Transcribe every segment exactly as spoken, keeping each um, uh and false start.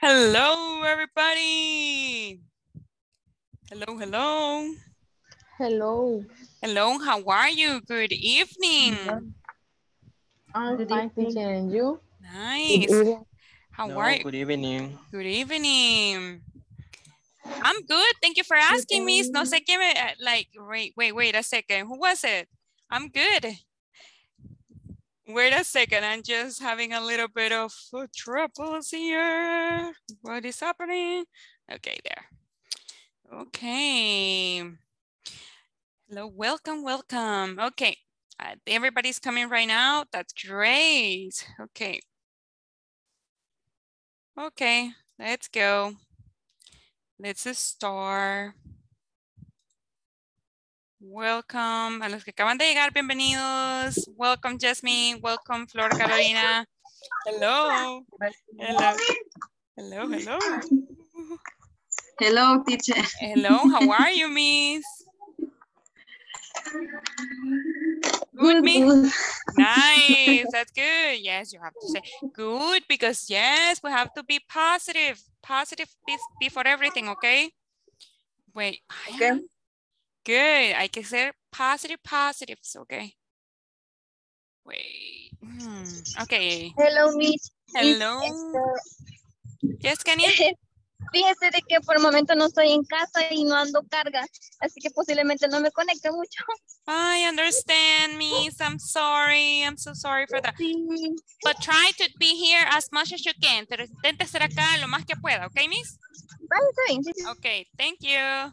Hello, everybody. Hello, hello. Hello. Hello, how are you? Good evening. I'm fine, teacher, and you? Nice. How no, are you? Good evening. Good evening. I'm good. Thank you for asking me. No sé qué me, like, wait, wait, wait a second. Who was it? I'm good. Wait a second. I'm just having a little bit of troubles here. What is happening? Okay, there. Okay. Hello, welcome, welcome. Okay. Uh, everybody's coming right now. That's great. Okay. Okay, let's go. Let's start. Welcome a los que acaban de llegar, bienvenidos. Welcome Jasmine, welcome Flor Carolina. Hello. Hello. Hello, hello. Hello, teacher. Hello, how are you, miss? Good, me? Nice, that's good. Yes, you have to say good because yes, we have to be positive. Positive before everything, okay? Wait, okay. Good, hay que ser positive positives, okay? Wait, hmm. Okay. Hello, miss. Hello. Yes, can you? Fíjese de que por el momento no estoy en casa y no ando carga, así que posiblemente no me conecte mucho. I understand, miss. I'm sorry. I'm so sorry for that. Sí. But try to be here as much as you can. Pero intente estar acá lo más que pueda, okay, miss? Right, right. Okay, thank you.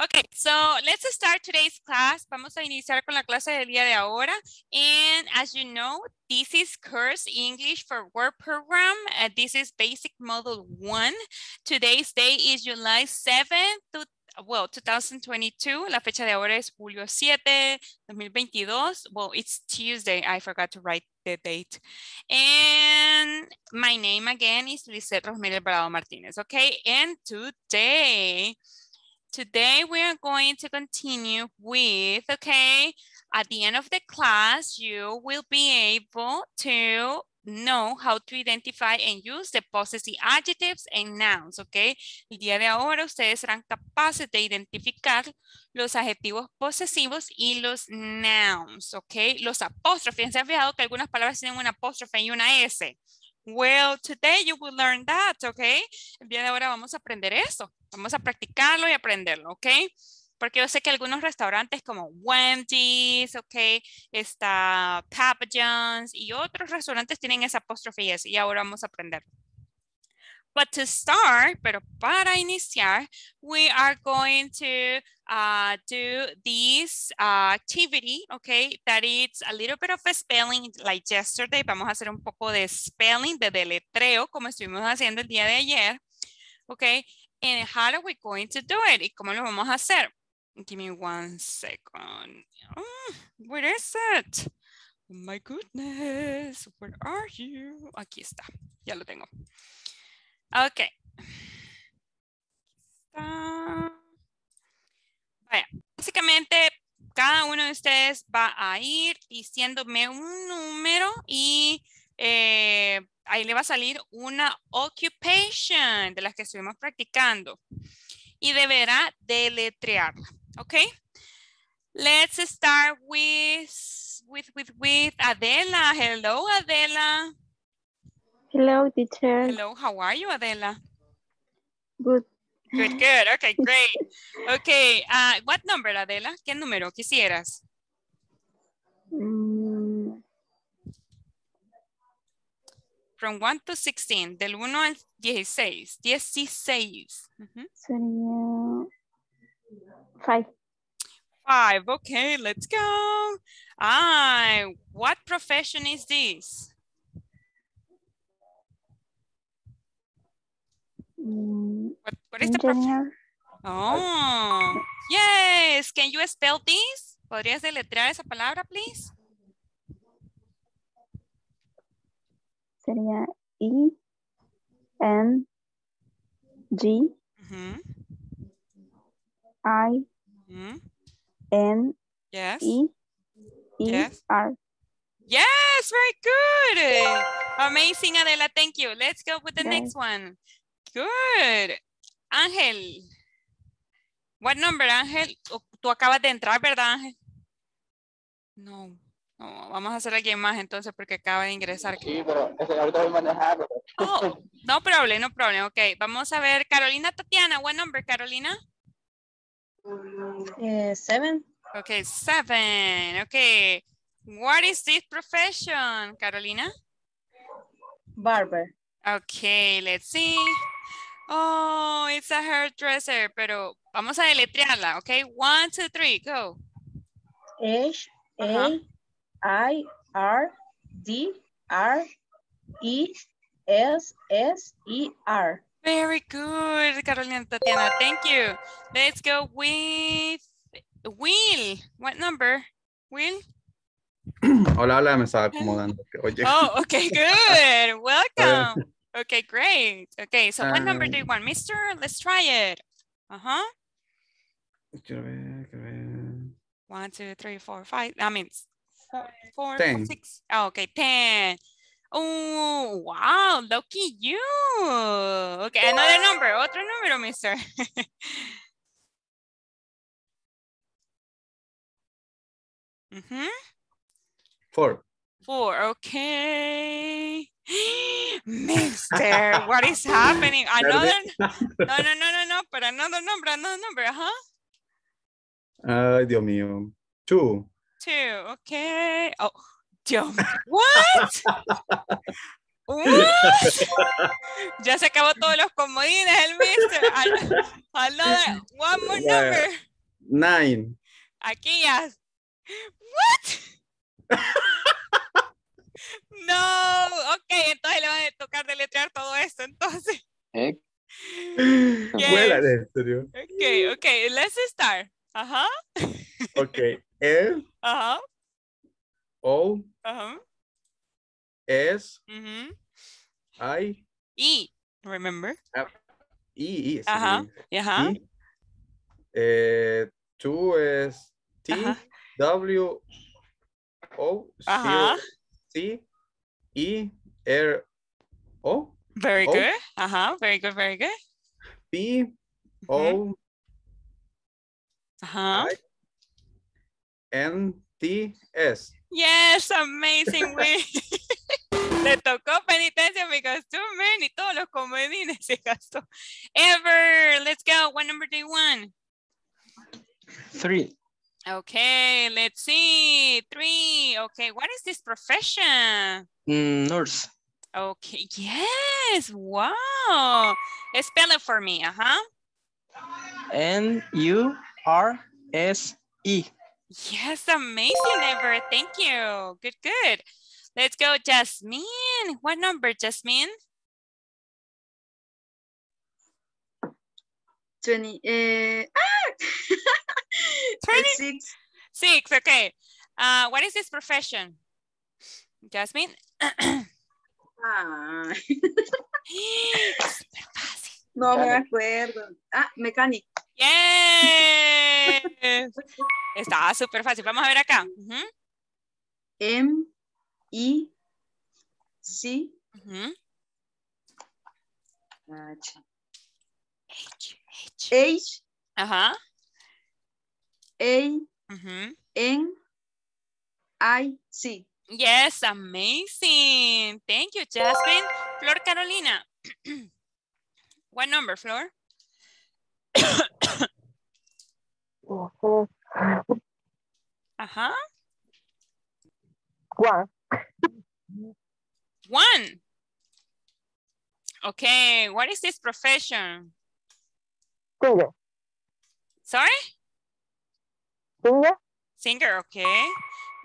Okay, so let's start today's class. Vamos a iniciar con la clase del día de ahora. And as you know, this is Course English for Work Program. Uh, this is Basic Module one. Today's day is July seventh, well, twenty twenty-two. La fecha de ahora es julio siete, dos mil veintidós. Well, it's Tuesday. I forgot to write the date. And my name again is Lizeth Rosmere Brado Martinez. Okay, and today... Today, we are going to continue with, okay, at the end of the class, you will be able to know how to identify and use the possessive adjectives and nouns, okay? El día de ahora, ustedes serán capaces de identificar los adjetivos posesivos y los nouns, okay? Los apóstrofes, ¿se han fijado que algunas palabras tienen una apóstrofe y una S? Well, today you will learn that, okay? El día de ahora vamos a aprender eso. Vamos a practicarlo y aprenderlo, okay? Porque yo sé que algunos restaurantes como Wendy's, okay, está Papa John's y otros restaurantes tienen esa apóstrofe y ese, y ahora vamos a aprenderlo. But to start, pero para iniciar, we are going to uh, do this uh, activity, okay? That it's a little bit of a spelling like yesterday. Vamos a hacer un poco de spelling, de deletreo, como estuvimos haciendo el día de ayer, okay? And how are we going to do it? ¿Y cómo lo vamos a hacer? Give me one second. Oh, where is it? Oh my goodness, where are you? Aquí está, ya lo tengo. Okay. Uh, vaya. Básicamente, cada uno de ustedes va a ir diciéndome un número y eh, ahí le va a salir una occupation de las que estuvimos practicando y deberá deletrearla. Okay. Let's start with with with with Adela. Hello, Adela. Hello, teacher. Hello, how are you, Adela? Good. Good, good. Okay, great. Okay, uh, what number, Adela? ¿Qué número quisieras? Mm. From one to sixteen, del uno al dieciséis. dieciséis. Uh-huh. Sería five. five, okay, let's go. Ah, what profession is this? What, what is the profession? Oh, yes. Can you spell this? ¿Podrías deletrear esa palabra, please? Sería E N G I N E E R. Yes, very good. Amazing, Adela. Thank you. Let's go with the next one. Good. Ángel. What number, Ángel? Tú acabas de entrar, ¿verdad, Ángel? No. No, vamos a hacer a alguien más entonces porque acaba de ingresar. Sí, pero ahorita voy a manejar. Oh, no problem, no problem. Ok, vamos a ver. Carolina Tatiana, what number, Carolina? Uh, seven. Ok, seven. Ok. What is this profession, Carolina? Barber. Ok, let's see. Oh, it's a hairdresser, pero vamos a deletrearla, ok? One, two, three, go. H, A, uh-huh. I, R, D, R, E, S, S, E, R. Very good, Carolina Tatiana, thank you. Let's go with Will. What number, Will? Hola, hola, me estaba acomodando. Oye. Oh, okay, good. Welcome. Okay, great. Okay, so what um, number do you want, mister? Let's try it. Uh-huh. One, two, three, four, five. I mean, four, four, ten. Six. Oh, okay, ten. Oh, wow, lucky you. Okay, another number. Otro número, mister. Mm-hmm. Four. Four, okay. Mister, what is happening? Another, no, no, no, no, no, but another number, another number, huh? Ay, Dios mío. Two. Two, okay. Oh, Dios mío. What? What? Ya se acabó todos los comodines, el mister. Another, one more yeah. number. Nine. Aquí ya. What? No, ok, entonces le van a tocar deletrear todo esto, entonces. ¿Eh? Yes. Vuela de serio. Ok, ok, let's start. Ajá. Ok, L. Ajá. O. Ajá. S. Mm-hmm. I. E, remember? Uh, e, E. Ajá, ajá. E. Eh, two es T. Ajá. W. O. Ajá. Zero. C, E, R, O. Very o, good. Uh-huh. Very good. Very good. P, O. Uh-huh. I, N, T, S. Yes, amazing. We... Le tocó penitencia because too many. Todos los comodines se gastó. Ever. Let's go. What number do you want? Three. Okay, let's see. Three. Okay, what is this profession? Mm, nurse. Okay, yes. Wow. Spell it for me. Uh-huh. N U R S E. Yes, amazing, Ever. Thank you. Good, good. Let's go, Jasmine. What number, Jasmine? twenty. Uh, ah! Twenty-six. Six, okay. Uh, what is this profession, Jasmine? Ah. Super fácil. No me acuerdo. Ah, mecánico. Yeah. Está súper fácil. Vamos a ver acá. Uh-huh. M, I, C, uh-huh. H, H, H, H. Ajá. A, uh-huh. N, I, C. Yes, amazing. Thank you, Jasmine. Flor Carolina. What number, Flor? Uh-huh. One. One. Okay, what is this profession? Singer. Sorry? Singer. Singer, ok.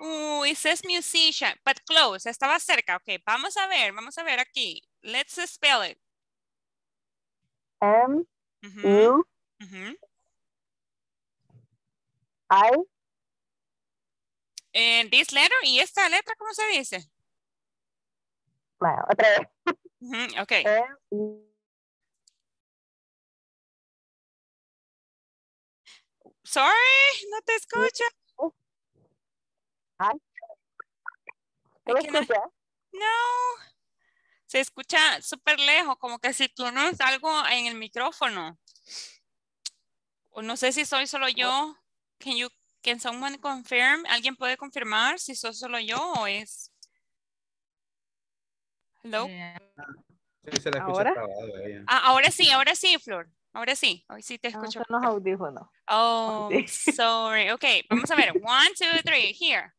Uh, it says musician, but close. Estaba cerca, ok. Vamos a ver, vamos a ver aquí. Let's spell it. M, uh-huh. U, uh-huh. I. And this letter, ¿y esta letra cómo se dice? Bueno, otra vez. Uh-huh. Ok. M. Sorry, no te escucho. ¿No me escuchas? No. Se escucha súper lejos, como que si tú no es algo en el micrófono. O no sé si soy solo yo. Can you, can someone confirm? ¿Alguien puede confirmar si soy solo yo o es? Hello. Sí, se la ¿Ahora? Escucha ella. Ah, ahora sí, ahora sí, Flor. Ahora sí, hoy sí te escucho. No son los audífonos. Oh, sí. Sorry. Ok, vamos a ver. One, two, three, here.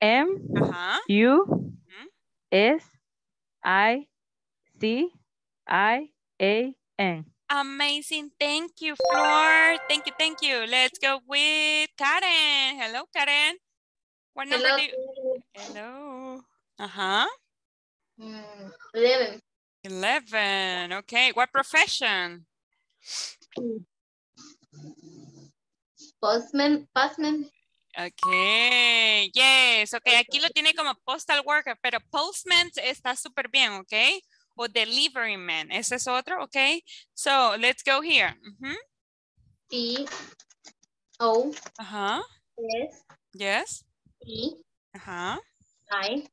M, ajá. U, uh-huh. S, I, C, I, A, N. Amazing. Thank you, Flor. Thank you, thank you. Let's go with Karen. Hello, Karen. What number Hello. Do you... Hello. Ajá. Mm, eleven. eleven. Okay. What profession? Postman. Postman. Okay. Yes. Okay. Aquí lo tiene como postal worker, pero postman está súper bien, okay? O delivery man. Ese es otro, okay? So let's go here. Mm-hmm. P. O. Uh-huh. Yes. Yes. E. Uh-huh. I.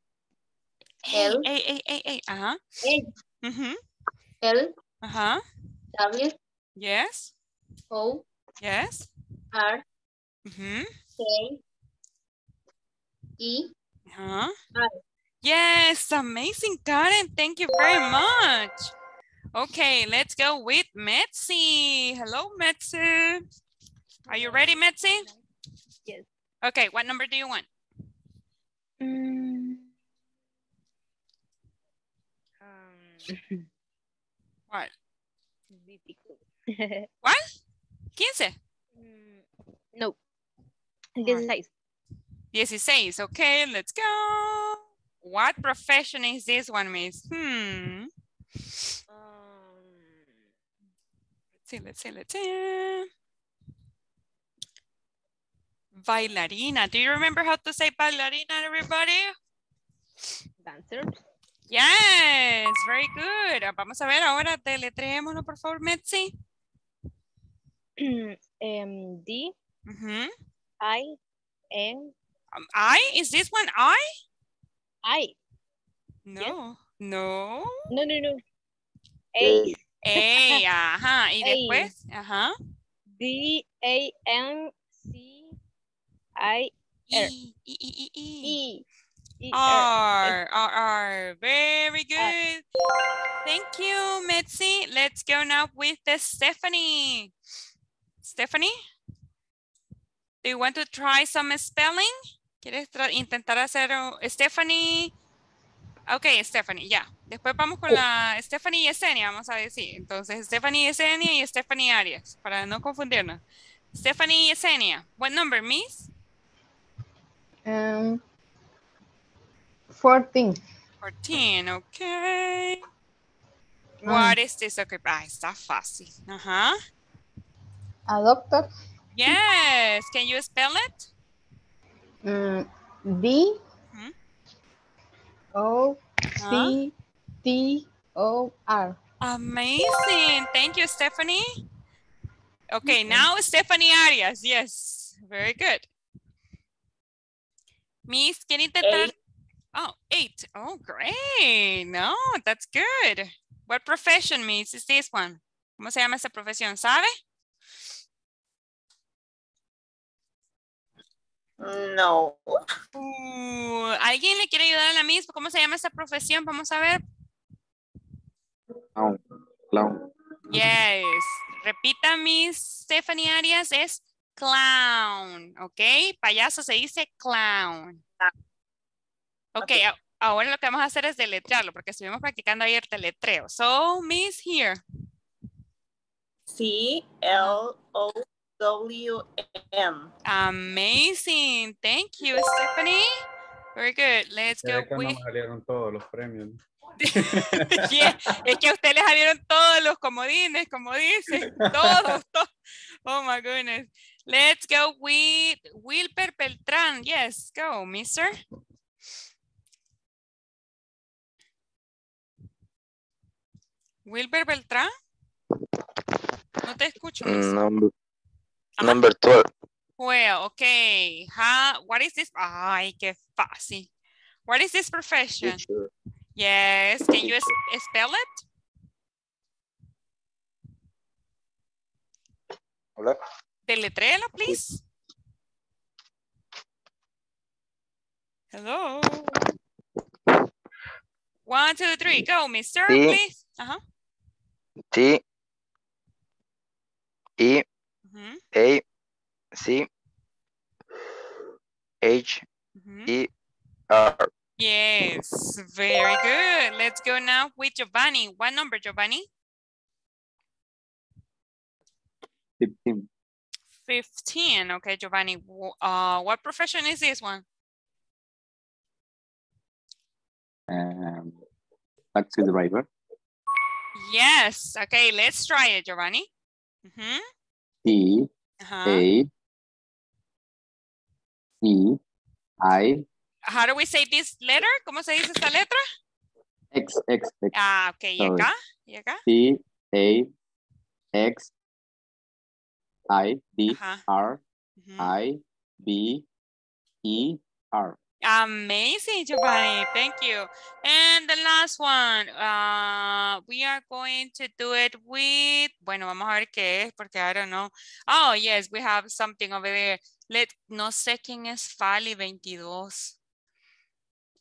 L. A. A. A. A. Uh-huh. A. Mm-hmm. L. Uh-huh. W. Yes. O. Yes. R. Mm-hmm. K. E. Uh-huh. R. Yes, amazing, Karen. Thank you very much. Okay, let's go with Metzi. Hello, Metzi. Are you ready, Metzi? Yes. Okay, what number do you want? Mm. Um. What? What? quince? Mm, no. dieciséis. dieciséis, okay, let's go. What profession is this one, Miss? Hmm. Um, let's see, let's see, let's see. Bailarina. Do you remember how to say bailarina, everybody? Dancer. Yes, very good. Vamos a ver ahora, deletreémoslo, por favor, Metzi. um, D. Mm-hmm. I. N. Um, I? Is this one I? I. No. Yes. No. No, no, no. A. A, ajá. Y después, A. Ajá. D, A, N, C, I, R. E, E, E, E. E, R, R, R. Very good. R. Thank you, Metzi. Let's go now with the Stephanie. Stephanie, do you want to try some spelling? ¿Quieres intentar hacer Stephanie? Ok, Stephanie, ya. Después vamos con la Stephanie y Yesenia, vamos a decir. Entonces, Stephanie Yesenia y Stephanie Arias, para no confundirnos. Stephanie Yesenia, what number, Miss? Um, fourteen. fourteen, ok. Um, what is this? Ok, ah, está fácil. Ajá. A doctor. Yes, can you spell it? Mm, D, mm-hmm. O, C, T, O, R. Amazing. Thank you, Stephanie. Okay, mm-hmm. Now Stephanie Arias. Yes, very good. Miss, can you tell? Oh, eight. Oh, great. No, that's good. What profession, Miss, is this one? ¿Cómo se llama esa profesión? ¿Sabe? No. Uh, ¿Alguien le quiere ayudar a la misma? ¿Cómo se llama esa profesión? Vamos a ver. Clown. Clown. Yes. Repita, Miss Stephanie Arias, es clown. Ok. Payaso se dice clown. Ok. okay. Ahora lo que vamos a hacer es deletrearlo porque estuvimos practicando ayer el deletreo. So, Miss, here. C L O. W M. Amazing. Thank you, Stephanie. Very good. Let's go with... Nos salieron todos los premios. Yeah. Es que a ustedes les salieron todos los comodines, como dicen. Todos, todos. Oh, my goodness. Let's go with Wilber Beltrán. Yes, go, mister. Wilber Beltrán. No te escucho, mister. No. Number twelve. Well, okay. Huh? What is this? Ay, qué fácil. What is this profession? Teacher. Yes, can you spell it? Hola. Deletréalo, please. Hello. One, two, three, go, mister, sí. Please. Uh-huh. T. E. Uh-huh. A. C. H. Uh-huh. E. R. Yes, very good. Let's go now with Giovanni. What number, Giovanni? fifteen. fifteen, okay, Giovanni. Uh, what profession is this one? Um, taxi driver. Yes, okay, let's try it, Giovanni. Mm-hmm. T, uh-huh. A, E, I. How do we say this letter? ¿Cómo se dice esta letra? X, X, X. Ah, ok, y acá, y acá. T, A, X, I, D, uh-huh. R, mm-hmm. I, B, E, R. Amazing, Giovanni. Thank you. And the last one, uh, we are going to do it with, bueno, vamos a ver qué es, porque I don't know. Oh, yes, we have something over there. Let, no sé quién es Fali veintidós.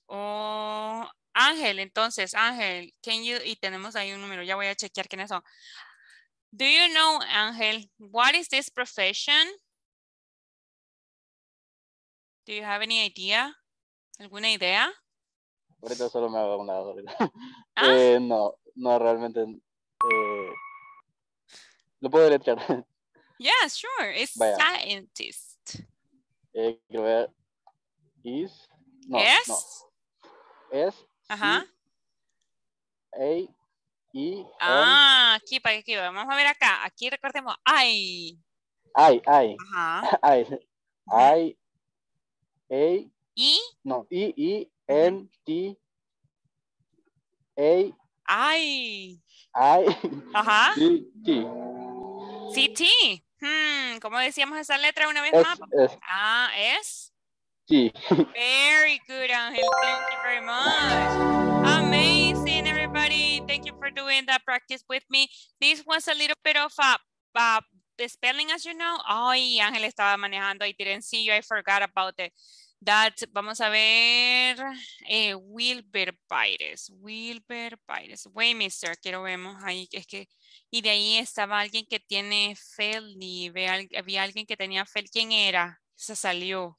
Oh, Ángel, entonces, Ángel, can you, y tenemos ahí un número, ya voy a chequear quiénes son. Do you know, Ángel, what is this profession? Do you have any idea? ¿Alguna idea? Ahorita solo me hago una ahorita. Ah. Eh, no, no, realmente. Eh, lo puedo deletrear. Yeah, sure. It's Vaya. Scientist. Eh, quiero ver. Is. No, S. No. S. Ajá. C, A. I. -N. Ah, aquí, para aquí. Vamos a ver acá. Aquí recordemos. I. I, I. Ajá. I. I. A. E. No, E, E, N, T, A, I, I, ajá. C, T. C, T. Hmm, ¿cómo decíamos esa letra una vez S, más? S. Ah, es. T. Very good, Ángel. Thank you very much. Amazing, everybody. Thank you for doing that practice with me. This was a little bit of a, a the spelling, as you know. Ay, Ángel estaba manejando. I didn't see you. I forgot about it. That, vamos a ver, eh, Wilber Pires, Wilber Pires, wait, mister, quiero vemos ahí, es que, y de ahí estaba alguien que tiene Feli, había alguien que tenía Feli, ¿quién era? Se salió.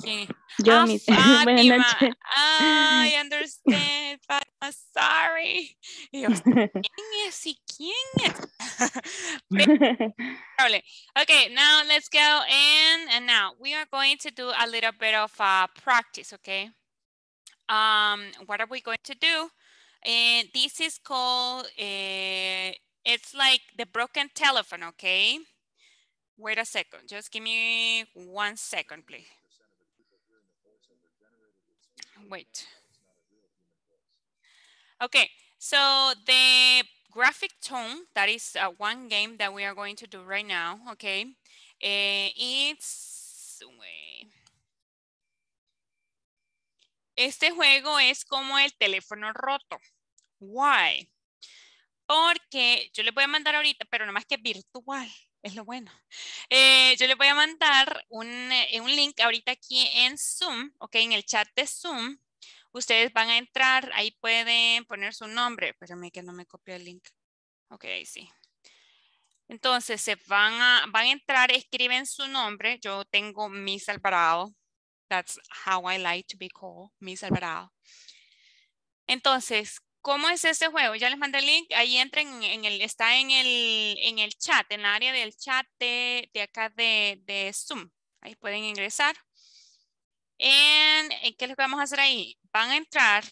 ¿Quién? Yo, ah, Fátima, I understand, Fátima, sorry. Y yo, ¿quién es y quién es? Okay, now let's go in, and now we are going to do a little bit of uh, practice, okay? Um, what are we going to do? And this is called, uh, it's like the broken telephone, okay? Wait a second, just give me one second, please. Wait. Okay, so the graphic tone, that is uh, one game that we are going to do right now, okay? Uh, it's... Wait. Este juego es como el teléfono roto. Why? Porque yo le voy a mandar ahorita, pero nomás que virtual, es lo bueno. Eh, yo le voy a mandar un, un link ahorita aquí en Zoom, ok, en el chat de Zoom. Ustedes van a entrar, ahí pueden poner su nombre. Espérame que no me copio el link. Ok, ahí sí. Entonces, se van a, van a entrar, escriben su nombre. Yo tengo Miss Alvarado. That's how I like to be called, Miss Alvarado. Entonces, ¿cómo es ese juego? Ya les mandé el link. Ahí entren, en el, está en el, en el chat, en el área del chat de, de acá de, de Zoom. Ahí pueden ingresar. En, ¿qué es lo que vamos a hacer ahí? Van a entrar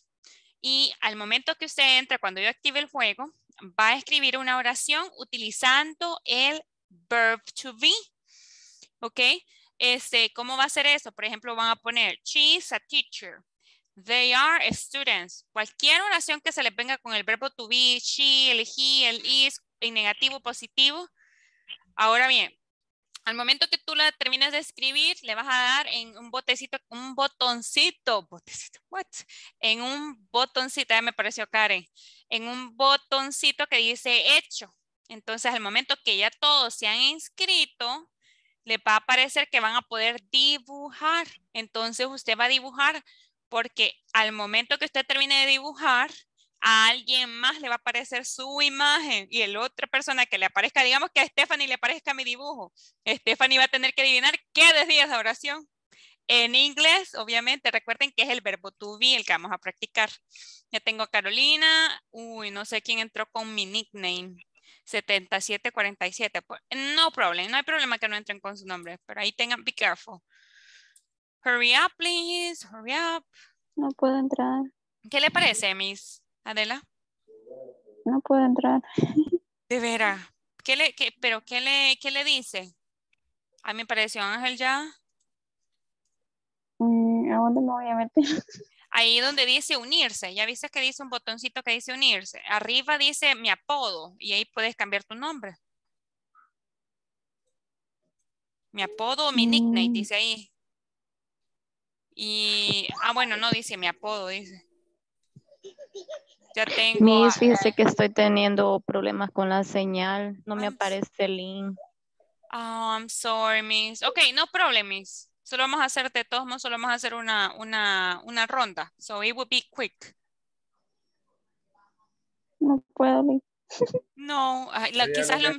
y al momento que usted entra, cuando yo active el juego, va a escribir una oración utilizando el verb to be. ¿Ok? Este, ¿cómo va a ser eso? Por ejemplo, van a poner, she's a teacher. They are students. Cualquier oración que se les venga con el verbo to be, she, el he, el is, en negativo, positivo. Ahora bien, Al momento que tú la termines de escribir, le vas a dar en un botecito, un botoncito, botecito, what? En un botoncito, ya me pareció Karen, en un botoncito que dice hecho. Entonces, al momento que ya todos se han inscrito, le va a aparecer que van a poder dibujar. Entonces, usted va a dibujar porque al momento que usted termine de dibujar, a alguien más le va a aparecer su imagen y el otra persona que le aparezca, digamos que a Stephanie le aparezca mi dibujo. Stephanie va a tener que adivinar qué decía esa oración. En inglés, obviamente, recuerden que es el verbo to be el que vamos a practicar. Ya tengo a Carolina. Uy, no sé quién entró con mi nickname. setenta y siete cuarenta y siete. No problem, no hay problema que no entren con su nombre, pero ahí tengan, be careful. Hurry up, please, hurry up. No puedo entrar. ¿Qué le parece, Miss Adela? No puedo entrar. De veras. ¿Qué le, qué, pero qué le, qué le dice? A mí me pareció Ángel ya. ¿A dónde me voy a meter? Ahí donde dice unirse. Ya viste que dice un botoncito que dice unirse. Arriba dice mi apodo. Y ahí puedes cambiar tu nombre. Mi apodo o mi nickname, mm. dice ahí. Y, ah, bueno, no dice mi apodo, dice. Ya tengo. Miss, fíjese que estoy teniendo problemas con la señal. No me aparece el link. Oh, I'm sorry, Miss. Ok, no problem, Miss. Solo vamos a hacer de todos modos, solo vamos a hacer una, una, una ronda. So it will be quick. No puedo. No, la, quizás lo...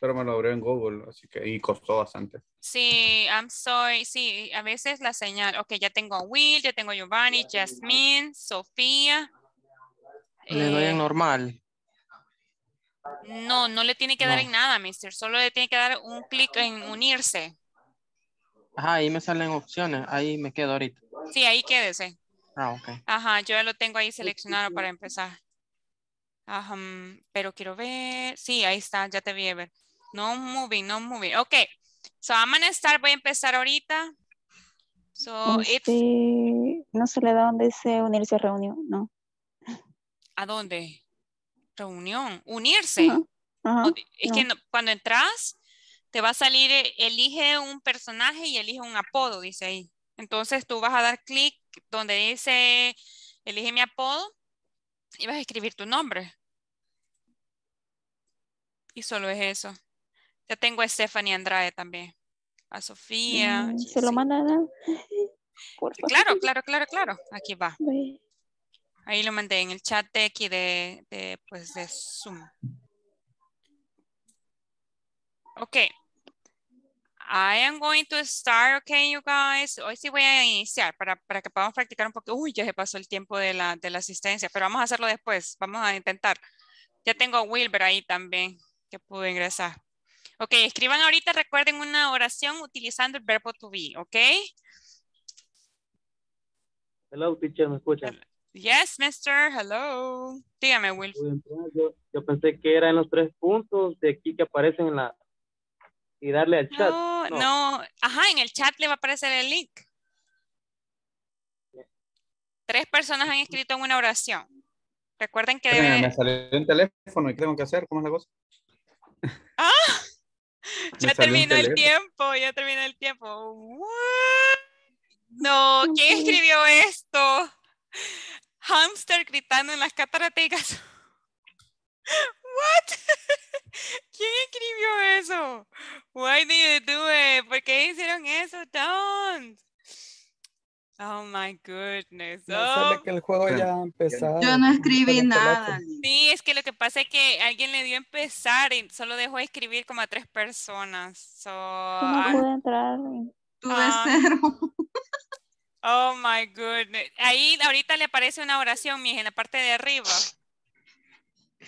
Pero me lo abrió en Google, así que ahí costó bastante. Sí, I'm sorry. Sí, a veces la señal. Ok, ya tengo a Will, ya tengo a Giovanni, Jasmine, Sofía. ¿Le doy en normal? No, no le tiene que no. dar en nada, mister. Solo le tiene que dar un clic en unirse. Ajá, ahí me salen opciones. Ahí me quedo ahorita. Sí, ahí quédese. Ah, ok. Ajá, yo ya lo tengo ahí seleccionado para empezar. Ajá, pero quiero ver. Sí, ahí está, ya te vi, Ever. No moving, no moving. Okay, so I'm gonna start. Voy a empezar ahorita. So este, it's... No se le da donde dice unirse a reunión, no. ¿A dónde? Reunión, unirse. Uh-huh. Uh-huh. Es no. que no, cuando entras te va a salir, elige un personaje y elige un apodo, dice ahí. Entonces tú vas a dar clic donde dice elige mi apodo y vas a escribir tu nombre. Y solo es eso. Ya tengo a Stephanie Andrade también. A Sofía. Mm, ¿Se lo mandan? Claro, claro, claro, claro. Aquí va. Ahí lo mandé en el chat de aquí de, de, pues de Zoom. Ok. I am going to start, ok, you guys. Hoy sí voy a iniciar para, para que podamos practicar un poco. Uy, ya se pasó el tiempo de la, de la asistencia, pero vamos a hacerlo después. Vamos a intentar. Ya tengo a Wilber ahí también, que pudo ingresar. Ok, escriban ahorita, recuerden una oración utilizando el verbo to be, ok? Hello, teacher, ¿me escuchan? Yes, mister, hello. Dígame, Will. Yo, yo pensé que era en los tres puntos de aquí que aparecen en la... Y darle al chat. No, no, no. Ajá, en el chat le va a aparecer el link. Tres personas han escrito en una oración. Recuerden que debe... Me salió un teléfono y ¿qué tengo que hacer? ¿Cómo es la cosa? ¡Ah! Ya terminó el tiempo, ya terminó el tiempo. What? No, ¿quién escribió esto? Hamster gritando en las cataratas. What? ¿Quién escribió eso? Why did you do it? ¿Por qué hicieron eso? Don't. Oh my goodness. No oh. Sale que el juego ya ha empezado. Yo no escribí nada. Sí, es que lo que pasa es que alguien le dio a empezar y solo dejó escribir como a tres personas. So, no I... pude entrar. Tuve uh, cero. Oh my goodness. Ahí ahorita le aparece una oración, mija, en la parte de arriba.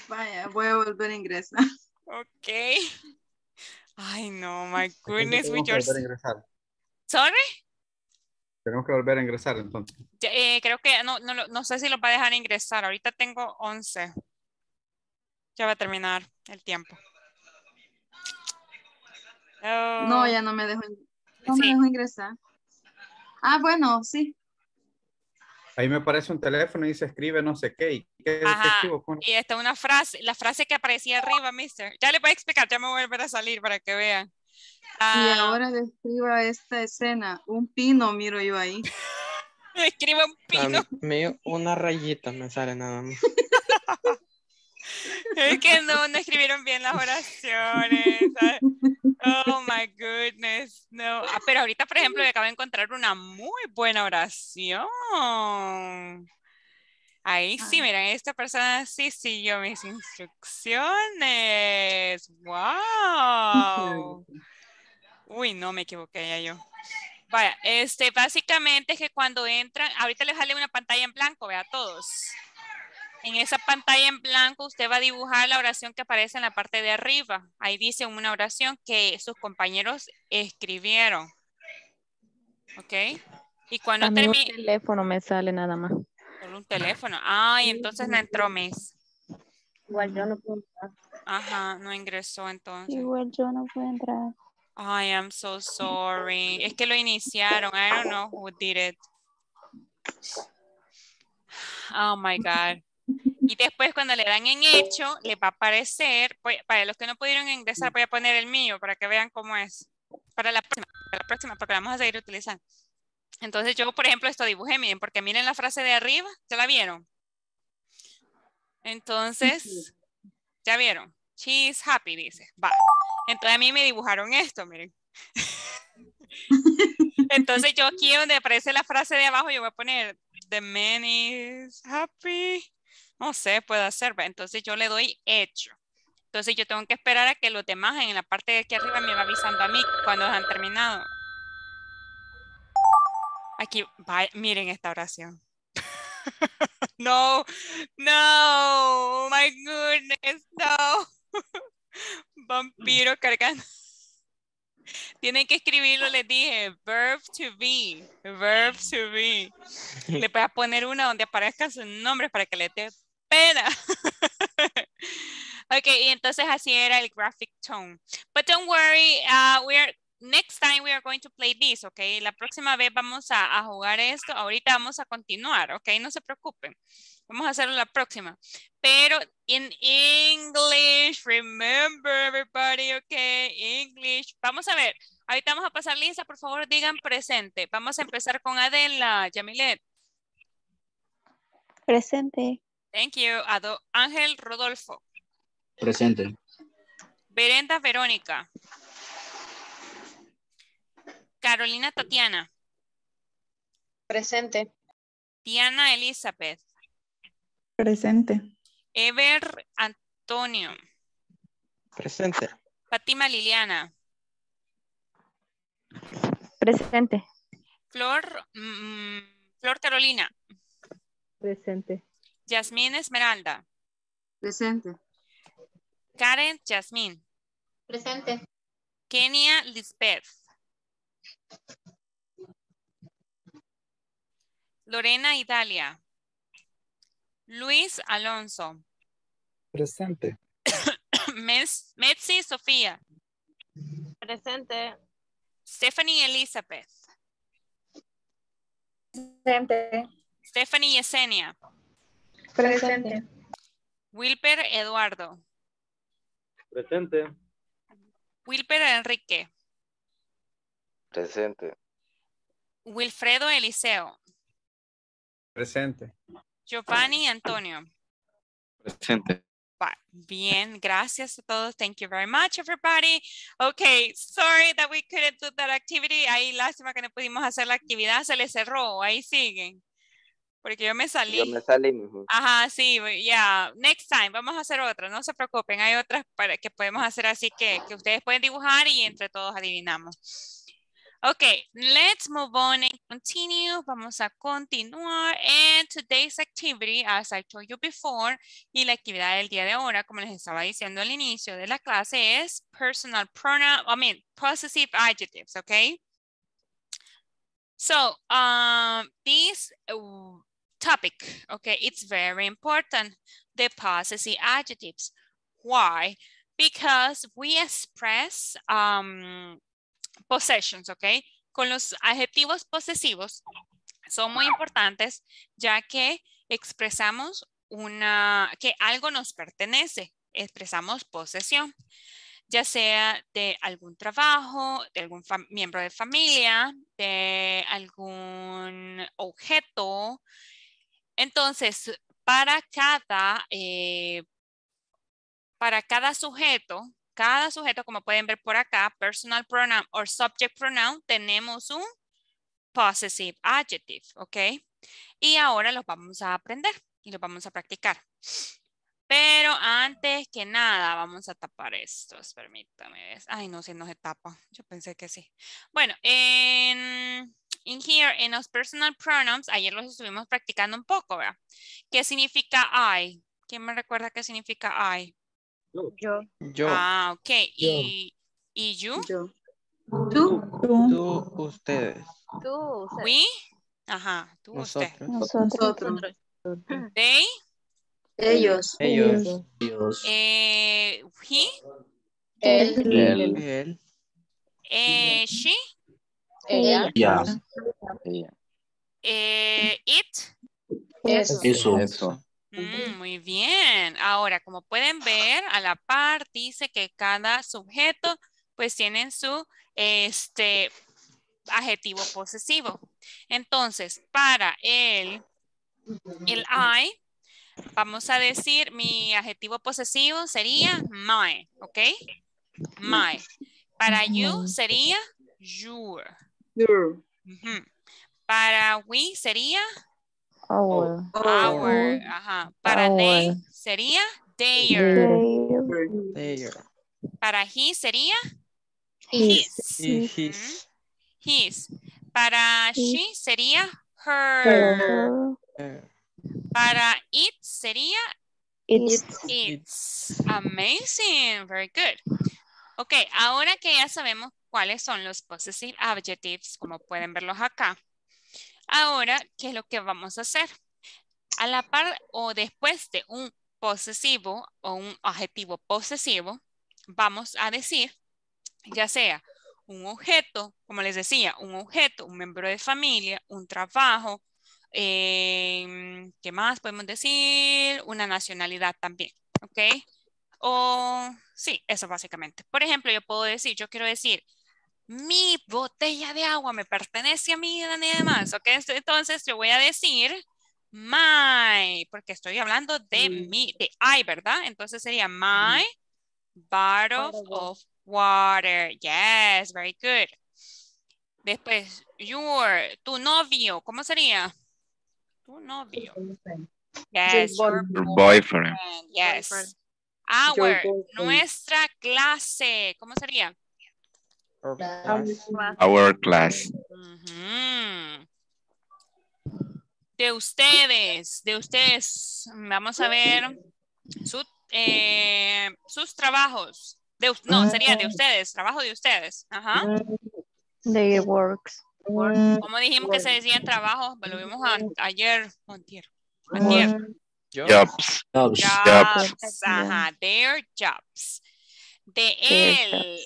Vaya, voy a volver a ingresar. Ok. Ay, no, my goodness. Tenemos que volver a ingresar. Sorry. Tenemos que volver a ingresar entonces. Eh, creo que no, no, no sé si lo va a dejar ingresar. Ahorita tengo once. Ya va a terminar el tiempo. Oh. No, ya no me dejó, no sí. me dejó ingresar. Ah, bueno, sí. Ahí me aparece un teléfono y dice escribe no sé qué. Y, qué y está una frase, la frase que aparecía arriba, mister. Ya le voy a explicar, ya me voy a volver a salir para que vean. Ah, y ahora describa esta escena. Un pino miro yo ahí. Escriba un pino. Mío, una rayita me sale nada más. Es que no, no escribieron bien las oraciones. Oh my goodness, no. Ah, pero ahorita, por ejemplo, me acabo de encontrar una muy buena oración. Ahí sí, miren, esta persona sí siguió mis instrucciones. Wow. Uy, no, me equivoqué ya yo. Vaya, este, básicamente es que cuando entran, ahorita les sale una pantalla en blanco, vea todos. En esa pantalla en blanco usted va a dibujar la oración que aparece en la parte de arriba. Ahí dice una oración que sus compañeros escribieron. ¿Ok? Y cuando a mí un teléfono me sale nada más. Solo un teléfono. Ay, entonces no entró Miss. Igual yo no puedo entrar. Ajá, no ingresó entonces. Igual yo no puedo entrar. Ay, I'm so sorry. Es que lo iniciaron. I don't know who did it. Oh my God. Y después cuando le dan en hecho, le va a aparecer, pues, para los que no pudieron ingresar, voy a poner el mío para que vean cómo es. Para la próxima, para la próxima, porque la vamos a seguir utilizando. Entonces yo, por ejemplo, esto dibujé, miren, porque miren la frase de arriba, ¿ya la vieron? Entonces, ¿ya vieron? She is happy, dice. Va. Entonces a mí me dibujaron esto, miren. Entonces yo aquí donde aparece la frase de abajo, yo voy a poner the man is happy. No sé, puede hacer. Entonces yo le doy hecho. Entonces yo tengo que esperar a que los demás en la parte de aquí arriba me va avisando a mí cuando han terminado. Aquí, va, miren esta oración. No, no, my goodness, no. Vampiro cargando. Tienen que escribirlo, les dije, verb to be, verb to be. Le voy a poner una donde aparezcan sus nombres para que les dé pena. Ok, y entonces así era el graphic tone. But don't worry, uh, we are, next time we are going to play this, ok. La próxima vez vamos a, a jugar esto, ahorita vamos a continuar, ok. No se preocupen, vamos a hacerlo la próxima. Pero in English, remember everybody, ok, English. Vamos a ver, ahorita vamos a pasar lista, por favor digan presente. Vamos a empezar con Adela, Yamilet. Presente. Thank you. Ado Ángel Rodolfo. Presente. Berenda Verónica. Carolina Tatiana. Presente. Diana Elizabeth. Presente. Ever Antonio. Presente. Fátima Liliana. Presente. Flor, mmm, Flor Carolina. Presente. Yasmín Esmeralda. Presente. Karen Yasmín. Presente. Kenia Lisbeth. Lorena Idalia. Luis Alonso. Presente. Metsi Sofía. Presente. Stephanie Elizabeth. Presente. Stephanie Yesenia. Presente. Wilper Eduardo. Presente. Wilper Enrique. Presente. Wilfredo Eliseo. Presente. Giovanni Antonio. Presente. Bien, gracias a todos. Thank you very much, everybody. Okay, sorry that we couldn't do that activity. Ahí, lástima que no pudimos hacer la actividad. Se les cerró. Ahí siguen. Porque yo me salí. Yo me salí. Mejor. Ajá, sí. Yeah. Next time. Vamos a hacer otra. No se preocupen. Hay otras para que podemos hacer así que, que ustedes pueden dibujar y entre todos adivinamos. Okay, let's move on and continue. Vamos a continuar. And today's activity, as I told you before, y la actividad del día de ahora, como les estaba diciendo al inicio de la clase, es personal pronoun, I mean, possessive adjectives, okay? So, um, this topic, okay, it's very important, the possessive adjectives. Why? Because we express... Um, possessions, ok, con los adjetivos posesivos son muy importantes ya que expresamos una, que algo nos pertenece, expresamos posesión. ya sea de algún trabajo, de algún miembro de familia, de algún objeto. Entonces, para cada, eh, para cada sujeto, cada sujeto, como pueden ver por acá, personal pronoun or subject pronoun, tenemos un possessive adjective, ¿ok? Y ahora los vamos a aprender y los vamos a practicar. Pero antes que nada, vamos a tapar estos, permítame. Ay, no, si no se tapa, yo pensé que sí. Bueno, en... In here, en los personal pronouns, ayer los estuvimos practicando un poco, ¿verdad? ¿Qué significa I? ¿Quién me recuerda qué significa I? Yo. Yo. Ah, ok. Yo. ¿Y, y you? Yo. Tú. Tú. Tú, ustedes. Tú, ustedes. We. Ajá, tú, ustedes. Nosotros. Nosotros. Nosotros. They. Ellos. Ellos. Ellos. Eh, he. Él. Él. Él. Eh, she. Ella. Ella. Ella. Eh, it. Eso. Eso. Eso. Mm, muy bien. Ahora, como pueden ver, a la par dice que cada sujeto pues tiene su este, adjetivo posesivo. Entonces, para el, el I, vamos a decir mi adjetivo posesivo sería my, ¿ok? My. Para you sería your. Your. Uh-huh. Para we sería our. Our. Ajá. Para our. They sería their. Their. Para he sería his. His. His. His. Para his. She sería her. Her. Para it sería it's. It's. It's. Amazing. Very good. Ok, ahora que ya sabemos cuáles son los possessive adjectives, como pueden verlos acá. Ahora, ¿qué es lo que vamos a hacer? A la par o después de un posesivo o un adjetivo posesivo, vamos a decir, ya sea un objeto, como les decía, un objeto, un miembro de familia, un trabajo, eh, ¿qué más podemos decir? Una nacionalidad también, ¿ok? O, sí, eso básicamente. Por ejemplo, yo puedo decir, yo quiero decir, mi botella de agua me pertenece a mí, Dani, y demás. ¿Okay? Entonces, yo voy a decir my, porque estoy hablando de mi, de I, ¿verdad? Entonces, sería my bottle of water. Yes, very good. Después, your, tu novio, ¿cómo sería? Tu novio. Yes, your boyfriend. Yes. Boyfriend. Our, nuestra clase, ¿cómo sería? Our class. Our class. Uh-huh. De ustedes, de ustedes, vamos a ver su, eh, sus trabajos. De, no, sería de ustedes, trabajo de ustedes. Ajá. Their works. Como dijimos que se decían trabajos, lo vimos a, ayer, antier, antier. Jobs. Jobs. Jobs. Jobs. Ajá, their jobs. De él.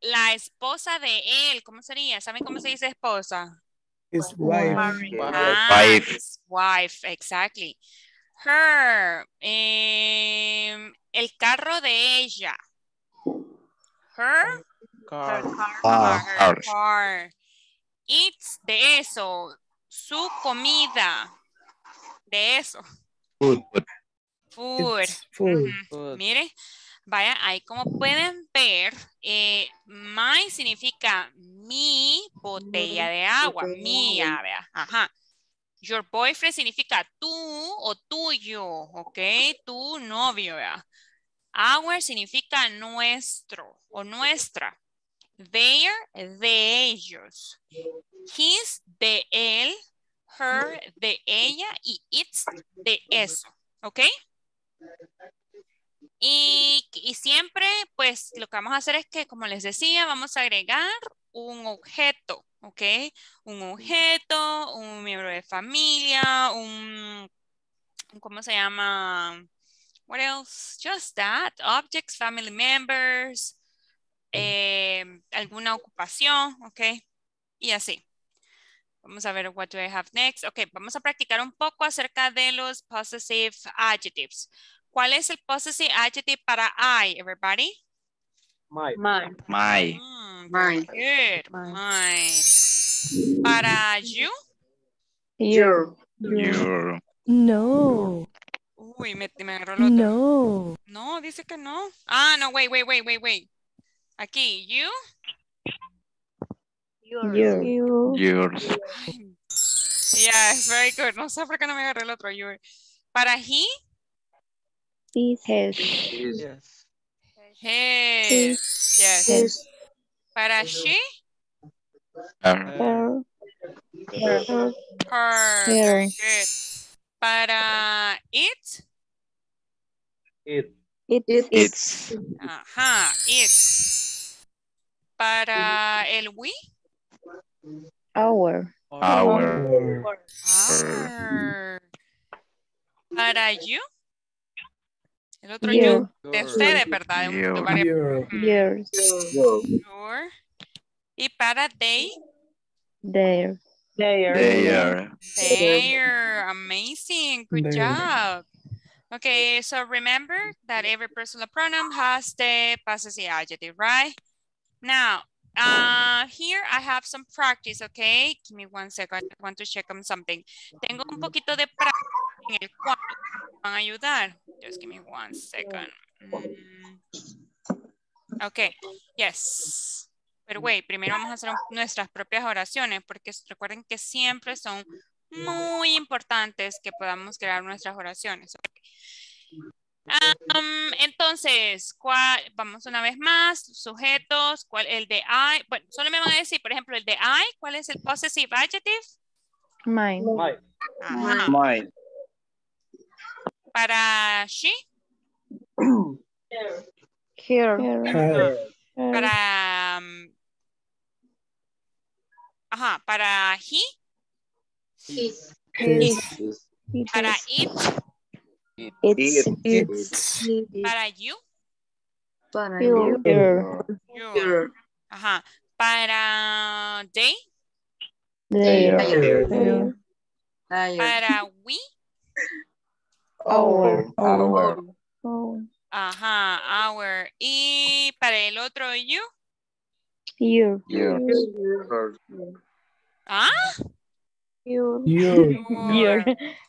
La esposa de él. ¿Cómo sería? ¿Saben cómo se dice esposa? His wife. Ah, wife. His wife, exactly. Her. Eh, el carro de ella. Her. Car. Her car. Ah, her car. Car. It's de eso. Su comida. De eso. Food. Food. Food. Uh-huh. Mire, vaya, ahí como pueden ver, eh, my significa mi botella de agua, mía, vea, ajá. Your boyfriend significa tú o tuyo, ok, tu novio, vea. Our significa nuestro o nuestra. Their, de ellos. His, de él. Her, de ella, y it's de eso, ¿ok? Y, y siempre, pues, lo que vamos a hacer es que, como les decía, vamos a agregar un objeto, ¿ok? Un objeto, un miembro de familia, un, ¿cómo se llama? What else? Just that, objects, family members, eh, alguna ocupación, ¿ok? Y así. Vamos a ver, what do I have next? Ok, vamos a practicar un poco acerca de los possessive adjectives. ¿Cuál es el possessive adjective para I, everybody? My. My. My. Mm, very good. My. Para you? Your. Your. No. Uy, me, me agarró el otro. No. No, dice que no. Ah, no, wait, wait, wait, wait, wait. Aquí, you. Yours. Yours. Yours. Yes, very good. No sé por qué no me agarré el otro. Your. Para he. His. His. Yes. His. Yes. His. Para she. Her. Her. Her. Her. Good. Para it. It. It. It. It's. Ajá. It's. Para el we. Our. Our. Our. Our. Para you. El otro you. you. De ustedes, ¿verdad? Your. Your. Your. Your. Y para they. Their. There. There. There. Amazing. Good there. Job. Okay, so remember that every personal pronoun has the passive adjective, right? Now, uh, here I have some practice, okay? Give me one second. I want to check on something. Tengo un poquito de práctica en el cual me van a ayudar. Just give me one second. Mm. Okay, yes. Pero güey, primero vamos a hacer nuestras propias oraciones, porque recuerden que siempre son muy importantes que podamos crear nuestras oraciones. Um, entonces, ¿cuál? Vamos una vez más, sujetos, ¿cuál? El de I, bueno, solo me van a decir, por ejemplo, el de I, ¿cuál es el possessive adjective? Mine. Mine. Ajá. Mine. Para she? Here. Here. Here. Para... Um, ajá, para he. His. His. Para it. It's, it's. Para you. Para you. Your. Ajá. Para they. They. Para we. Our. Our. Our. Ajá, our. Y para el otro, you. You. You. ¿Ah? You. You. You.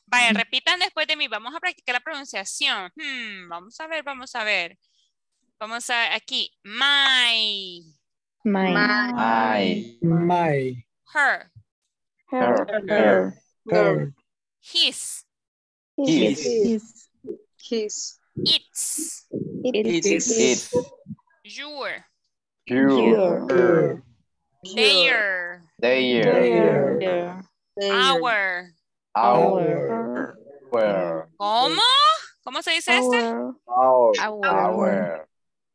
Vaya, repitan después de mí. Vamos a practicar la pronunciación. Hmm, vamos a ver, vamos a ver. Vamos a aquí. My. My. My. My. Her. Her. Her. Her. His. His. His. His. It's. It is. Your. Your. Their. Their. Our. Our. ¿Cómo? ¿Cómo se dice este? Our. Our. Our.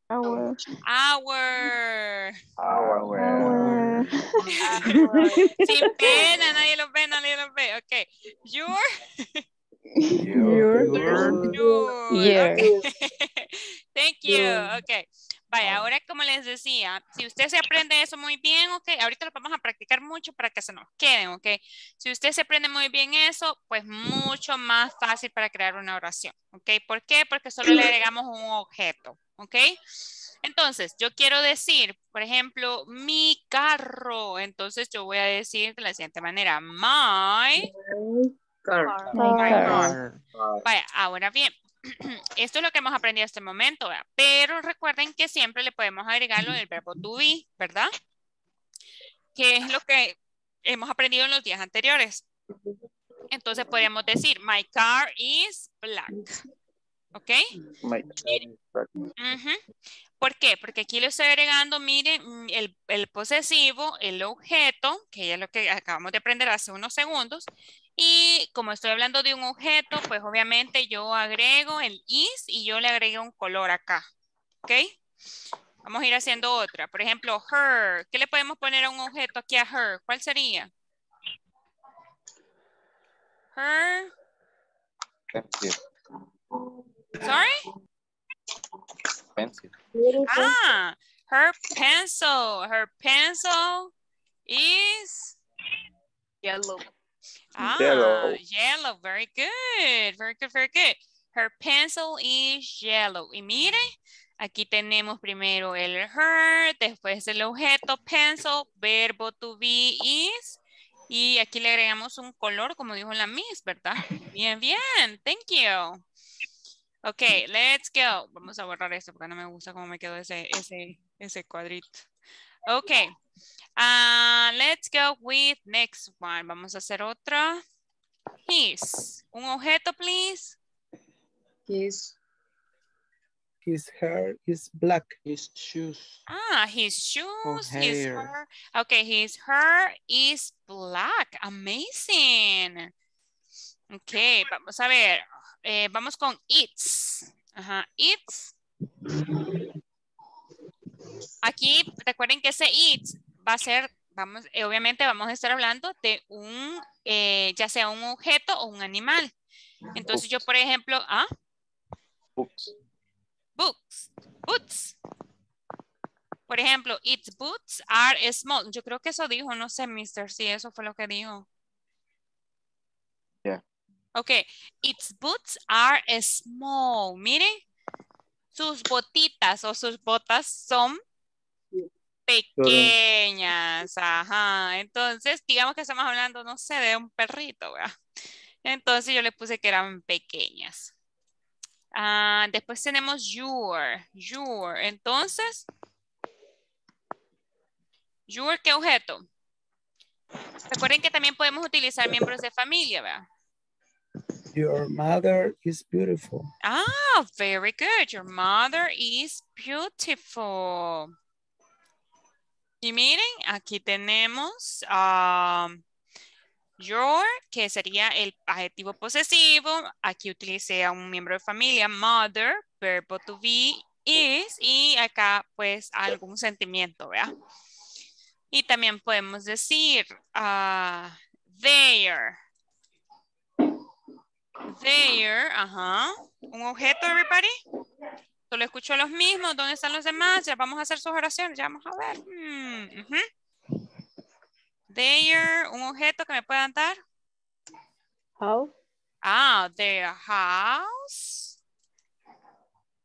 Our. Our. Sin pena, nadie lo ve, nadie lo ve. Ok. Your. Your, your, your. Yeah. Okay. Thank you. Yeah. Okay. Vaya, ahora como les decía, si usted se aprende eso muy bien, ok, ahorita lo vamos a practicar mucho para que se nos queden, ok. Si usted se aprende muy bien eso, pues mucho más fácil para crear una oración, ok. ¿Por qué? Porque solo le agregamos un objeto, ok. Entonces, yo quiero decir, por ejemplo, mi carro. Entonces, yo voy a decir de la siguiente manera, my... Car. Car. Car. Car. Vaya, ahora bien, esto es lo que hemos aprendido hasta el momento, ¿verdad? Pero recuerden que siempre le podemos agregar lo del verbo to be, ¿verdad? Que es lo que hemos aprendido en los días anteriores. Entonces podríamos decir, my car is black. ¿Ok? My car is black. Uh-huh. ¿Por qué? Porque aquí le estoy agregando, miren, el, el posesivo, el objeto, que es lo que acabamos de aprender hace unos segundos. Y como estoy hablando de un objeto, pues obviamente yo agrego el is y yo le agrego un color acá. ¿Ok? Vamos a ir haciendo otra. Por ejemplo, her. ¿Qué le podemos poner a un objeto aquí a her? ¿Cuál sería? Her. Pencil. Sorry? Pencil. Ah, her pencil. Her pencil is yellow. Ah, yellow. Yellow, very good, very good, very good. Her pencil is yellow. Y mire, Aquí tenemos primero el her, después el objeto, pencil, verbo to be, is. Y aquí le agregamos un color, como dijo la Miss, ¿verdad? Bien, bien. Thank you. Ok, let's go. Vamos a borrar esto porque no me gusta cómo me quedó ese, ese, ese cuadrito. Ok. Uh, let's go with next one. Vamos a hacer otra. His. Un objeto, please. His. His hair is black. His shoes. Ah, his shoes, his hair. Okay, his hair is black. Amazing. Okay, vamos a ver. Eh, vamos con it's. Ajá, it's. Aquí, recuerden que ese it's va a ser, vamos, eh, obviamente vamos a estar hablando de un, eh, ya sea un objeto o un animal. Entonces Oops. yo, por ejemplo, ah. Oops. Books, boots. Por ejemplo, its boots are small. Yo creo que eso dijo, no sé, mister, si eso fue lo que dijo. Yeah. Ok, its boots are small. Miren, sus botitas o sus botas son pequeñas. Ajá, entonces digamos que estamos hablando, no sé, de un perrito, ¿verdad? Entonces yo le puse que eran pequeñas. Uh, después tenemos your, your, entonces, your, ¿qué objeto? Recuerden que también podemos utilizar miembros de familia, ¿verdad? Your mother is beautiful. Ah, very good, your mother is beautiful. Y miren, aquí tenemos... Um, Your, que sería el adjetivo posesivo. Aquí utilicé a un miembro de familia. Mother, verbo to be, is. Y acá, pues, algún sentimiento, ¿verdad? Y también podemos decir uh, their. Their, ajá. ¿Un objeto, everybody? Solo escucho los mismos. ¿Dónde están los demás? Ya vamos a hacer sus oraciones. Ya vamos a ver. Mm, uh-huh. There, un objeto que me puedan dar. House. Ah, their house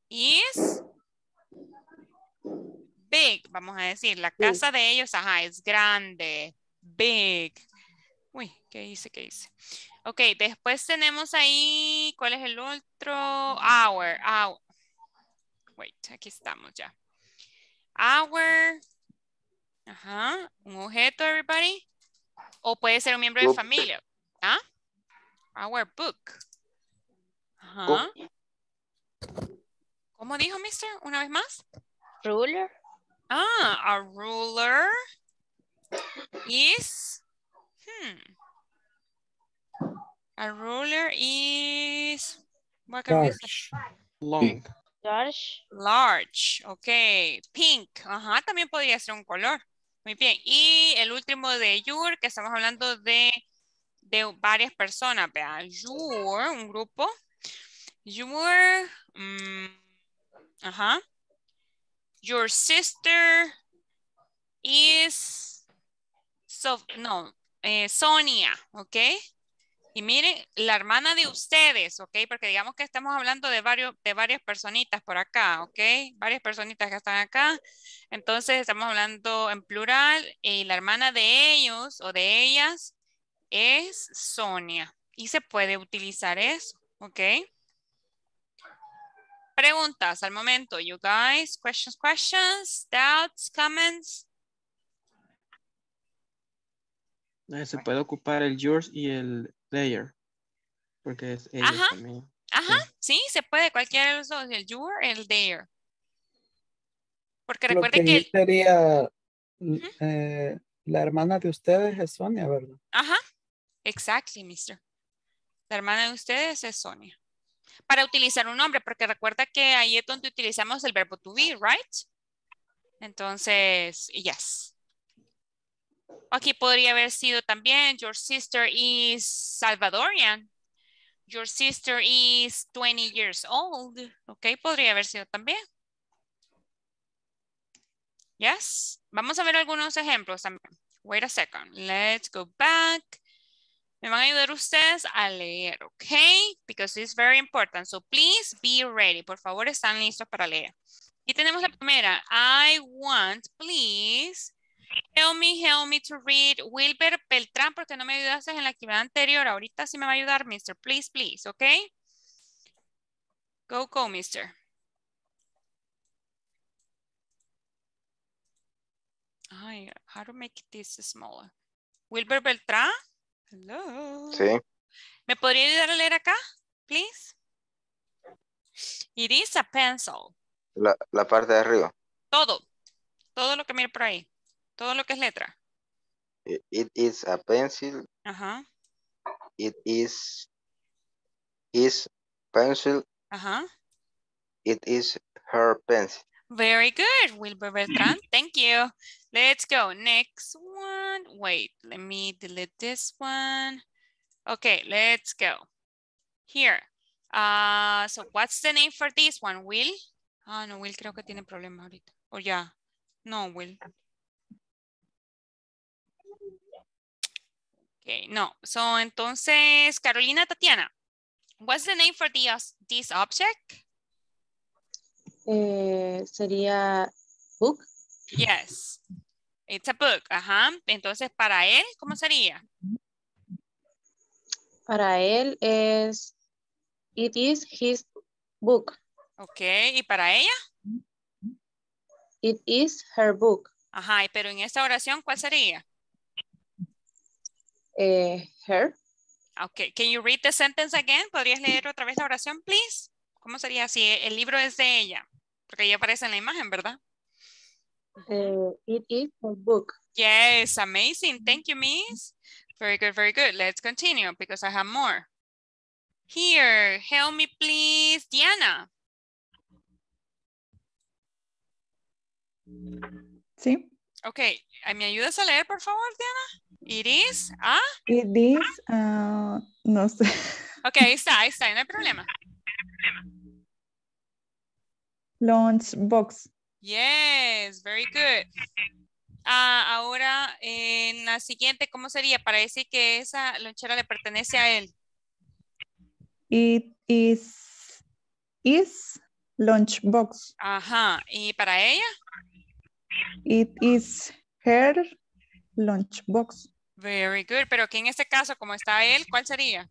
is big. Vamos a decir, la casa de ellos, ajá, es grande. Big. Uy, ¿qué hice? ¿Qué hice? Ok, después tenemos ahí, ¿cuál es el otro? Our, our. Wait, aquí estamos ya. Our. Ajá, un objeto, everybody. O puede ser un miembro book. de familia. ¿Ah? Our book. Ajá. Book. ¿Cómo dijo, mister? Una vez más. Ruler. Ah, a ruler is... Hmm. A ruler is... What can we say? Long. Large. Large. Ok. Pink. Ajá, también podría ser un color. Muy bien, y el último de your, que estamos hablando de, de varias personas, vea, your, un grupo, your, um, ajá, your sister is, so, no, eh, Sonia, ok, y miren, la hermana de ustedes, ok, porque digamos que estamos hablando de, varios, de varias personitas por acá, ok, varias personitas que están acá. Entonces estamos hablando en plural y la hermana de ellos o de ellas es Sonia. Y se puede utilizar eso, ¿ok? Preguntas al momento, you guys. Questions, questions, doubts, comments. Se puede ocupar el yours y el their. Porque es ellos ajá, también. Ajá, sí, se puede. Cualquiera de los dos, el your, el their. Porque recuerden que... que sería, ¿Mm? eh, la hermana de ustedes es Sonia, ¿verdad? Ajá, exactly, mister. La hermana de ustedes es Sonia. Para utilizar un nombre, porque recuerda que ahí es donde utilizamos el verbo to be, right? Entonces, yes. Aquí podría haber sido también, your sister is Salvadorian. Your sister is twenty years old. Ok, podría haber sido también. Yes. Vamos a ver algunos ejemplos también. Wait a second. Let's go back. Me van a ayudar ustedes a leer, ¿ok? Because it's very important. So please be ready. Por favor, están listos para leer. Aquí tenemos la primera. I want, please, help me, help me to read. Wilber Beltrán, porque no me ayudaste en la actividad anterior. Ahorita sí me va a ayudar, mister. Please, please, ¿ok? Go, go, mister. Ay, how to make this smaller. Wilber Beltrán. Hello. Sí. ¿Me podría ayudar a leer acá? Please. It is a pencil. La, la parte de arriba. Todo. Todo lo que mire por ahí. Todo lo que es letra. It, it is a pencil. Ajá. It is. Is pencil. Ajá. It is her pencil. Very good, Wilber Beltran. Thank you. Let's go. Next one. Wait, let me delete this one. Okay, let's go. Here. Uh, so what's the name for this one, Will? Ah, no, Will creo que tiene problemas ahorita. O oh, ya. Yeah. No, Will. Okay, no. So, entonces, Carolina Tatiana. What's the name for the, this object? Eh, sería book. Yes. It's a book. Ajá. Entonces, para él, ¿cómo sería? Para él es it is his book. Ok. ¿Y para ella? It is her book. Ajá. Pero en esta oración, ¿cuál sería? Eh, her. Ok. Can you read the sentence again? ¿Podrías leer otra vez la oración, please? ¿Cómo sería si el libro es de ella? Porque ella aparece en la imagen, ¿verdad? Uh, it is a book. Yes, amazing. Thank you, miss. Very good, very good. Let's continue because I have more. Here, help me, please, Diana. Sí. Okay, ¿me ayudas a leer, por favor, Diana? It is a... Ah? It is uh, no sé. Okay, ahí está, ahí está, no hay problema. Lunch box. Yes, very good. Ah, ahora en la siguiente, ¿cómo sería para decir que esa lonchera le pertenece a él? It is is lunch box. Ajá. ¿Y para ella? It is her lunch box. Very good. Pero que en este caso, como está él, ¿cuál sería?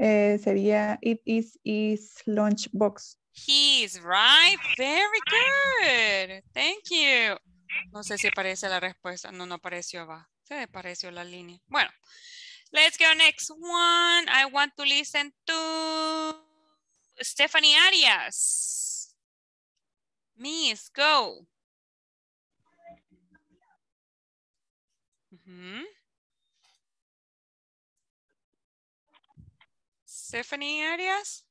Eh, sería it is his lunch box. He's right. Very good. Thank you. No sé si aparece la respuesta. No, no apareció. Va. Se apareció la línea. Bueno. Let's go next one. I want to listen to Stephanie Arias. Miss, go. Mm-hmm. Stephanie Arias.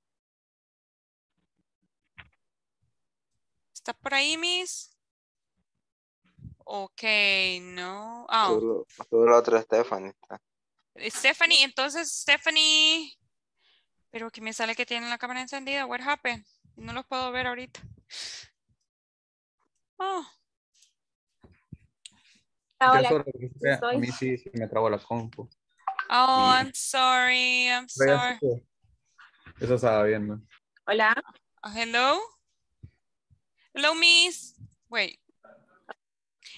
¿Está por ahí, Miss? Ok, no. Oh. Tú, tú la otra Stephanie. Stephanie, entonces Stephanie. Pero que me sale que tienen la cámara encendida. What happened? No los puedo ver ahorita. Oh. Hola. Yo soy... A mí sí, sí me trabo la compu. Oh, I'm sorry, I'm sorry. Eso estaba bien, ¿no? Hola. Hello. Hello, miss. Wait.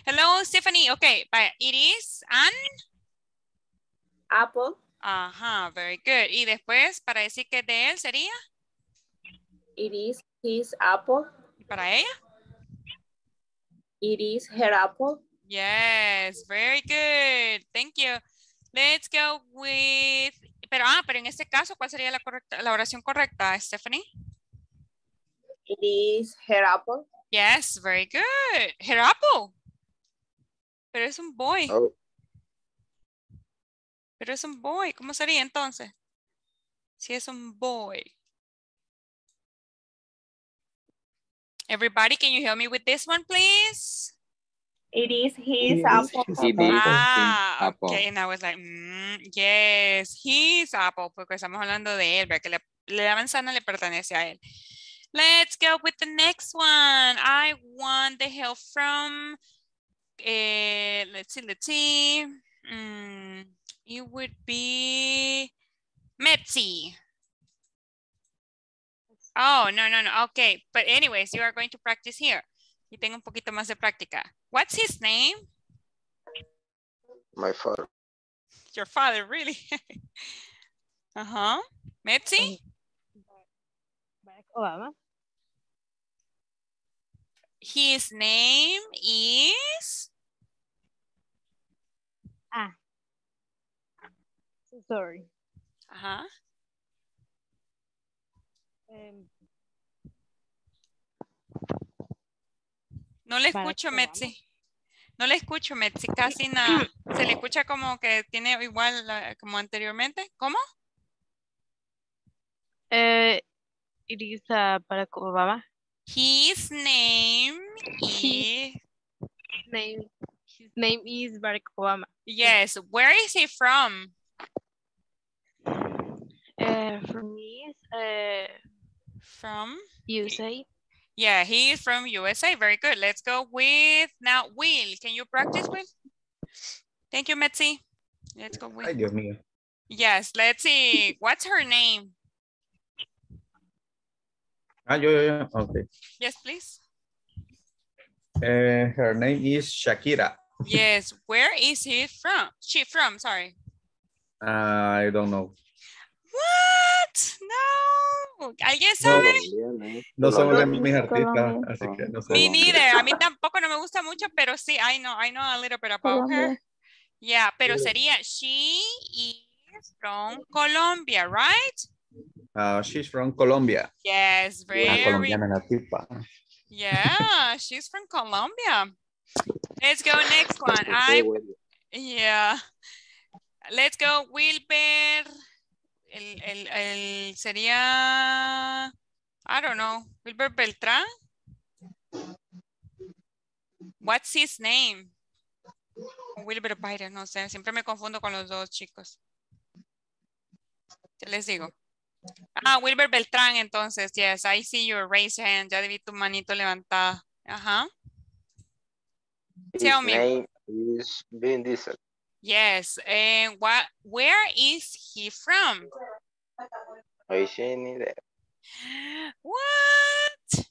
Hello, Stephanie. Okay, but it is an apple. Ajá, very good. Y después, para decir que de él sería. It is his apple. ¿Y para ella? It is her apple. Yes, very good. Thank you. Let's go with... Pero, ah, pero en este caso, ¿cuál sería la, correcta, la oración correcta, Stephanie? It is her apple. Yes, very good. Her apple. Pero es un boy. Oh. Pero es un boy. ¿Cómo sería entonces? Si es un boy. Everybody, can you help me with this one, please? It is his apple. Ah, okay. And I was like, mm, yes, his apple. Porque estamos hablando de él, que la, la manzana le pertenece a él. Let's go with the next one. I want the help from, uh, let's see, let's see. Mm, it would be Metzi. Oh, no, no, no. Okay. But anyways, you are going to practice here. Y tengo un poquito más de práctica. What's his name? My father. Your father, really? uh-huh. Messi? Barack Obama. His name is? Ah. So sorry. Uh-huh. Um. No le escucho, Metzi. No le escucho, Metzi. Casi nada. Se le escucha como que tiene igual como anteriormente. ¿Cómo? Uh, it is uh, Barack Obama. His name is... His name, his name is Barack Obama. Yes. Where is he from? Uh, from me. Uh, from? U S A. Yeah, he is from U S A. Very good. Let's go with now Will. Can you practice, Will? Thank you, Metzi. Let's go with. Ay, Dios mío. Yes, let's see. What's her name? Ah, yo, yo, yo. Okay. Yes, please. Uh, her name is Shakira. Yes. Where is he from? She from? Sorry. Uh, I don't know. What? No. ¿Alguien sabe? No, no somos mis artistas, así que no sé. Me neither. A mí tampoco no me gusta mucho, pero sí, I know, I know a little bit about Colombia. Her. Yeah, pero sería, she is from Colombia, right? Uh, she's from Colombia. Yes, very. Yeah, she's from Colombia. Let's go next one. I, yeah. Let's go, Wilber. El, el, el sería, I don't know, Wilber Beltrán. What's his name? Wilber Byron, no sé, siempre me confundo con los dos chicos. Ya les digo. Ah, Wilber Beltrán, entonces, yes, I see your raised hand, ya vi tu manito levantada. Ajá. His Tell me. Name is Ben Diesel. Yes, and what? Where is he from? What?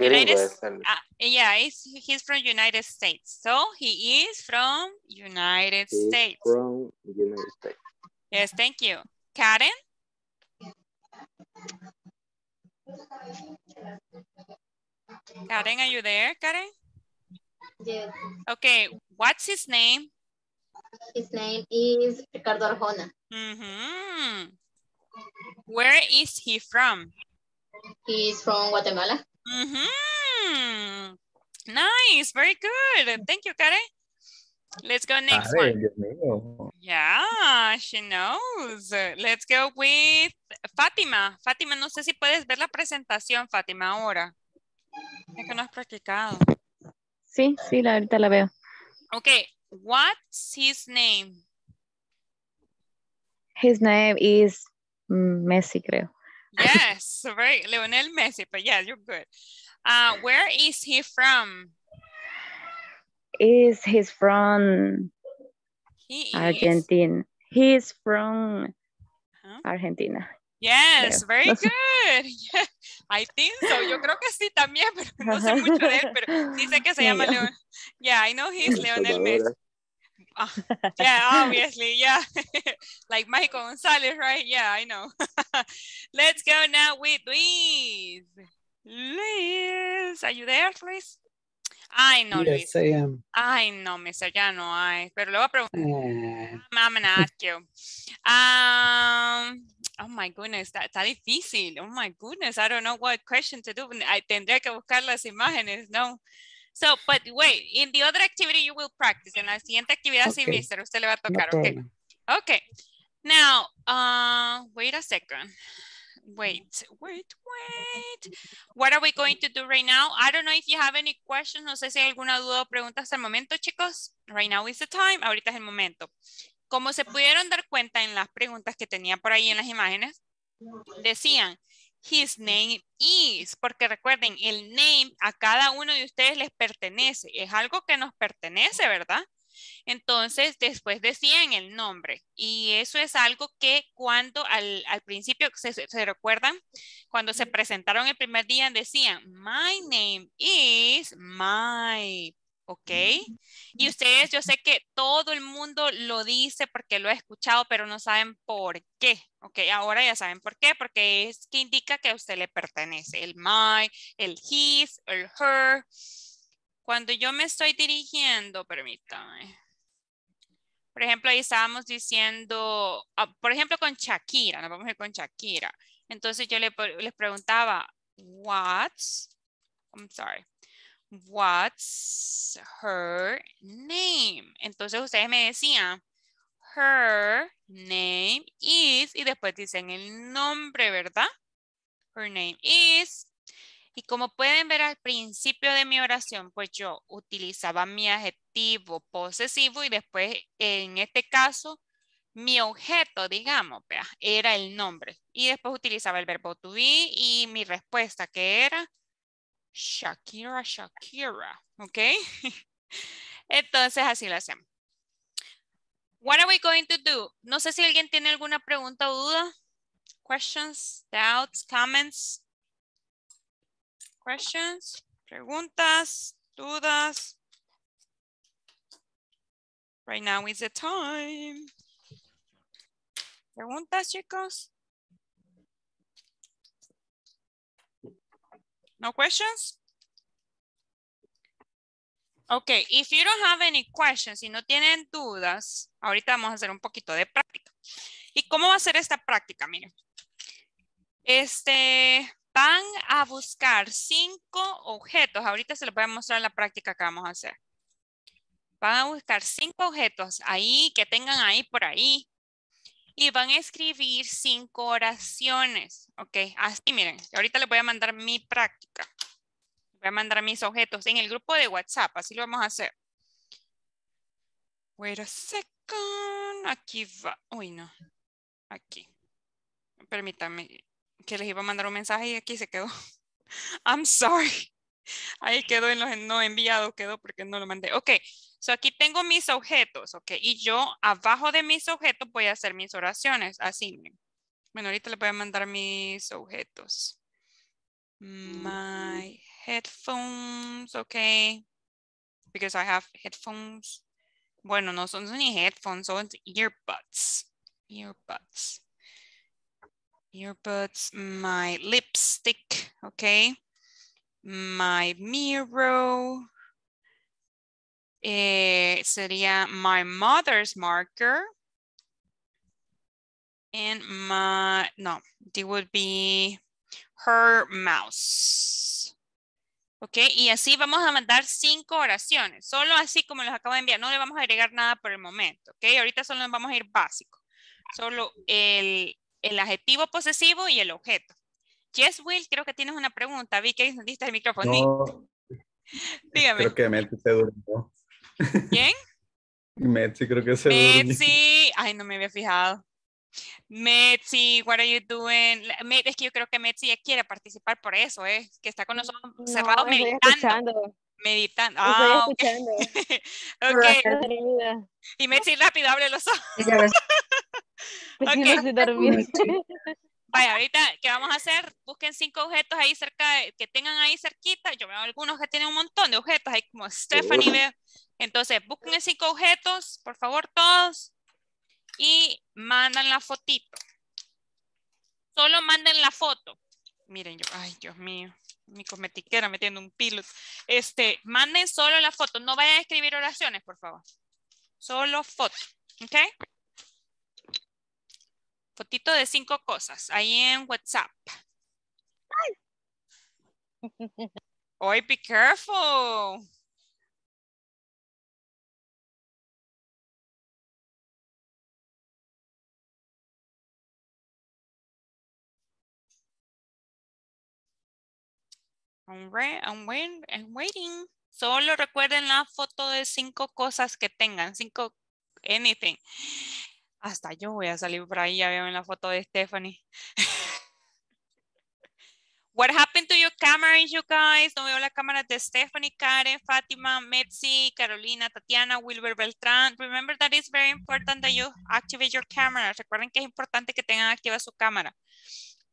United, uh, yeah, it's, he's from United States. So he is from United he States. From United States. Yes, thank you, Karen. Karen, are you there, Karen? Yes. Okay, what's his name? His name is Ricardo Arjona. Mm-hmm. Where is he from? He is from Guatemala. Mm-hmm. Nice, very good. Thank you, Karen. Let's go next Ay, one. Yeah, she knows. Let's go with Fátima. Fátima, no sé si puedes ver la presentación, Fátima, ahora. Es que no has practicado. Sí, sí, la, ahorita la veo. Okay. What's his name? His name is Messi, creo. Yes, very, Leonel Messi, but yeah, you're good. Uh, where is he from? Is he's from he Argentina. He's from huh? Argentina. Yes, creo. Very no good. Yeah, I think so. Yo creo que sí también, pero no sé mucho de él, pero sí sé que se sí, llama Leonel. Yeah, I know he's Leonel Messi. Oh, yeah, obviously, yeah. Like Michael Gonzalez, right? Yeah, I know. Let's go now with Luis. Luis, are you there, Luis? I know, Luis. Yes, I am. I know, mister, ya no hay. Pero le voy a preguntar. Uh... I'm going to ask you. Um, oh, my goodness, that, está difícil. Oh, my goodness, I don't know what question to do. I tendría que buscar las imágenes, no. So, but wait, in the other activity you will practice. En la siguiente actividad, okay. Sí, mister, usted le va a tocar, no okay? Okay. Now, uh, wait a second. Wait, wait, wait. What are we going to do right now? I don't know if you have any questions. No sé si hay alguna duda o pregunta hasta el momento, chicos. Right now is the time. Ahorita es el momento. Como se pudieron dar cuenta en las preguntas que tenía por ahí en las imágenes, decían, his name is, porque recuerden, el name a cada uno de ustedes les pertenece. Es algo que nos pertenece, ¿verdad? Entonces, después decían el nombre y eso es algo que cuando al, al principio, ¿se, se recuerdan? Cuando se presentaron el primer día decían, my name is my, ¿ok? Y ustedes, yo sé que todo el mundo lo dice porque lo ha escuchado, pero no saben por qué, ¿ok? Ahora ya saben por qué, porque es que indica que a usted le pertenece el my, el his, el her. Cuando yo me estoy dirigiendo, permítame. Por ejemplo, ahí estábamos diciendo, por ejemplo, con Shakira, nos vamos a ir con Shakira. Entonces yo le, les preguntaba, what's, I'm sorry, what's her name? Entonces ustedes me decían, her name is, y después dicen el nombre, ¿verdad? Her name is. Y como pueden ver al principio de mi oración, pues yo utilizaba mi adjetivo posesivo y después, en este caso, mi objeto, digamos, era el nombre. Y después utilizaba el verbo to be y mi respuesta que era Shakira, Shakira, ¿ok? Entonces así lo hacemos. What are we going to do? No sé si alguien tiene alguna pregunta o duda. Questions, doubts, comments. Questions, preguntas, dudas. Right now is the time. Preguntas, chicos. No questions? Okay, if you don't have any questions, si no tienen dudas, ahorita vamos a hacer un poquito de práctica. ¿Y cómo va a ser esta práctica? Miren. Este... Van a buscar cinco objetos. Ahorita se los voy a mostrar la práctica que vamos a hacer. Van a buscar cinco objetos ahí, que tengan ahí por ahí. Y van a escribir cinco oraciones. Ok, así miren. Ahorita les voy a mandar mi práctica. Voy a mandar mis objetos en el grupo de WhatsApp. Así lo vamos a hacer. Wait a second. Aquí va. Uy, no. Aquí. Permítanme. Que les iba a mandar un mensaje y aquí se quedó. I'm sorry. Ahí quedó en los no enviado, quedó porque no lo mandé. Ok, so aquí tengo mis objetos, ok. Y yo abajo de mis objetos voy a hacer mis oraciones, así. Bueno, ahorita les voy a mandar mis objetos. My headphones, ok. Because I have headphones. Bueno, no son ni headphones, son earbuds. Earbuds. Earbuds, my lipstick, okay, my mirror, eh, sería my mother's marker, and my, no, it would be her mouse, okay, y así vamos a mandar cinco oraciones, solo así como los acabo de enviar, no le vamos a agregar nada por el momento, okay, ahorita solo nos vamos a ir básico, solo el... el adjetivo posesivo y el objeto. Yes, Will, creo que tienes una pregunta. Vi que encendiste el micrófono. No, dígame. Creo que Metsi se durmió. ¿Quién? Metsi creo que se durmió. Metsi, ay, no me había fijado. Metsi, what are you doing? Es que yo creo que Metsi ya quiere participar por eso, ¿eh? Que está con nosotros cerrados no, meditando. Escuchando. Meditando. Ah, estoy escuchando. Okay. Okay. Y Metsi, rápido, abre los ojos. Okay. Vaya, ahorita, ¿qué vamos a hacer? Busquen cinco objetos ahí cerca, que tengan ahí cerquita. Yo veo algunos que tienen un montón de objetos, ahí como Stephanie veo. Entonces, busquen cinco objetos, por favor, todos. Y mandan la fotito. Solo manden la foto. Miren, yo, ay, Dios mío. Mi cosmetiquera metiendo un pilo. Este, manden solo la foto. No vayan a escribir oraciones, por favor. Solo foto. ¿Ok? Fotito de cinco cosas, ahí en WhatsApp. Hoy, be careful. I'm, re I'm, wait I'm waiting. Solo recuerden la foto de cinco cosas que tengan, cinco, anything. Hasta yo voy a salir por ahí, ya veo en la foto de Stephanie. What happened to your cameras, you guys? No veo las cámaras de Stephanie, Karen, Fátima, Metzi, Carolina, Tatiana, Wilber Beltrán. Remember that it's very important that you activate your camera. Recuerden que es importante que tengan activa su cámara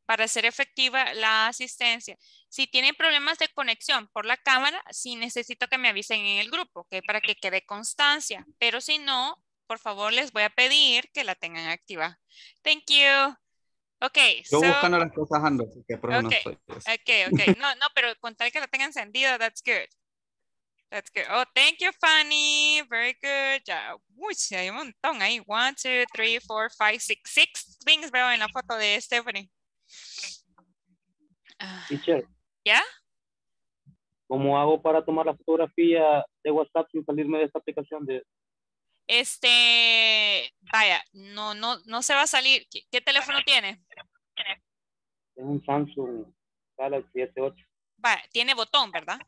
para ser efectiva la asistencia. Si tienen problemas de conexión por la cámara, sí necesito que me avisen en el grupo, ¿okay? Para que quede constancia. Pero si no, por favor, les voy a pedir que la tengan activa. Thank you. Okay, yo so, buscando las cosas ando, así que por okay, no soy. Okay, okay. No, no, pero con tal que la tenga encendida, that's good. That's good. Oh, thank you, Fanny. Very good. Ya, uy, hay un montón ahí. One, two, three, four, five, six. Six things veo en la foto de Stephanie. Teacher. ¿Ya? ¿Cómo hago para tomar la fotografía de WhatsApp sin salirme de esta aplicación de...? Este, vaya, no, no, no se va a salir. ¿Qué, qué teléfono tiene? Es un Samsung Galaxy S ocho. Vaya, tiene botón, ¿verdad?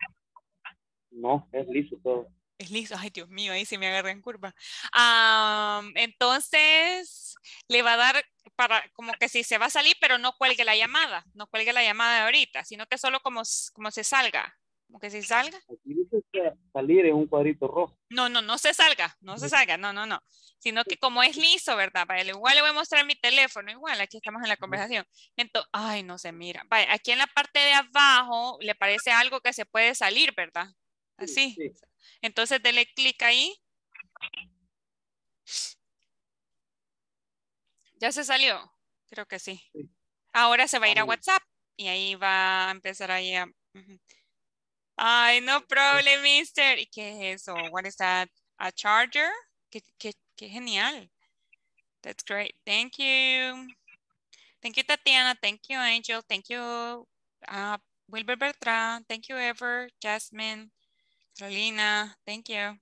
No, es liso todo. Es liso, ay Dios mío, ahí se me agarra en curva. Um, entonces, le va a dar para, como que si se va a salir, pero no cuelgue la llamada, no cuelgue la llamada de ahorita, sino que solo como, como se salga. Como que se salga. Aquí dice que salir en un cuadrito rojo. No, no, no se salga, no se salga, no, no, no. Sino que como es liso, ¿verdad? Vale, igual le voy a mostrar mi teléfono, igual, aquí estamos en la conversación. Entonces, ay, no se mira. Vale, aquí en la parte de abajo le parece algo que se puede salir, ¿verdad? Así. Sí, sí. Entonces, dele clic ahí. ¿Ya se salió? Creo que sí. Sí. Ahora se va a ir a WhatsApp y ahí va a empezar ahí a... Uh-huh. Ay, no problem, mister. ¿Y qué es eso? What is that? A charger? Qué, qué, qué genial. That's great. Thank you. Thank you, Tatiana. Thank you, Angel. Thank you, uh, Wilber Bertrán. Thank you, Ever. Jasmine. Carolina. Thank you.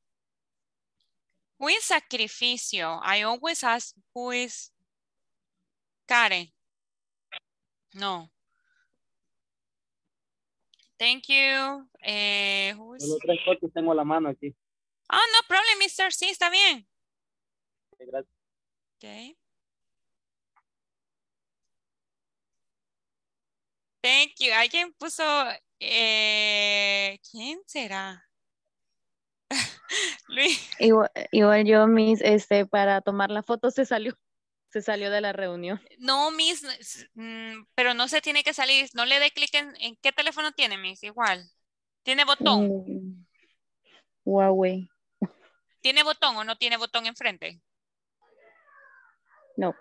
Who is sacrificio? I always ask who is Karen. No. Thank you. Eh, Solo tres fotos tengo la mano aquí. Ah, oh, no problem, mister. Sí, está bien. Gracias. Okay. Thank you. Alguien puso... Eh, ¿quién será? Luis. Igual, igual yo, Miss, este, para tomar la foto se salió. Se salió de la reunión. No, Miss, pero no se tiene que salir. No le dé clic en, en qué teléfono tiene, Miss, igual. ¿Tiene botón? Mm, Huawei. ¿Tiene botón o no tiene botón enfrente? No.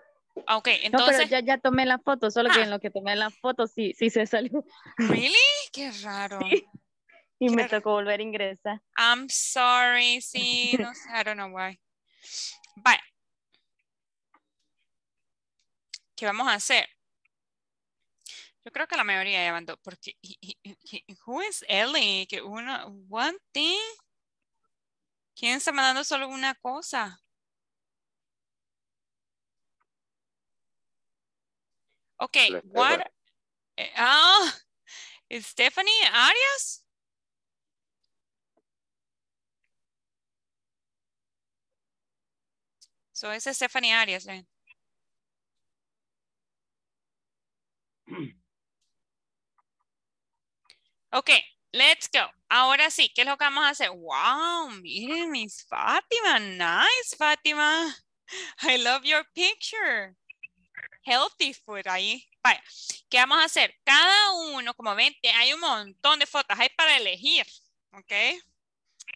Ok, entonces. No, pero ya, ya tomé la foto, solo ah. que en lo que tomé la foto sí, sí se salió. ¿Really? Qué raro. Sí. Y qué me raro. Tocó volver a ingresar. I'm sorry, sí, no sé, I don't know why. Vaya. ¿Qué vamos a hacer? Yo creo que la mayoría ya mandó porque who is Ellie? Que uno one thing. ¿Quién está mandando solo una cosa? Okay, Let's what? Ah, oh, Stephanie Arias. So es Stephanie Arias, ¿eh? Ok, let's go. Ahora sí, ¿qué es lo que vamos a hacer? Wow, miren mis Fátima. Nice, Fátima. I love your picture. Healthy food ahí. Vaya, ¿qué vamos a hacer? Cada uno, como ven, hay un montón de fotos. Hay para elegir, ¿ok?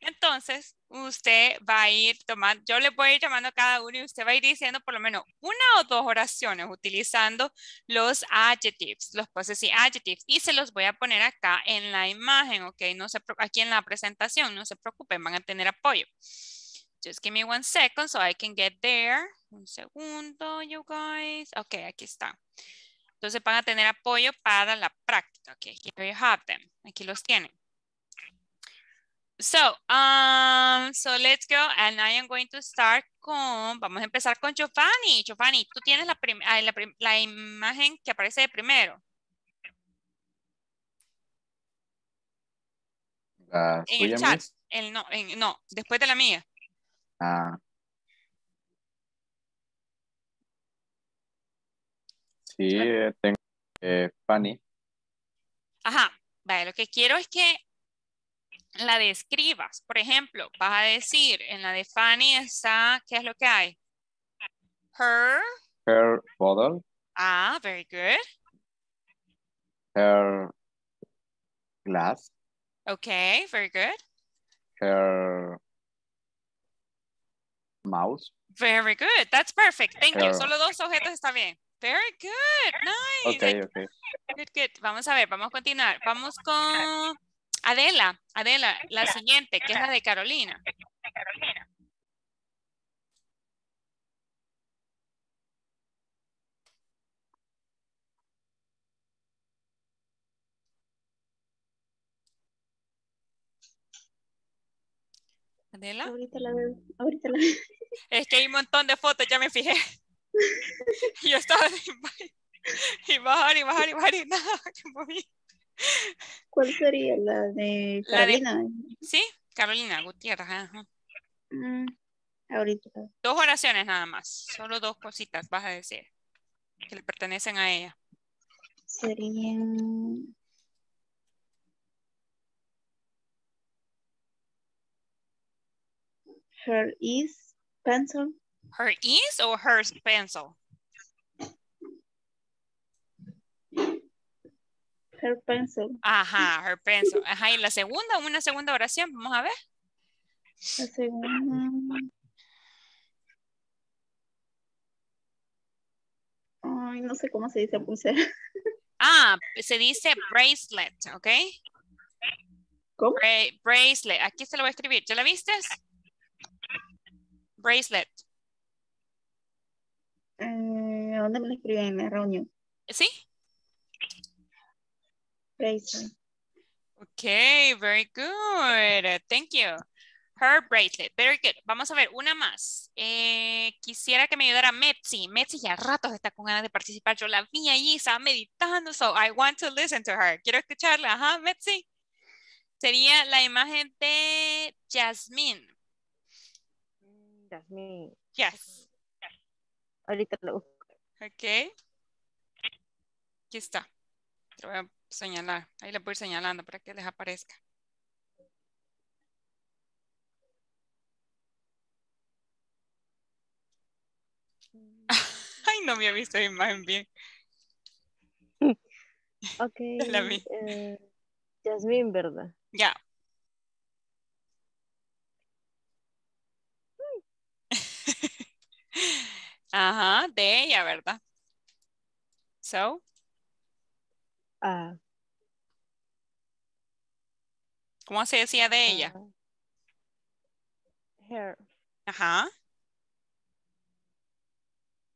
Entonces, usted va a ir tomando, yo le voy a ir llamando a cada uno y usted va a ir diciendo por lo menos una o dos oraciones utilizando los adjectives, los possessive adjectives. Y se los voy a poner acá en la imagen, ¿ok? No se, aquí en la presentación, no se preocupen, van a tener apoyo. Just give me one second so I can get there. Un segundo, you guys. Ok, aquí está. Entonces van a tener apoyo para la práctica, ok? Here you have them. Aquí los tienen. So, um, so let's go and I am going to start con, vamos a empezar con Giovanni. Giovanni, tú tienes la, prim, la, la imagen que aparece de primero. La en suya el chat, misma. El no, en, no, después de la mía. Ah. Sí, tengo eh, Fanny. Ajá, vale, lo que quiero es que la describas. Por ejemplo, vas a decir, en la de Fanny está, ¿qué es lo que hay? Her. Her bottle. Ah, very good. Her glass. Okay, very good. Her mouse. Very good, that's perfect. Thank her... you, solo dos objetos está bien. Very good, nice. Okay, okay. Good, good. Vamos a ver, vamos a continuar. Vamos con... Adela, Adela, la siguiente, que es la de Carolina. Adela. Ahorita la veo, ahorita la veo. Es que hay un montón de fotos, ya me fijé. Yo estaba y bajar y bajar y bajar y nada, que moví. ¿Cuál sería la de Carolina? La de, sí, Carolina Gutiérrez. Ajá. Mm, ahorita. Dos oraciones nada más, solo dos cositas vas a decir que le pertenecen a ella. Serían... Her is pencil. Her is or her pencil? Her pencil. Ajá, her pencil. Ajá, y la segunda, una segunda oración, vamos a ver. La segunda. Ay, no sé cómo se dice pulsera. Ah, se dice bracelet, ¿ok? ¿Cómo? Bra bracelet, aquí se lo voy a escribir, ¿ya la viste? Bracelet. Eh, ¿Dónde me lo escribí? En la reunión. ¿Sí? Bracelet. Okay, very good. Thank you. Her bracelet. Very good. Vamos a ver, una más. Eh, quisiera que me ayudara Metsi. Metsi ya ratos está con ganas de participar. Yo la vi allí, estaba meditando. So I want to listen to her. Quiero escucharla. Ajá, Metsi. Sería la imagen de Jasmine. Jasmine. Yes. Ahorita lo busco. Ok. Aquí está. Te voy a señalar. Ahí le voy a ir señalando para que les aparezca. Ay, no me he visto la imagen bien. Ok. La vi. Eh, Jasmine, ¿verdad? Ya. Yeah. Ajá, de ella, ¿verdad? So. Uh, ¿Cómo se decía de ella? Uh, her. Ajá.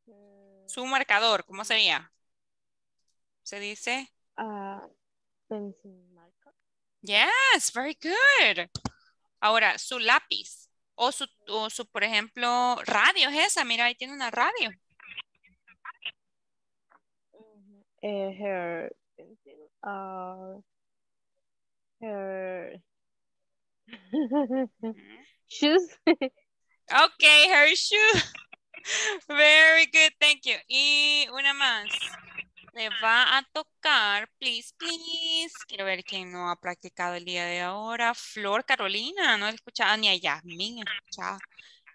Uh, Su marcador, ¿cómo sería? Se dice. Uh, pencil marker. Yes, very good. Ahora, su lápiz. O su, o su, por ejemplo, radio es esa. Mira, ahí tiene una radio. Eh, her, uh, her, shoes. Okay, her shoes. Very good, thank you. Y una más. Le va a tocar, please, please. Quiero ver quién no ha practicado el día de ahora. Flor Carolina, no he escuchado ni a Yasmin.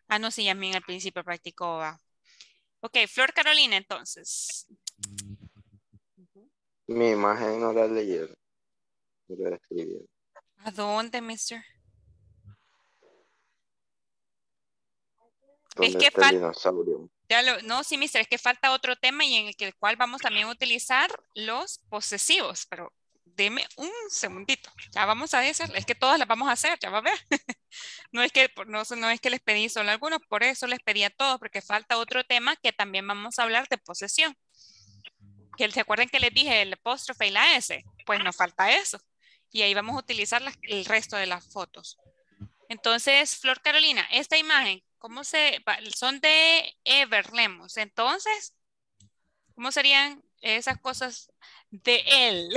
Ah, no, sí, Yasmin al principio practicó. Va. Ok, Flor Carolina, entonces. Mi imagen no la leyeron. No la escribieron. ¿A dónde, mister? ¿Dónde es está que el dinosaurio? Ya lo, no, sí, mister, es que falta otro tema y en el, que, el cual vamos también a utilizar los posesivos, pero deme un segundito, ya vamos a hacer, es que todas las vamos a hacer, ya va a ver. No es que, no, no es que les pedí solo algunos, por eso les pedí a todos, porque falta otro tema que también vamos a hablar de posesión. Que se acuerden que les dije el apóstrofe y la S, pues nos falta eso. Y ahí vamos a utilizar las, el resto de las fotos. Entonces, Flor Carolina, esta imagen, ¿cómo se, son de Everlemos? Entonces, ¿cómo serían esas cosas de él?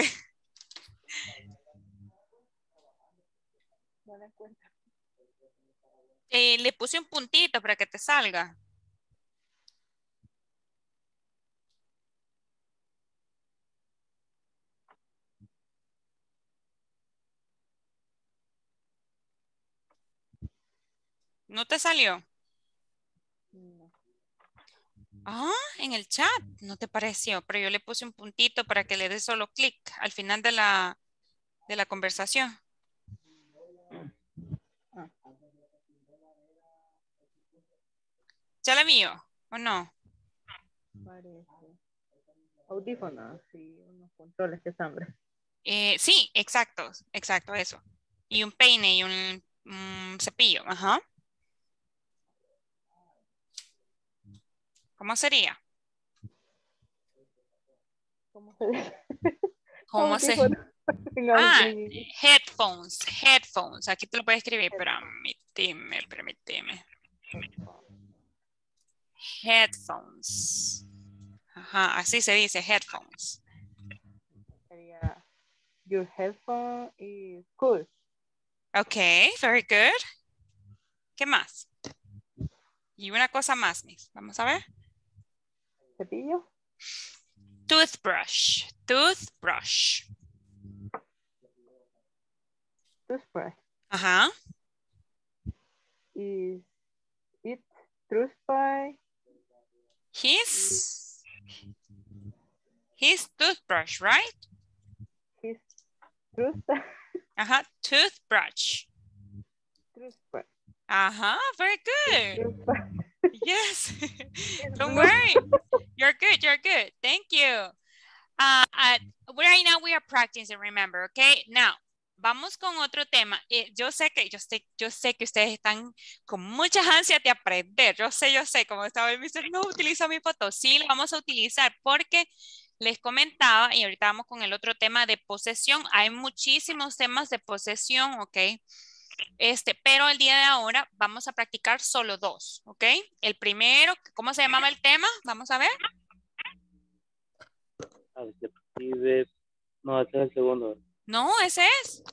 No la encuentro. Eh, le puse un puntito para que te salga. ¿No te salió? No. Ah, en el chat. No te pareció, pero yo le puse un puntito para que le des solo clic al final de la, de la conversación. ¿Ya la mío o no? Parece. Audífonos y unos controles que están. Eh, sí, exacto, exacto, eso. Y un peine y un, un cepillo, ajá. ¿Cómo sería? ¿Cómo se? ¿Cómo se? Ah, headphones, headphones. Aquí te lo puedes escribir, permíteme, permíteme. Headphones. Ajá, así se dice, headphones. Your headphone is cool. Okay, very good. ¿Qué más? Y una cosa más, Miss. Vamos a ver. Cepillo. Toothbrush. Toothbrush. Toothbrush. Ajá. Is it toothbrush? His, his toothbrush, right? His toothbrush. Ajá, toothbrush. Toothbrush. Ajá, very good. Yes, don't worry. You're good, you're good. Thank you. Uh, uh, right now we are practicing, remember, okay? Now, vamos con otro tema. Eh, yo sé que yo sé, yo sé que ustedes están con muchas ansias de aprender. Yo sé, yo sé, como estaba el mister, no utilizo mi foto. Sí, lo vamos a utilizar porque les comentaba, y ahorita vamos con el otro tema de posesión. Hay muchísimos temas de posesión, ¿ok? Este, pero el día de ahora vamos a practicar solo dos, ¿ok? El primero, ¿cómo se llamaba el tema? Vamos a ver. Adjetivo, no, este es el segundo. No, ese es.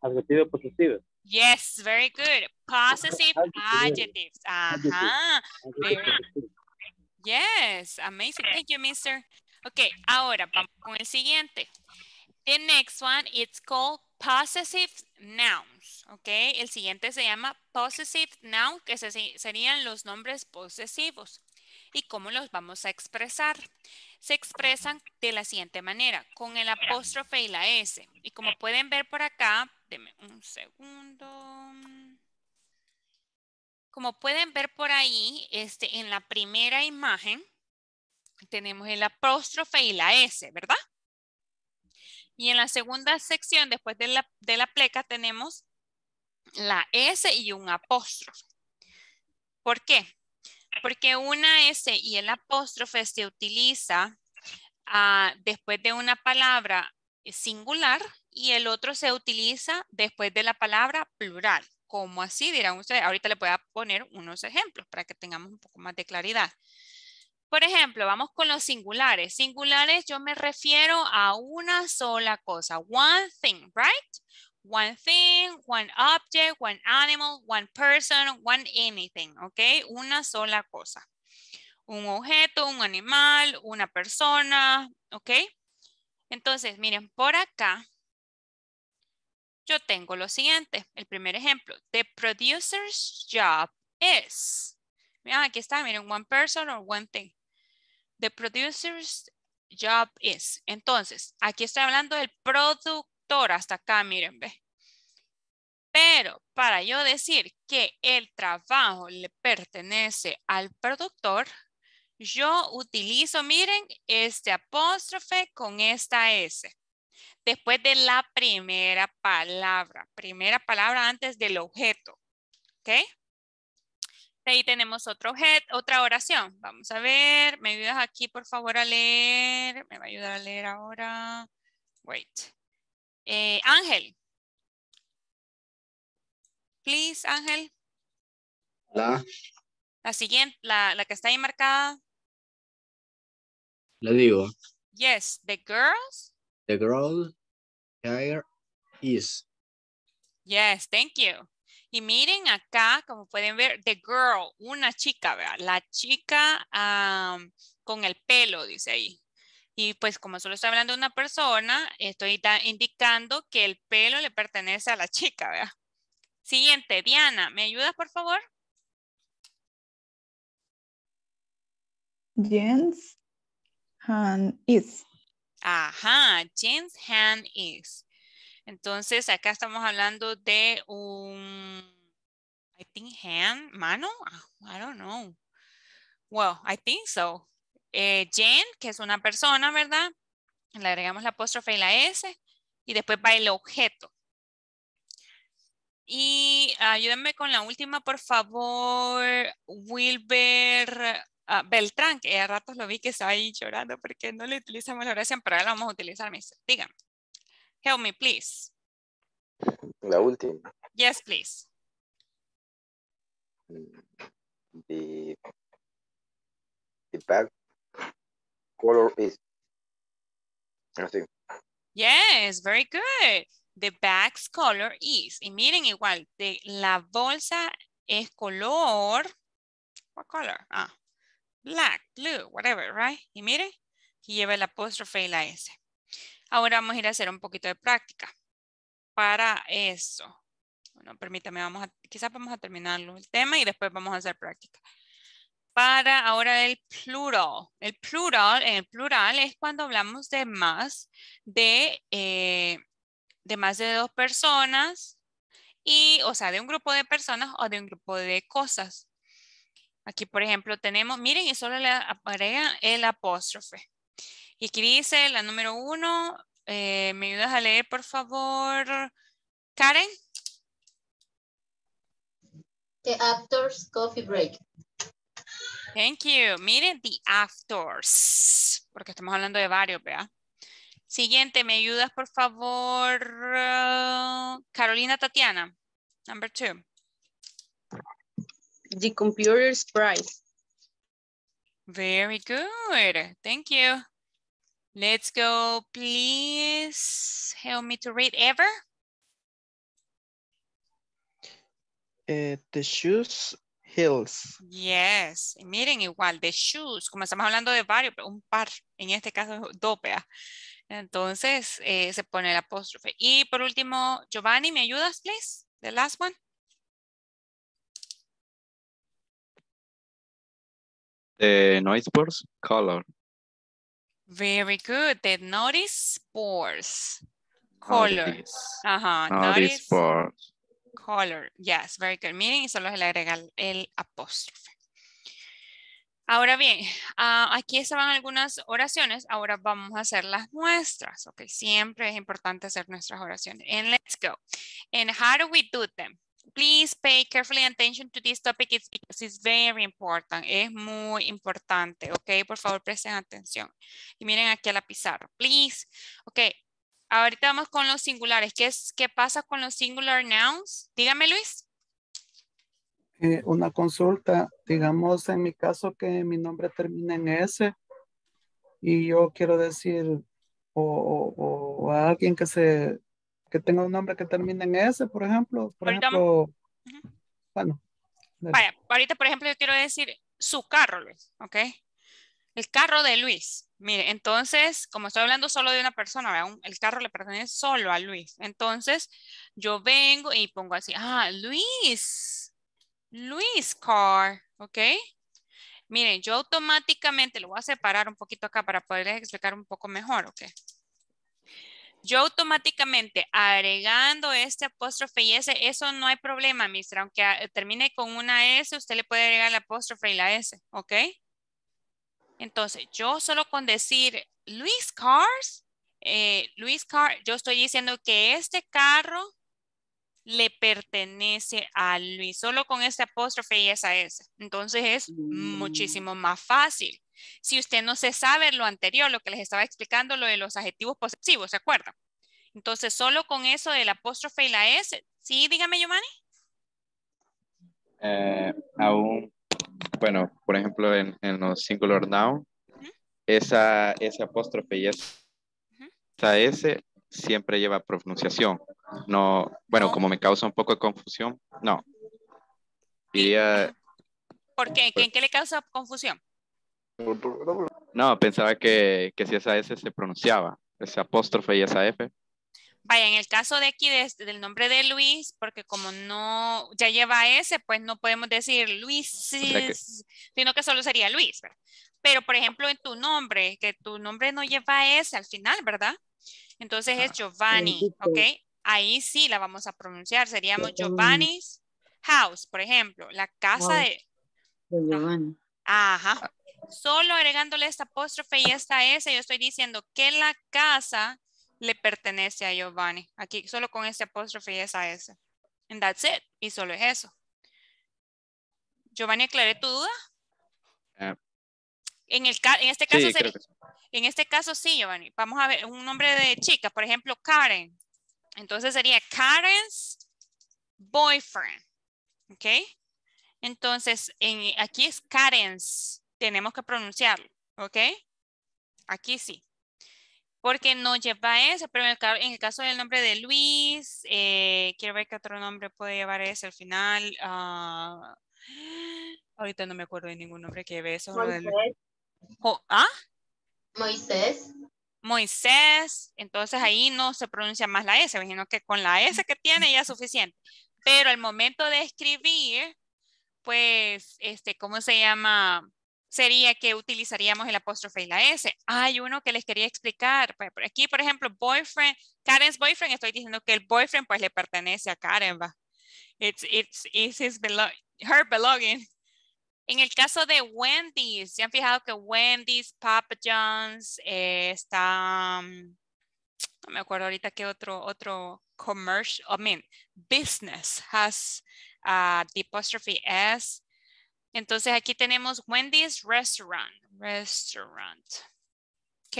Adjetivo posesivo. Yes, very good. Possessive adjectives. Ajá. Yes, amazing. Thank you, mister. Ok, ahora vamos con el siguiente. The next one, it's called possessive nouns. Ok, el siguiente se llama possessive noun, que serían los nombres posesivos. ¿Y cómo los vamos a expresar? Se expresan de la siguiente manera, con el apóstrofe y la S. Y como pueden ver por acá, denme un segundo. Como pueden ver por ahí, este, en la primera imagen, tenemos el apóstrofe y la S, ¿verdad? Y en la segunda sección, después de la, de la pleca, tenemos la S y un apóstrofe. ¿Por qué? Porque una S y el apóstrofe se utiliza uh, después de una palabra singular y el otro se utiliza después de la palabra plural. ¿Cómo así? Dirán ustedes. Ahorita le voy a poner unos ejemplos para que tengamos un poco más de claridad. Por ejemplo, vamos con los singulares. Singulares, yo me refiero a una sola cosa. One thing, right? One thing, one object, one animal, one person, one anything, ¿ok? Una sola cosa. Un objeto, un animal, una persona, ¿ok? Entonces, miren, por acá yo tengo lo siguiente. El primer ejemplo. The producer's job is. Ah, aquí está, miren, one person or one thing. The producer's job is. Entonces, aquí estoy hablando del productor hasta acá, miren, ve. Pero para yo decir que el trabajo le pertenece al productor, yo utilizo, miren, este apóstrofe con esta S. Después de la primera palabra. Primera palabra antes del objeto. ¿Ok? Ahí tenemos otro head, otra oración. Vamos a ver, me ayudas aquí por favor a leer. Me va a ayudar a leer ahora. Wait. Eh, Ángel. Please, Ángel. La. La siguiente, la, la que está ahí marcada. Le digo. Yes, the girls. The girl hair is. Yes, thank you. Y miren acá, como pueden ver, the girl, una chica, ¿verdad? La chica um, con el pelo, dice ahí. Y pues como solo estoy hablando de una persona, estoy indicando que el pelo le pertenece a la chica, ¿verdad? Siguiente, Diana, ¿me ayudas por favor? Jens and is. Ajá, Jens and is. Entonces acá estamos hablando de un, I think hand, mano, I don't know. Well, I think so. Eh, Jen, que es una persona, ¿verdad? Le agregamos la apóstrofe y la S. Y después va el objeto. Y ayúdenme con la última, por favor. Wilber uh, Beltrán, que a ratos lo vi que estaba ahí llorando porque no le utilizamos la oración, pero ahora la vamos a utilizar, mister. Dígame. Help me, please. La última. Yes, please. The, the back color is así. Yes, very good. The bag's color is. Y miren igual, de, la bolsa es color. What color? Ah, black, blue, whatever, right? Y miren, que lleva el apóstrofe y la S. Ahora vamos a ir a hacer un poquito de práctica para eso. Bueno, permítame, vamos a, quizás vamos a terminar el tema y después vamos a hacer práctica. Para ahora el plural. El plural, en el plural es cuando hablamos de más de, eh, de más de dos personas y, o sea, de un grupo de personas o de un grupo de cosas. Aquí, por ejemplo, tenemos, miren, y solo le agregan el apóstrofe. Y aquí dice la número uno, eh, ¿me ayudas a leer, por favor, Karen? The Actors Coffee Break. Thank you. Miren, the Actors. Porque estamos hablando de varios, ¿verdad? Siguiente, ¿me ayudas, por favor, uh, Carolina Tatiana? Number two. The Computer's Prize. Very good. Thank you. Let's go, please. Help me to read ever. Uh, the shoes, heels. Yes, miren igual, the shoes, como estamos hablando de varios, un par, en este caso dos, ¿verdad? Entonces eh, se pone el apóstrofe. Y por último, Giovanni, ¿me ayudas, please? The last one. The noise boards, color. Very good, the notice boards, color. Notice. Ajá, notice, notice boards. Color, yes, very good. Miren, y solo se le agrega el apóstrofe. Ahora bien, uh, aquí estaban algunas oraciones. Ahora vamos a hacer las nuestras. Ok, siempre es importante hacer nuestras oraciones. And let's go. And how do we do them? Please pay carefully attention to this topic because it's very important. Es muy importante. Ok, por favor, presten atención. Y miren aquí a la pizarra. Please. Ok. Ahorita vamos con los singulares. ¿Qué, es, qué pasa con los singular nouns? Dígame, Luis. Eh, una consulta. Digamos, en mi caso que mi nombre termina en S y yo quiero decir o, o, o a alguien que se que tenga un nombre que termina en S, por ejemplo. Por ahorita ejemplo, uh -huh. Bueno. Vaya, ahorita, por ejemplo, yo quiero decir su carro, Luis, ¿ok? El carro de Luis. Mire, entonces, como estoy hablando solo de una persona, un, el carro le pertenece solo a Luis. Entonces, yo vengo y pongo así, ah, Luis, Luis car, ¿ok? Miren, yo automáticamente, lo voy a separar un poquito acá para poderles explicar un poco mejor, ¿ok? Yo automáticamente, agregando este apóstrofe y ese, eso no hay problema, mister. Aunque termine con una S, usted le puede agregar el apóstrofe y la S, ¿ok? Entonces, yo solo con decir Luis Cars, eh, Luis Car, yo estoy diciendo que este carro le pertenece a Luis, solo con este apóstrofe y esa S. Entonces es mm. muchísimo más fácil. Si usted no se sabe lo anterior, lo que les estaba explicando, lo de los adjetivos posesivos, ¿se acuerdan? Entonces, solo con eso del apóstrofe y la S. Sí, dígame, Giovanni. Eh, aún. Bueno, por ejemplo, en, en los singular noun, uh-huh. esa, esa apóstrofe y esa, uh-huh. esa S siempre lleva pronunciación. No, bueno, no. Como me causa un poco de confusión, no. Diría, ¿por qué? Pues, ¿En qué le causa confusión? No, pensaba que, que si esa S se pronunciaba, esa apóstrofe y esa F. Vaya, en el caso de aquí, desde del nombre de Luis, porque como no, ya lleva ese, pues no podemos decir Luis, o sea que... sino que solo sería Luis, ¿verdad? Pero, por ejemplo, en tu nombre, que tu nombre no lleva ese al final, ¿verdad? Entonces ah, es Giovanni, ¿ok? Ahí sí la vamos a pronunciar, seríamos Giovanni's house, por ejemplo, la casa house. de... de Giovanni. Ajá. Solo agregándole esta apóstrofe y esta S, yo estoy diciendo que la casa... le pertenece a Giovanni. Aquí solo con este apóstrofe y esa S. And that's it. Y solo es eso. Giovanni, ¿aclaré tu duda? Uh, en, el, en, este caso sí, sería, sí. en este caso sí, Giovanni. Vamos a ver un nombre de chica. Por ejemplo, Karen. Entonces sería Karen's boyfriend. ¿Ok? Entonces en, aquí es Karen's. Tenemos que pronunciarlo. ¿Ok? Aquí sí. Porque no lleva ese, pero en el caso del nombre de Luis, eh, quiero ver qué otro nombre puede llevar ese al final. Uh, ahorita no me acuerdo de ningún nombre que lleve eso. Moisés. Oh, ¿ah? Moisés. Moisés. Entonces ahí no se pronuncia más la S, imagino que con la S que tiene ya es suficiente. Pero al momento de escribir, pues, este, ¿cómo se llama? Sería que utilizaríamos el apóstrofe y la S. Hay uno que les quería explicar. Aquí, por ejemplo, boyfriend, Karen's boyfriend, estoy diciendo que el boyfriend pues le pertenece a Karen, va. It's, it's, it's his belong, her belonging. En el caso de Wendy's, ¿se han fijado que Wendy's, Papa John's, eh, está, um, no me acuerdo ahorita qué otro, otro commercial, I mean, business has uh, the apostrophe S. Entonces aquí tenemos Wendy's Restaurant. Restaurant. ¿Ok?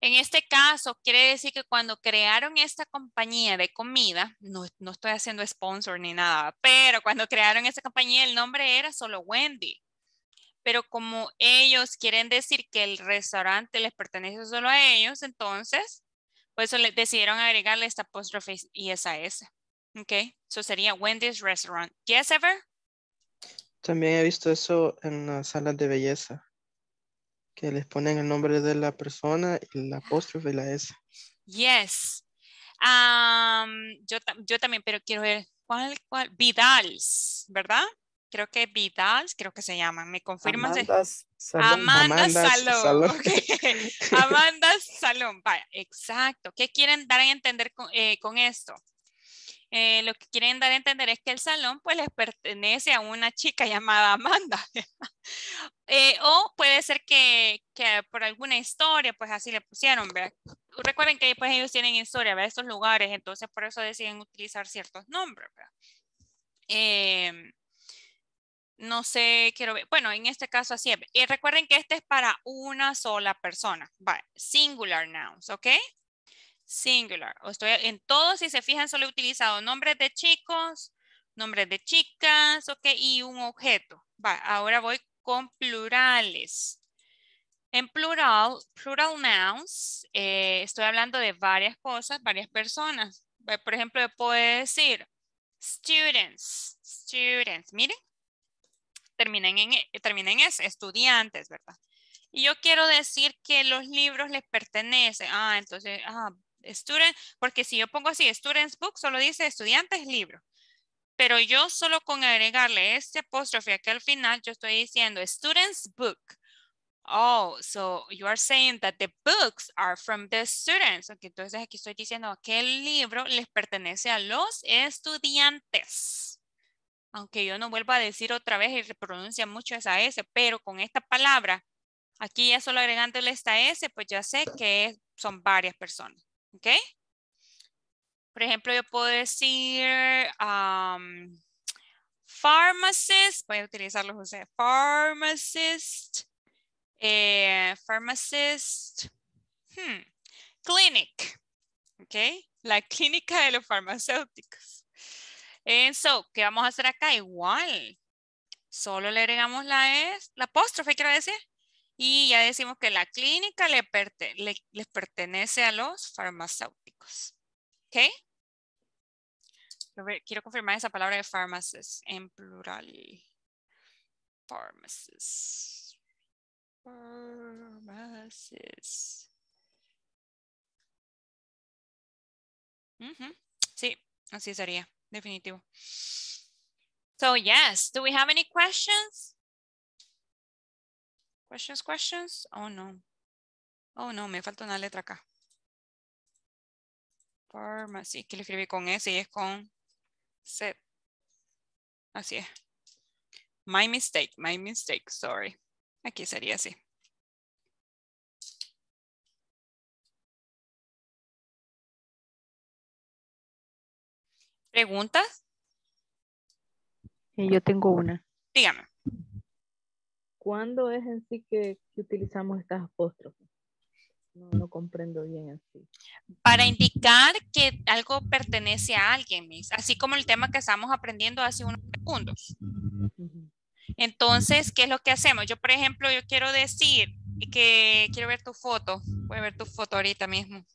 En este caso quiere decir que cuando crearon esta compañía de comida, no, no estoy haciendo sponsor ni nada, pero cuando crearon esta compañía el nombre era solo Wendy. Pero como ellos quieren decir que el restaurante les pertenece solo a ellos, entonces por eso les decidieron agregarle esta apóstrofe y esa S. ¿Ok? Eso sería Wendy's Restaurant. Yes, Ever? También he visto eso en las salas de belleza, que les ponen el nombre de la persona y la apóstrofe y la S. Yes. Um, yo, yo también, pero quiero ver cuál, cuál. Vidals, ¿verdad? Creo que Vidals, creo que se llaman. ¿Me confirman? Amanda Salón. Amanda Salón. Salón. Okay. Amanda Salón. Vaya, exacto. ¿Qué quieren dar a entender con, eh, con esto? Eh, lo que quieren dar a entender es que el salón pues les pertenece a una chica llamada Amanda. eh, o puede ser que, que por alguna historia pues así le pusieron, ¿verdad? Recuerden que pues, ellos tienen historia, ¿verdad? Estos lugares, entonces por eso deciden utilizar ciertos nombres, ¿verdad? Eh, no sé, quiero ver, bueno, en este caso así es. Eh, recuerden que este es para una sola persona, vale. Singular nouns, ¿ok? Singular. O estoy en todos, si se fijan, solo he utilizado nombres de chicos, nombres de chicas, ok, y un objeto. Va, ahora voy con plurales. En plural, plural nouns, eh, estoy hablando de varias cosas, varias personas. Por ejemplo, yo puedo decir students, students, miren, terminen en, terminen en S, estudiantes, ¿verdad? Y yo quiero decir que los libros les pertenecen. Ah, entonces, ah, student, porque si yo pongo así, students book, solo dice estudiantes libro. Pero yo solo con agregarle este apóstrofe aquí al final, yo estoy diciendo students book. Oh, so you are saying that the books are from the students. Okay, entonces aquí estoy diciendo que el libro les pertenece a los estudiantes. Aunque yo no vuelva a decir otra vez y repronuncia mucho esa S, pero con esta palabra, aquí ya solo agregándole esta S, pues ya sé que son varias personas. ¿Ok? Por ejemplo, yo puedo decir um, pharmacist. Voy a utilizarlo, José. Pharmacist. Eh, pharmacist. Hmm, clinic. ¿Ok? La clínica de los farmacéuticos. And so, ¿qué vamos a hacer acá? Igual. Solo le agregamos la S, la apóstrofe, quiero decir. Y ya decimos que la clínica le perte, le, les pertenece a los farmacéuticos. ¿Ok? Quiero confirmar esa palabra de pharmacist en plural. Pharmacist. Pharmacist. Mm-hmm. Sí, así sería, definitivo. So yes, do we have any questions? Questions, questions? Oh no. Oh no, me falta una letra acá. Pharmacy, que lo escribí con S y es con Z. Así es. My mistake, my mistake, sorry. Aquí sería así. ¿Preguntas? Yo tengo una. Dígame. ¿Cuándo es en sí que, que utilizamos estas apóstrofes? No, no comprendo bien en sí. Para indicar que algo pertenece a alguien, Miss. Así como el tema que estamos aprendiendo hace unos segundos. Uh-huh. Entonces, ¿qué es lo que hacemos? Yo, por ejemplo, yo quiero decir que quiero ver tu foto. Voy a ver tu foto ahorita mismo.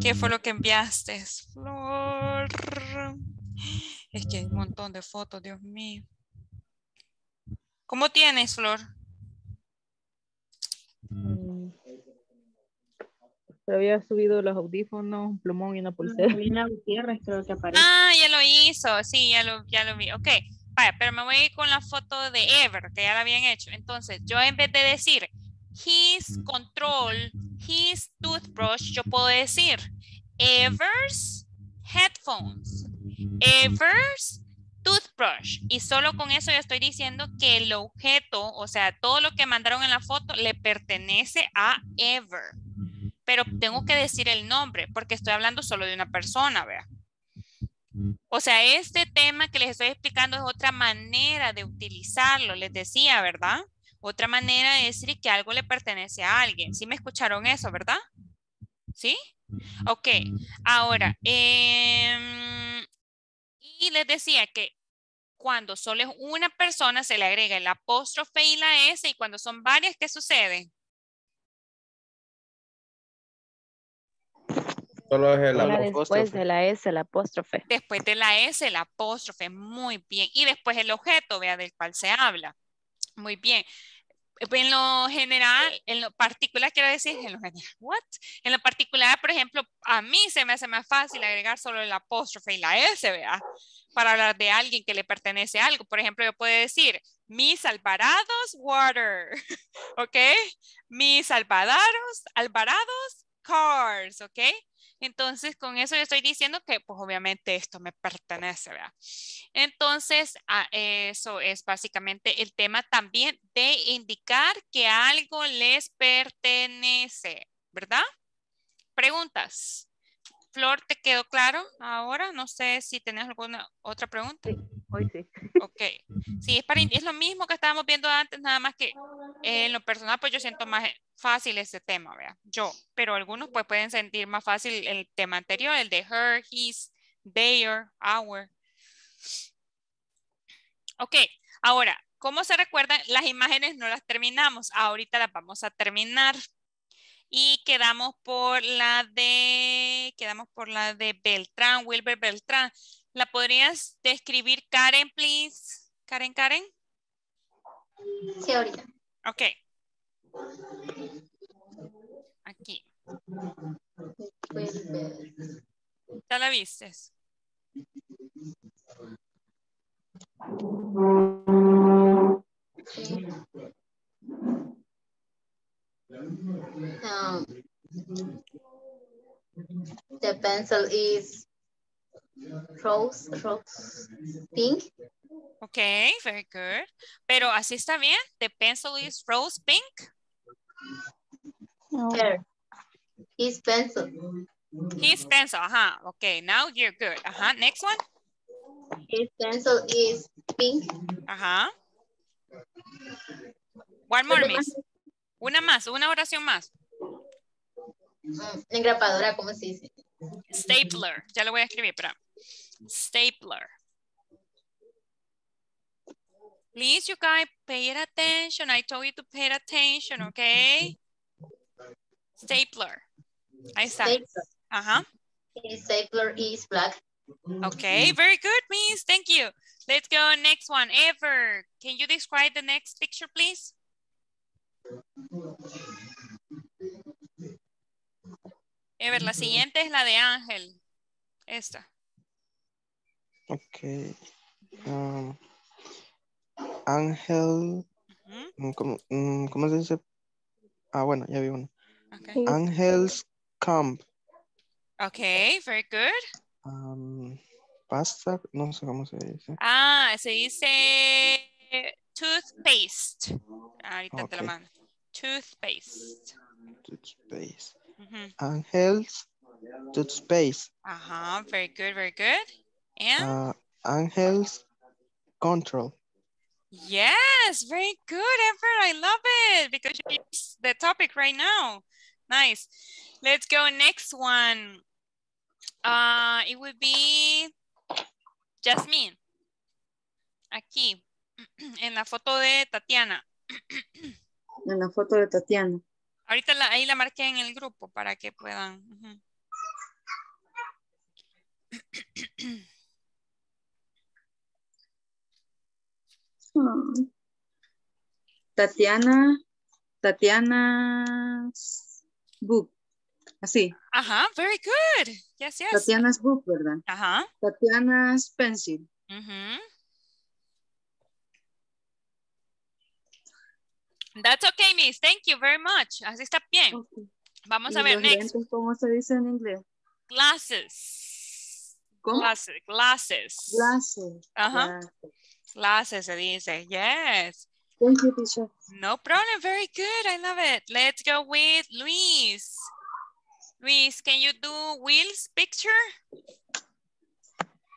¿Qué fue lo que enviaste? Flor... Es que hay un montón de fotos, Dios mío. ¿Cómo tienes, Flor? Se había subido los audífonos, un plumón y una pulsera. Carolina Gutiérrez creo que aparece. Ah, ya lo hizo, sí, ya lo, ya lo vi. Ok, vaya, pero me voy a ir con la foto de Ever, que ya la habían hecho. Entonces, yo en vez de decir his control, his toothbrush, yo puedo decir Ever's headphones. Ever's toothbrush. Y solo con eso ya estoy diciendo que el objeto, o sea, todo lo que mandaron en la foto le pertenece a Ever. Pero tengo que decir el nombre porque estoy hablando solo de una persona, vea. O sea, este tema que les estoy explicando es otra manera de utilizarlo, les decía, ¿verdad? Otra manera de decir que algo le pertenece a alguien. ¿Sí me escucharon eso, verdad? ¿Sí? Ok. Ahora, eh... y les decía que cuando solo es una persona se le agrega el apóstrofe y la S, y cuando son varias, ¿qué sucede? Solo es el apóstrofe. Después de la S, el apóstrofe. Después de la S, el apóstrofe. Muy bien. Y después el objeto, vea, del cual se habla. Muy bien. En lo general, en lo particular, quiero decir, en lo general, what? En lo particular, por ejemplo, a mí se me hace más fácil agregar solo el apóstrofe y la S, ¿verdad? Para hablar de alguien que le pertenece a algo. Por ejemplo, yo puedo decir, mis Alvarados water, ¿ok? Mis Alvarados, Alvarados cars, ¿ok? Entonces, con eso yo estoy diciendo que, pues, obviamente esto me pertenece, ¿verdad? Entonces, eso es básicamente el tema también de indicar que algo les pertenece, ¿verdad? ¿Preguntas? Flor, ¿te quedó claro ahora? No sé si tenés alguna otra pregunta. Sí, hoy sí. Ok. Sí, es, para, es lo mismo que estábamos viendo antes, nada más que eh, en lo personal, pues yo siento más fácil ese tema, ¿verdad? Yo, pero algunos pues pueden sentir más fácil el tema anterior, el de her, his, their, our. Ok, ahora, ¿cómo se recuerdan? Las imágenes no las terminamos, ahorita las vamos a terminar. Y quedamos por la de, quedamos por la de Beltrán, Wilber Beltrán. ¿La podrías describir, Karen, please? Karen, Karen. Sí, ahorita. Ok. Aquí. ¿Ya la viste? Sí. Um, the pencil is rose, rose pink. Okay, very good. Pero así está bien. The pencil is rose pink. No. His pencil. His pencil. Ajá. Uh-huh. Okay, now you're good. Ajá. Uh-huh. Next one. His pencil is pink. Ajá. Uh-huh. One more, miss. Una más, una oración más. Engrapadora, ¿cómo se dice? Stapler. Ya lo voy a escribir, pero stapler. Please, you guys, pay attention. I told you to pay attention, okay? Stapler. Ahí está. Ajá. Uh-huh. Stapler is black. Okay, very good, miss. Thank you. Let's go next one. Ever, can you describe the next picture, please? Ever, la siguiente es la de Ángel. Esta. Ok. Um, Ángel. Uh-huh. ¿Cómo, ¿Cómo se dice? Ah, bueno, ya vi uno. Okay. Angel's Camp. Ok, very good. Um, pasta, no sé cómo se dice. Ah, se dice toothpaste. Ahorita okay. te lo mando. Toothpaste. Toothpaste. Uh-huh. Angel's Toothpaste. Ajá, uh-huh. Very good, very good. And? Uh, Angel's Control. Yes, very good, Ever. I love it because it's the topic right now. Nice. Let's go next one. Uh, it would be Jasmine. Aquí, en la foto de Tatiana. En la foto de Tatiana. Ahorita la, ahí la marqué en el grupo para que puedan. Uh-huh. Hmm. Tatiana, Tatiana's book, así. Ajá, very good. Yes, yes. Tatiana's book, ¿verdad? Ajá. Tatiana's pencil. Mm-hmm. That's okay, miss. Thank you very much. Así está bien. Okay. Vamos a ver, next. Lentes, ¿cómo se dice en inglés? Glasses. ¿Cómo? Glasses. Glasses. Glasses. Ajá. Glasses. Glasses, se dice. Yes. Thank you, teacher. No problem. Very good. I love it. Let's go with Luis. Luis, can you do Will's picture?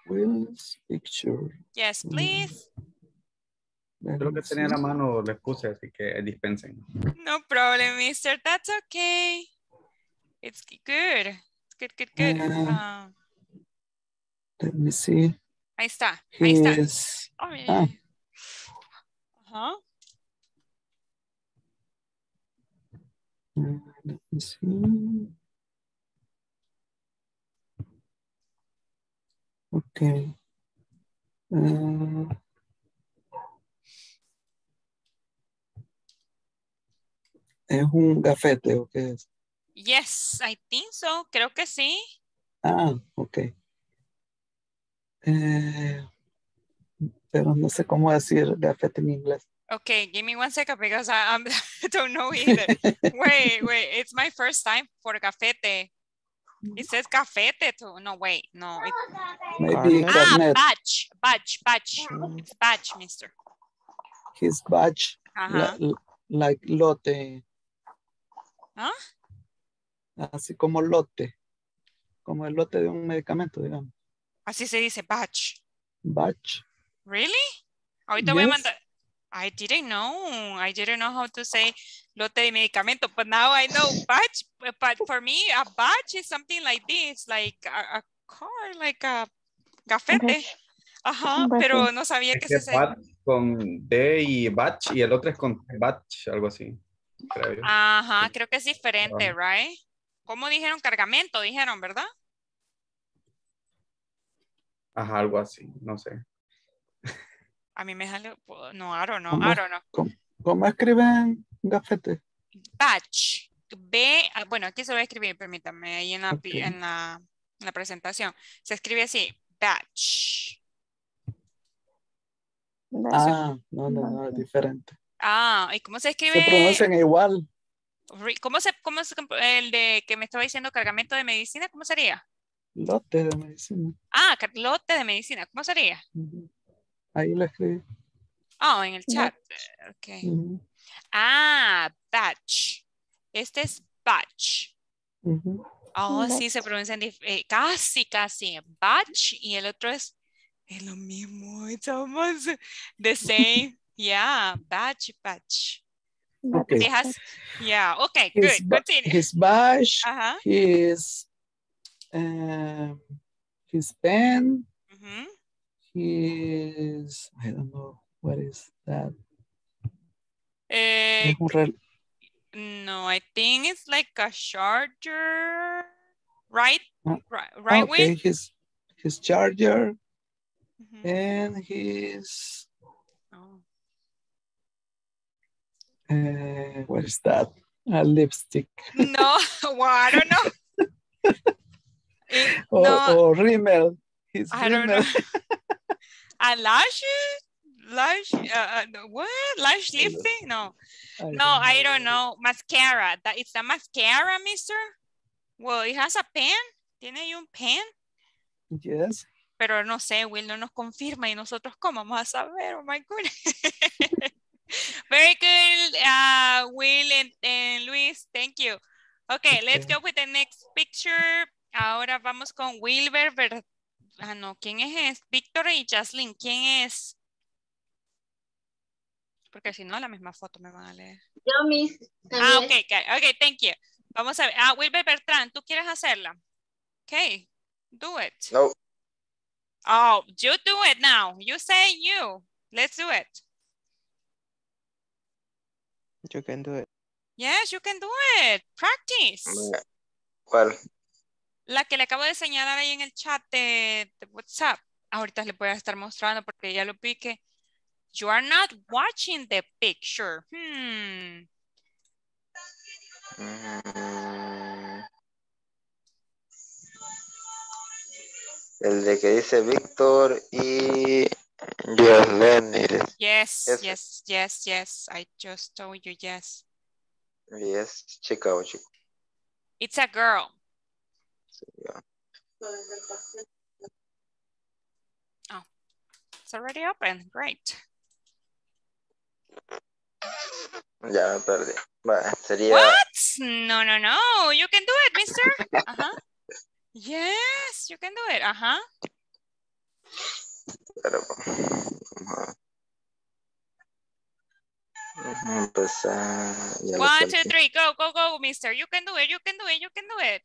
Will's picture. Yes, please. Creo que tenía la mano, les puse, así que dispensen. No problem, mister. That's okay. It's good. It's good, good, good. Uh, uh, let me see. Ahí está, ahí está. Yes. Oh, yeah. ah. Ajá. Let me see. Okay. Uh, ¿es un gafete o qué es? Yes, I think so. Creo que sí. Ah, okay. Eh, pero no sé cómo decir gafete en inglés. Okay, give me one second because I, I'm, I don't know either. Wait, wait, it's my first time for gafete. It says gafete too. No, wait, no. It... Maybe ah, batch, batch, batch. It's batch, mister. His batch, uh-huh. la, like lote. ¿Ah? Así como lote. Como el lote de un medicamento, digamos. Así se dice batch. Batch. Really? Ahorita yes. voy a mandar. I didn't know. I didn't know how to say lote de medicamento, but now I know batch. But for me, a batch is something like this, like a, a car, like a gafete. Ajá, pero no sabía es que se decía. Con D y batch, y el otro es con batch, algo así. Creo. Ajá, creo que es diferente, no. right? ¿Cómo dijeron cargamento? Dijeron, ¿verdad? Ajá, algo así, no sé. A mí me sale, no, I don't know, I don't know. ¿Cómo, cómo escriben gafete? Batch. B, bueno, aquí se lo voy a escribir, permítame, ahí en la, okay. en la, en la presentación. Se escribe así, batch. Ah, no, no, no, es diferente. Ah, ¿y cómo se escribe? Se pronuncian igual. ¿Cómo se, cómo se, el de que me estaba diciendo cargamento de medicina, cómo sería? Lote de medicina. Ah, lote de medicina. ¿Cómo sería? Uh-huh. Ahí lo escribí. Oh, en el chat. Batch. Ok. Uh-huh. Ah, batch. Este es batch. Uh-huh. Oh, batch. Sí, se pronuncian eh, casi, casi. Batch y el otro es, es lo mismo. It's almost the same. Yeah, batch, batch. Okay. It has, yeah, okay, his good. Continue. His batch, uh-huh. his... Um, his pen, mm-hmm. his, I don't know, what is that? Eh, no, I think it's like a charger, right? Uh, right okay, with? His, his charger mm-hmm. and his, oh. uh, what is that? A lipstick. No, well, I don't know. Or, no, or Rimmel. His I Rimmel. Don't know. And lash? Lash? Uh, what? Lash lifting? No. I no, know. I don't know. Mascara. That, it's a mascara, mister? Well, it has a pen. ¿Tiene ahí un pen? Yes. Pero no sé, Will no nos confirma y nosotros cómo vamos a saber. Oh my goodness. Very good, uh, Will and, and Luis. Thank you. Okay, okay, let's go with the next picture. Ahora vamos con Wilber. Ver... Ah, no, ¿quién es? Víctor y Jaslyn, ¿quién es? Porque si no, la misma foto me van a leer. Yo, Miss. Ah, ok, ok, thank you. Vamos a ver. Ah, Wilber Bertrand, ¿tú quieres hacerla? Ok, do it. No. Oh, you do it now. You say you. Let's do it. You can do it. Yes, you can do it. Practice. ¿Cuál? La que le acabo de señalar ahí en el chat de, de WhatsApp. Ahorita les voy a estar mostrando porque ya lo vi que you are not watching the picture. Hmm. Mm. El de que dice Víctor y... Yes, Leonel. Yes, yes, yes, yes, yes. I just told you, yes. Yes, Chicago, Chicago. It's a girl. Yeah. Oh, it's already open. Great. Yeah, perdí. Bueno, sería... What? No, no, no. You can do it, mister. Uh-huh. Yes, you can do it. Uh-huh. Pero empezar. One, two, three, go, go, go, mister. You can do it, you can do it, you can do it.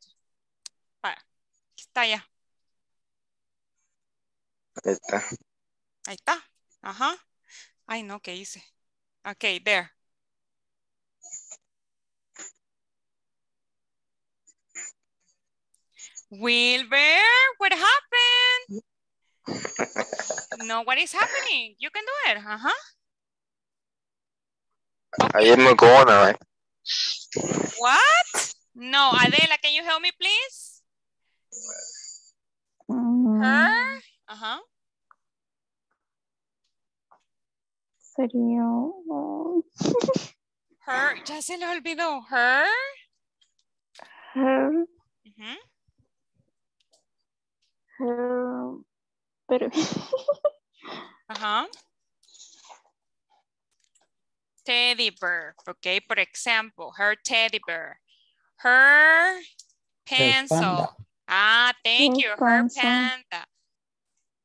Para. Está ya. Ahí está. Ahí está. Ajá. Ay, no, ¿qué hice? Ok, there. Wilber, what happened? No, what is happening? You can do it, uh-huh. Okay. I am a corner, right? What? No, Adela, can you help me, please? Her? Uh-huh. Serio. Her, ya se le olvidó. Her? Her. Uh-huh. Her. Pero... Ajá. Teddy bear, okay, for example, her teddy bear, her pencil. Ah, thank you, her panda.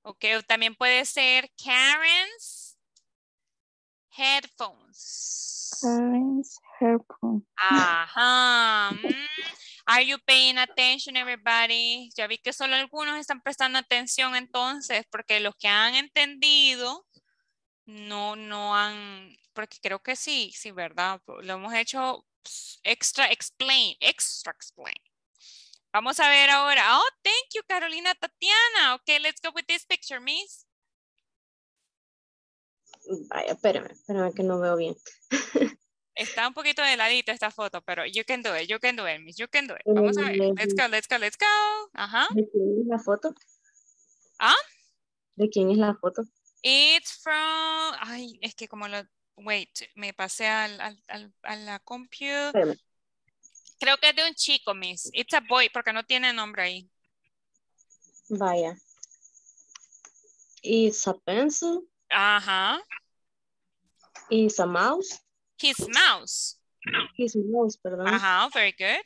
Okay, también puede ser Karen's headphones. Karen's headphones. Ajá. Are you paying attention, everybody? Ya vi que solo algunos están prestando atención entonces, porque los que han entendido no, no han, porque creo que sí, sí, ¿verdad? Lo hemos hecho extra explain, extra explain. Vamos a ver ahora. Oh, thank you, Carolina Tatiana. Okay, let's go with this picture, miss. Vaya, espérame, espérame que no veo bien. Está un poquito de ladito esta foto, pero you can do it, you can do it, miss, you can do it. Vamos a ver. Let's go, let's go, let's go. Ajá. ¿De quién es la foto? ¿Ah? ¿De quién es la foto? It's from... Ay, es que como lo... Wait, me pasé al, al, al, a la computer. Espérame. Creo que es de un chico, miss. It's a boy, porque no tiene nombre ahí. Vaya. It's a pencil. Ajá. It's a mouse. His mouse. His mouse, perdón. Uh-huh, very good.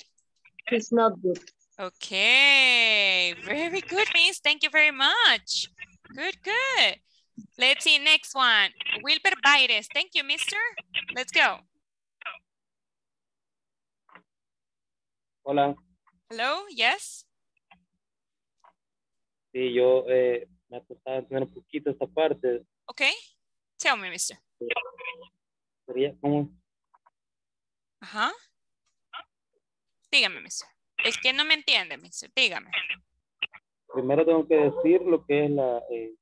His notebook. Okay, very good, miss. Thank you very much. Good, good. Let's see, next one. Wilber Baires. Thank you, mister. Let's go. Hola. Hello, yes. Sí, yo eh, me acostaba a tener un poquito esta parte. Okay, tell me, mister. Sería como... Ajá. Dígame, mister. Es que no me entiende, mister. Dígame. Primero tengo que decir lo que es la... Eh...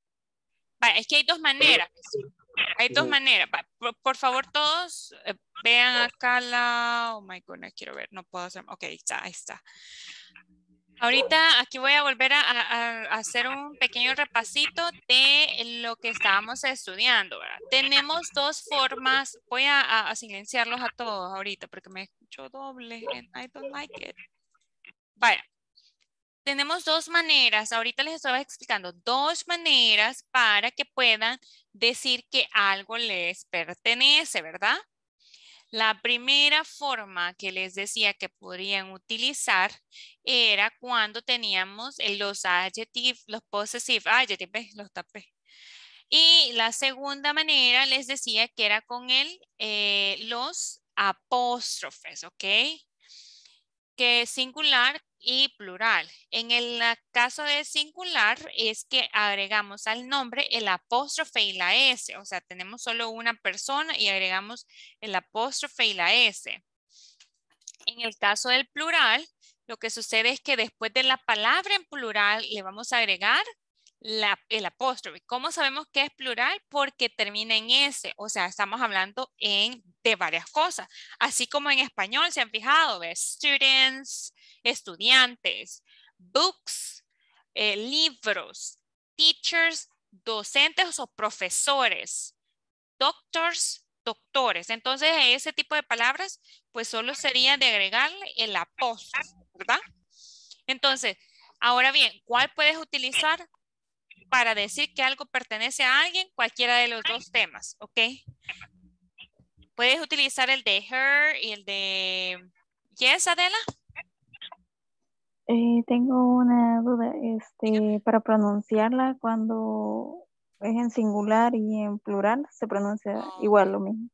Es que hay dos maneras, mister. Hay dos maneras. Por, por favor, todos eh, vean acá la... Oh, my goodness, quiero ver. No puedo hacer... Ok, ahí está, ahí está. Ahorita aquí voy a volver a, a, a hacer un pequeño repasito de lo que estábamos estudiando, ¿verdad? Tenemos dos formas, voy a, a, a silenciarlos a todos ahorita porque me escucho doble and I don't like it. Vaya, tenemos dos maneras, ahorita les estaba explicando, dos maneras para que puedan decir que algo les pertenece, ¿verdad? La primera forma que les decía que podrían utilizar era cuando teníamos los adjetivos, los possessive adjectives, los tapé. Y la segunda manera les decía que era con el, eh, los apóstrofes, ¿ok? Que es singular y plural. En el caso de singular es que agregamos al nombre el apóstrofe y la S. O sea, tenemos solo una persona y agregamos el apóstrofe y la S. En el caso del plural, lo que sucede es que después de la palabra en plural le vamos a agregar la, el apóstrofe. ¿Cómo sabemos que es plural? Porque termina en S. O sea, estamos hablando en, de varias cosas. Así como en español se han fijado, ¿ves? Students, estudiantes, books, eh, libros, teachers, docentes o profesores, doctors, doctores. Entonces, ese tipo de palabras, pues solo sería de agregarle el apóstrofe, ¿verdad? Entonces, ahora bien, ¿cuál puedes utilizar para decir que algo pertenece a alguien? Cualquiera de los dos temas, ¿ok? Puedes utilizar el de her y el de yes, Adela. Eh, tengo una duda, este, para pronunciarla cuando es en singular y en plural, ¿se pronuncia oh. igual o mismo?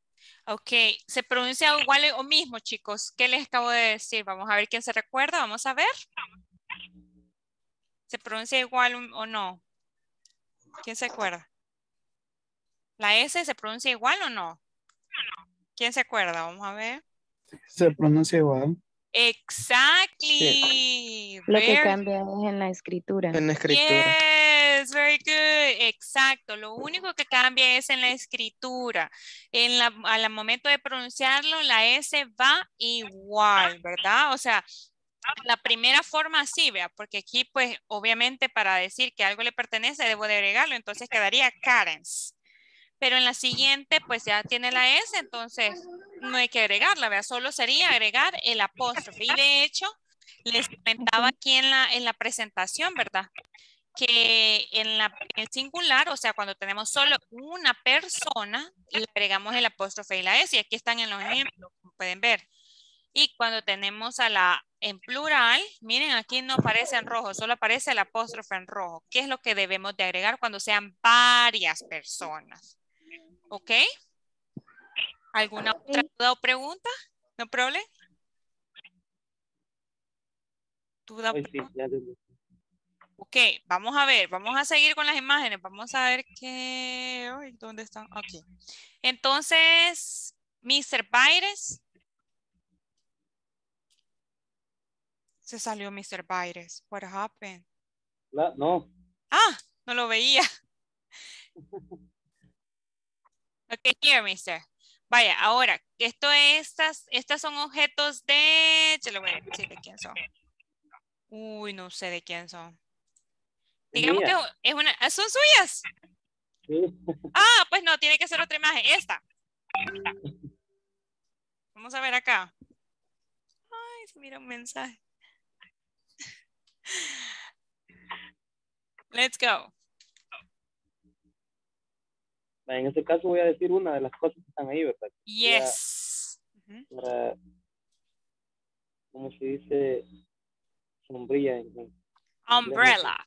Ok, se pronuncia igual o mismo, chicos. ¿Qué les acabo de decir? Vamos a ver quién se recuerda, vamos a ver. ¿Se pronuncia igual o no? ¿Quién se acuerda? ¿La S se pronuncia igual o no? ¿Quién se acuerda? Vamos a ver. Se pronuncia igual. Exactly. Sí. Lo very... que cambia es en la escritura. En la escritura. Yes, very good. Exacto. Lo único que cambia es en la escritura. En la, al momento de pronunciarlo, la S va igual, ¿verdad? O sea, la primera forma sí, vea, porque aquí, pues, obviamente, para decir que algo le pertenece, debo de agregarlo, entonces quedaría Karen's. Pero en la siguiente, pues ya tiene la S, entonces no hay que agregarla, ¿verdad? Solo sería agregar el apóstrofe. Y de hecho, les comentaba aquí en la, en la presentación, ¿verdad? Que en, la, en el singular, o sea, cuando tenemos solo una persona, le agregamos el apóstrofe y la S. Y aquí están en los ejemplos, como pueden ver. Y cuando tenemos a la en plural, miren, aquí no aparece en rojo, solo aparece el apóstrofe en rojo. ¿Qué es lo que debemos de agregar cuando sean varias personas? ¿Ok? ¿Alguna otra duda o pregunta? ¿No problema? ¿Duda o pregunta? Ok, vamos a ver, vamos a seguir con las imágenes. Vamos a ver qué... Ay, ¿dónde están? Aquí. Entonces, mister Baires. Se salió mister Baires. What happened? La, no. Ah, no lo veía. Okay, here, mister. Vaya, ahora, esto estas, estas son objetos de... Yo le voy a decir de quién son. Uy, no sé de quién son. Digamos que es una... ¿Son suyas? Sí. Ah, pues no, tiene que ser otra imagen. Esta. Esta. Vamos a ver acá. Ay, se mira un mensaje. Let's go. En este caso voy a decir una de las cosas que están ahí, ¿verdad? Yes. Para, uh-huh. para, ¿cómo se dice? Sombrilla. En, umbrella.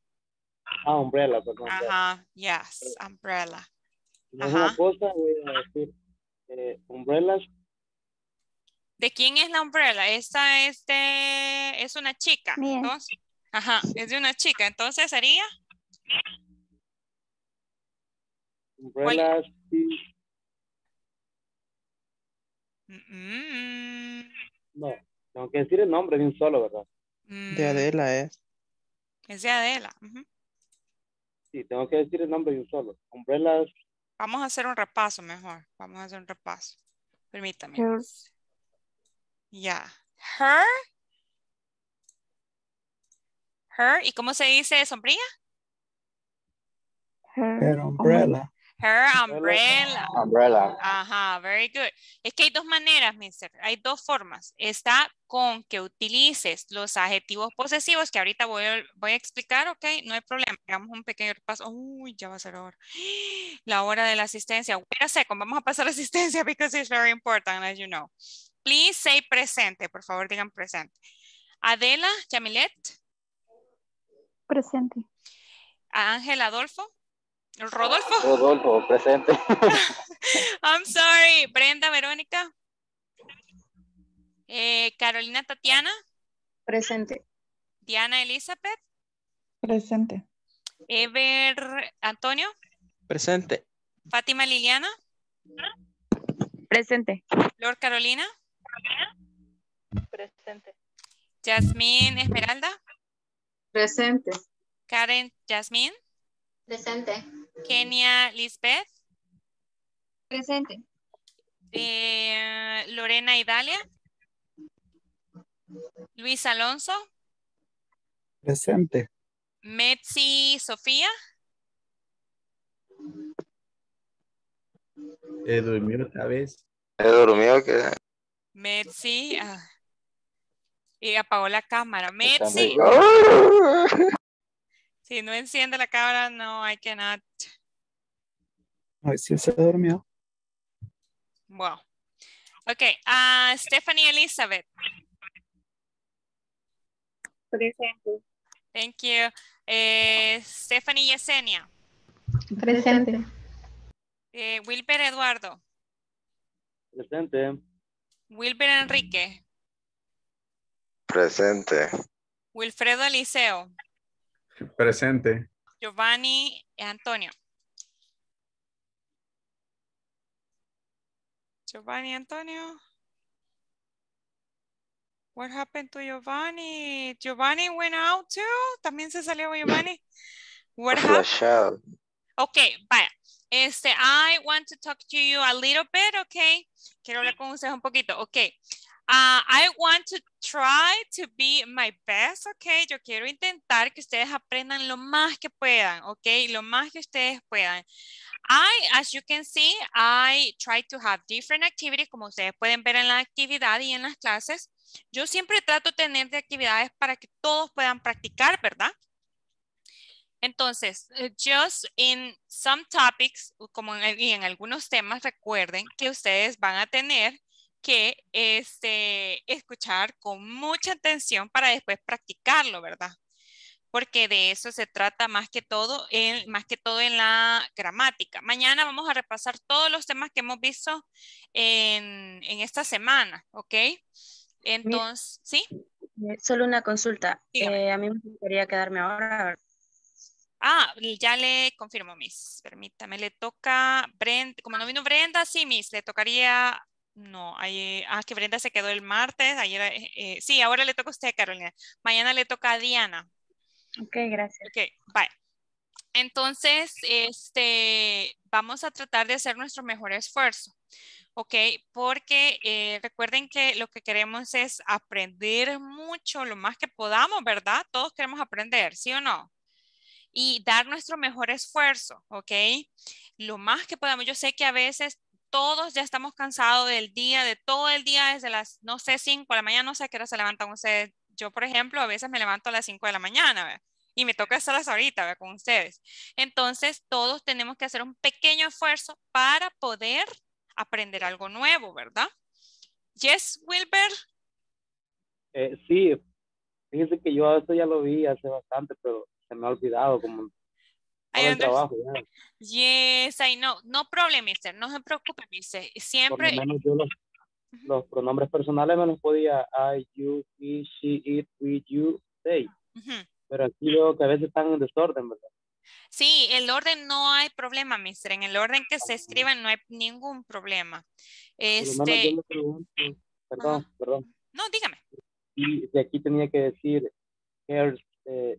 Ah, umbrella, perdón. Ajá, uh-huh. yes, umbrella. No es uh-huh. una cosa, voy a decir eh, umbrellas. ¿De quién es la umbrella? Esta es de, es una chica. Bien. Entonces, ajá, es de una chica. Entonces sería... Umbrellas. Mm-mm. No, tengo que decir el nombre de un solo, ¿verdad? Mm. De Adela es. Es de Adela. Uh-huh. Sí, tengo que decir el nombre de un solo. Umbrellas. Vamos a hacer un repaso mejor. Vamos a hacer un repaso. Permítame. Hers. Ya. Yeah. Her. Her, ¿y cómo se dice sombrilla? Her, her umbrella. Her umbrella. Umbrella. Ajá, very good. Es que hay dos maneras, mister. Hay dos formas. Está con que utilices los adjetivos posesivos, que ahorita voy, voy a explicar, ok, no hay problema. Hagamos un pequeño repaso. Uy, ya va a ser ahora. La hora de la asistencia. Wait a second, vamos a pasar a la asistencia because it's very important, as you know. Please say presente, por favor, digan presente. Adela, Yamilet. Presente. Ángel Adolfo. Rodolfo. Rodolfo, presente. I'm sorry. Brenda, Verónica. Eh, Carolina, Tatiana. Presente. Diana, Elizabeth. Presente. Ever, Antonio. Presente. Fátima, Liliana. Presente. Flor, Carolina. Presente. Yasmín, Esmeralda. Presente. Karen, Yasmín. Presente. Kenia, Lisbeth. Presente. Eh, Lorena, Idalia. Luis Alonso. Presente. Metsi, Sofía. Eh, durmió otra vez. Eh, durmió que. Metsi. Ah. Y apagó la cámara. Metsi. Si no enciende la cámara, no, I cannot. Ay, sí se durmió. Wow. Ok, uh, Stephanie Elizabeth. Presente. Thank you. Eh, Stephanie Yesenia. Presente. Eh, Wilber Eduardo. Presente. Wilber Enrique. Presente. Wilfredo Eliseo. Presente. Giovanni Antonio. Giovanni Antonio. What happened to Giovanni? Giovanni went out too. También se salió Giovanni. What happened? Okay, vaya. Este, I want to talk to you a little bit, okay? Quiero hablar con ustedes un poquito, okay. Uh, I want to try to be my best, ok. Yo quiero intentar que ustedes aprendan lo más que puedan, ok. Lo más que ustedes puedan. I, as you can see, I try to have different activities, como ustedes pueden ver en la actividad y en las clases. Yo siempre trato de tener de actividades para que todos puedan practicar, ¿verdad? Entonces, just in some topics, como en, en algunos temas, recuerden que ustedes van a tener que este, escuchar con mucha atención para después practicarlo, ¿verdad? Porque de eso se trata más que todo en, más que todo en la gramática. Mañana vamos a repasar todos los temas que hemos visto en, en esta semana, ¿ok? Entonces, ¿sí? Solo una consulta. Eh, a mí me gustaría quedarme ahora. Ah, ya le confirmo, Miss. Permítame, le toca Brenda. Como no vino Brenda, sí, Miss, le tocaría... No, ayer, ah, que Brenda se quedó el martes, ayer, eh, sí, ahora le toca a usted, Carolina. Mañana le toca a Diana. Ok, gracias. Ok, bye. Entonces, este, vamos a tratar de hacer nuestro mejor esfuerzo, ok, porque eh, recuerden que lo que queremos es aprender mucho, lo más que podamos, ¿verdad? Todos queremos aprender, ¿sí o no? Y dar nuestro mejor esfuerzo, ok, lo más que podamos. Yo sé que a veces... Todos ya estamos cansados del día, de todo el día, desde las, no sé, cinco de la mañana, no sé a qué hora se levantan ustedes. Yo, por ejemplo, a veces me levanto a las cinco de la mañana, ¿verdad? Y me toca estar hasta ahorita, ¿verdad? Con ustedes. Entonces, todos tenemos que hacer un pequeño esfuerzo para poder aprender algo nuevo, ¿verdad? Yes, Wilber. Eh, sí, fíjense que yo esto ya lo vi hace bastante, pero se me ha olvidado como... I trabajo, yeah. Yes, I know. No problem, mister. No se preocupe, mister. Siempre. Por lo menos yo los, uh-huh. los pronombres personales me los podía I, you, he, she, it, we, you, they. Uh-huh. Pero aquí veo que a veces están en desorden, ¿verdad? Sí, el orden no hay problema, mister. En el orden que se escriban no hay ningún problema. Este... Por lo menos yo me pregunto, perdón, uh-huh. perdón. No, dígame. Y de aquí tenía que decir hair, eh,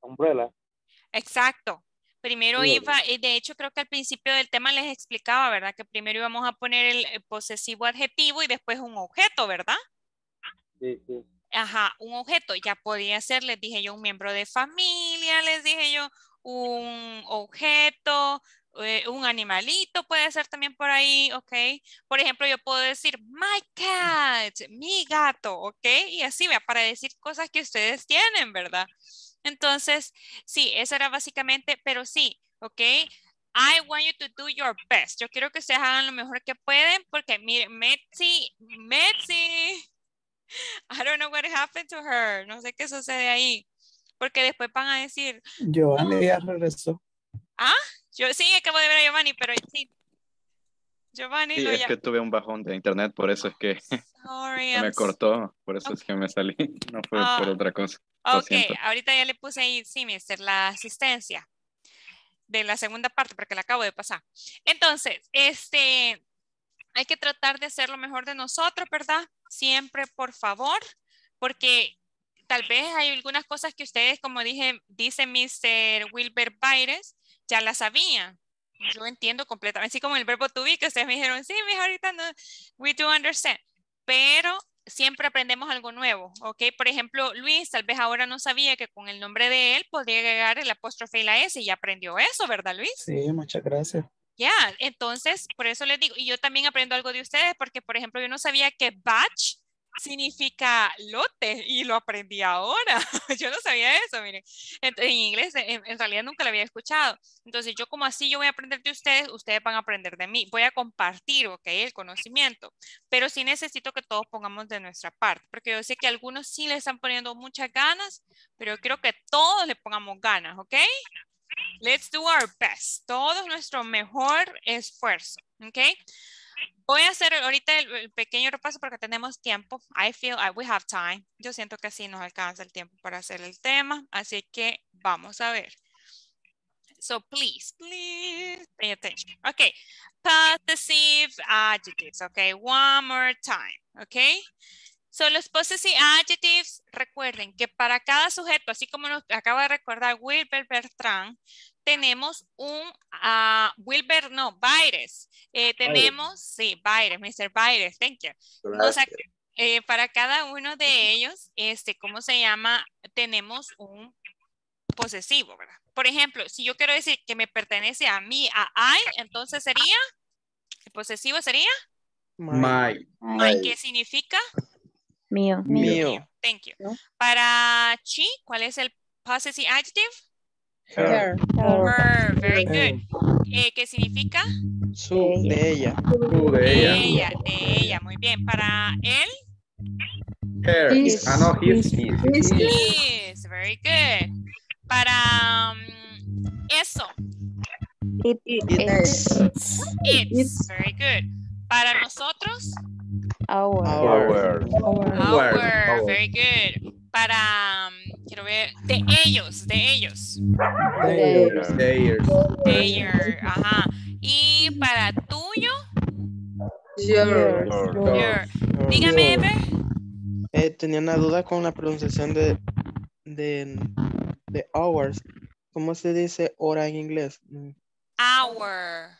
umbrella. Exacto. Primero iba, de hecho creo que al principio del tema les explicaba, ¿verdad? Que primero íbamos a poner el posesivo adjetivo y después un objeto, ¿verdad? Sí, sí. ajá, un objeto, ya podía ser, les dije yo, un miembro de familia, les dije yo, un objeto, eh, un animalito puede ser también por ahí, ok. Por ejemplo, yo puedo decir, my cat, mi gato, ok. Y así, ¿vea? Para decir cosas que ustedes tienen, ¿verdad? Entonces, sí, eso era básicamente, pero sí, ok. I want you to do your best. Yo quiero que ustedes hagan lo mejor que pueden porque, miren, Messi, Messi, I don't know what happened to her. No sé qué sucede ahí. Porque después van a decir. Giovanni oh, ya regresó. Ah, yo sí, acabo de ver a Giovanni, pero sí. Giovanni. Sí, lo es ya... que tuve un bajón de internet, por eso es que Sorry, me I'm... cortó, por eso okay. es que me salí. No fue oh, por otra cosa. Lo ok, siento. Ahorita ya le puse ahí, sí, mister, la asistencia de la segunda parte, porque la acabo de pasar. Entonces, este, hay que tratar de hacer lo mejor de nosotros, ¿verdad? Siempre, por favor, porque tal vez hay algunas cosas que ustedes, como dije, dice mister Wilbert Baires, ya las sabían. Yo entiendo completamente, así como el verbo to be, que ustedes me dijeron, sí, mija, ahorita no, we do understand, pero siempre aprendemos algo nuevo, ¿ok? Por ejemplo, Luis, tal vez ahora no sabía que con el nombre de él podría agregar el apóstrofe y la S, y ya aprendió eso, ¿verdad, Luis? Sí, muchas gracias. Ya, yeah, entonces, por eso les digo, y yo también aprendo algo de ustedes, porque, por ejemplo, yo no sabía que batch significa lote, y lo aprendí ahora. Yo no sabía eso, miren. En, en inglés, en, en realidad nunca lo había escuchado. Entonces, yo como así, yo voy a aprender de ustedes, ustedes van a aprender de mí. Voy a compartir, ok, el conocimiento. Pero sí necesito que todos pongamos de nuestra parte, porque yo sé que algunos sí le están poniendo muchas ganas, pero yo quiero que todos le pongamos ganas, ok. Let's do our best. Todo nuestro mejor esfuerzo, ok. Voy a hacer ahorita el, el pequeño repaso porque tenemos tiempo. I feel I, we have time. Yo siento que sí nos alcanza el tiempo para hacer el tema. Así que vamos a ver. So please, please pay attention. Okay. Possessive adjectives. Okay. One more time. Okay. So los possessive adjectives, recuerden que para cada sujeto, así como nos acaba de recordar Wilber Bertrán, tenemos un, uh, Wilber, no, Baires. Eh, tenemos, sí, Baires, mister Baires, thank you. Nos, eh, para cada uno de ellos, este, ¿cómo se llama? Tenemos un posesivo, ¿verdad? Por ejemplo, si yo quiero decir que me pertenece a mí, a I, entonces sería, el posesivo sería? My. My. ¿Qué significa? Mío. Mío. Thank you. ¿No? Para Chi, ¿cuál es el possessive adjective? Her. Her. Her. Very good. Eh, ¿Qué significa? Su, de ella. Su, de ella. De ella, de ella. Muy bien. Para él. Her. His. Ah, no, his. His. His. Very good. Para um, eso. It, it, it's. It's. It's. Very good. Para nosotros. Our. Our. Our. Our. Our. Very good. Para, um, quiero ver, de ellos, de ellos. Theirs. Theirs. Theirs. Ajá. Y para tuyo. Your. Your. Dígame, Ever. Eh, tenía una duda con la pronunciación de, de, de hours. ¿Cómo se dice hora en inglés? Hour.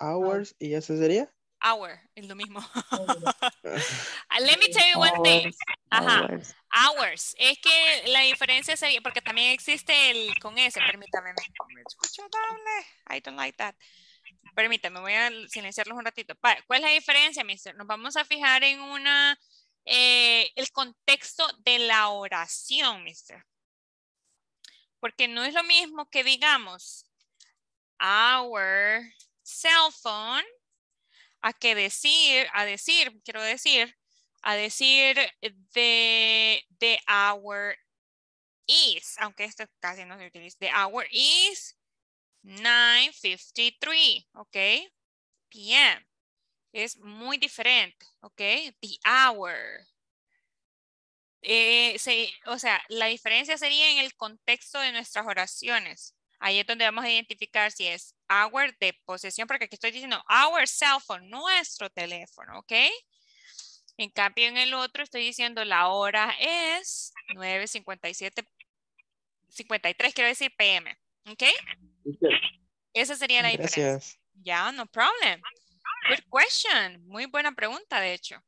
Hours, ¿y eso sería? Hour, es lo mismo. Let me tell you one thing. Ajá. Hours. Hours. Es que la diferencia sería, porque también existe el con ese, permítame, me escucho doble. I don't like that. Permítame, voy a silenciarlos un ratito. ¿Cuál es la diferencia, mister? Nos vamos a fijar en una, eh, el contexto de la oración, mister. Porque no es lo mismo que digamos, our cell phone, a que decir, a decir, quiero decir, a decir de, de our is, aunque esto casi no se utiliza, the hour is nine fifty-three, ok, p m, es muy diferente, ok, the hour, eh, se, o sea, la diferencia sería en el contexto de nuestras oraciones. Ahí es donde vamos a identificar si es our de posesión, porque aquí estoy diciendo our cell phone, nuestro teléfono, ¿ok? En cambio, en el otro estoy diciendo la hora es nueve cincuenta y siete, cincuenta y tres, quiero decir p m, ¿ok? Esa sería la Gracias. Diferencia. Ya, yeah, no problem. Good question. Muy buena pregunta, de hecho.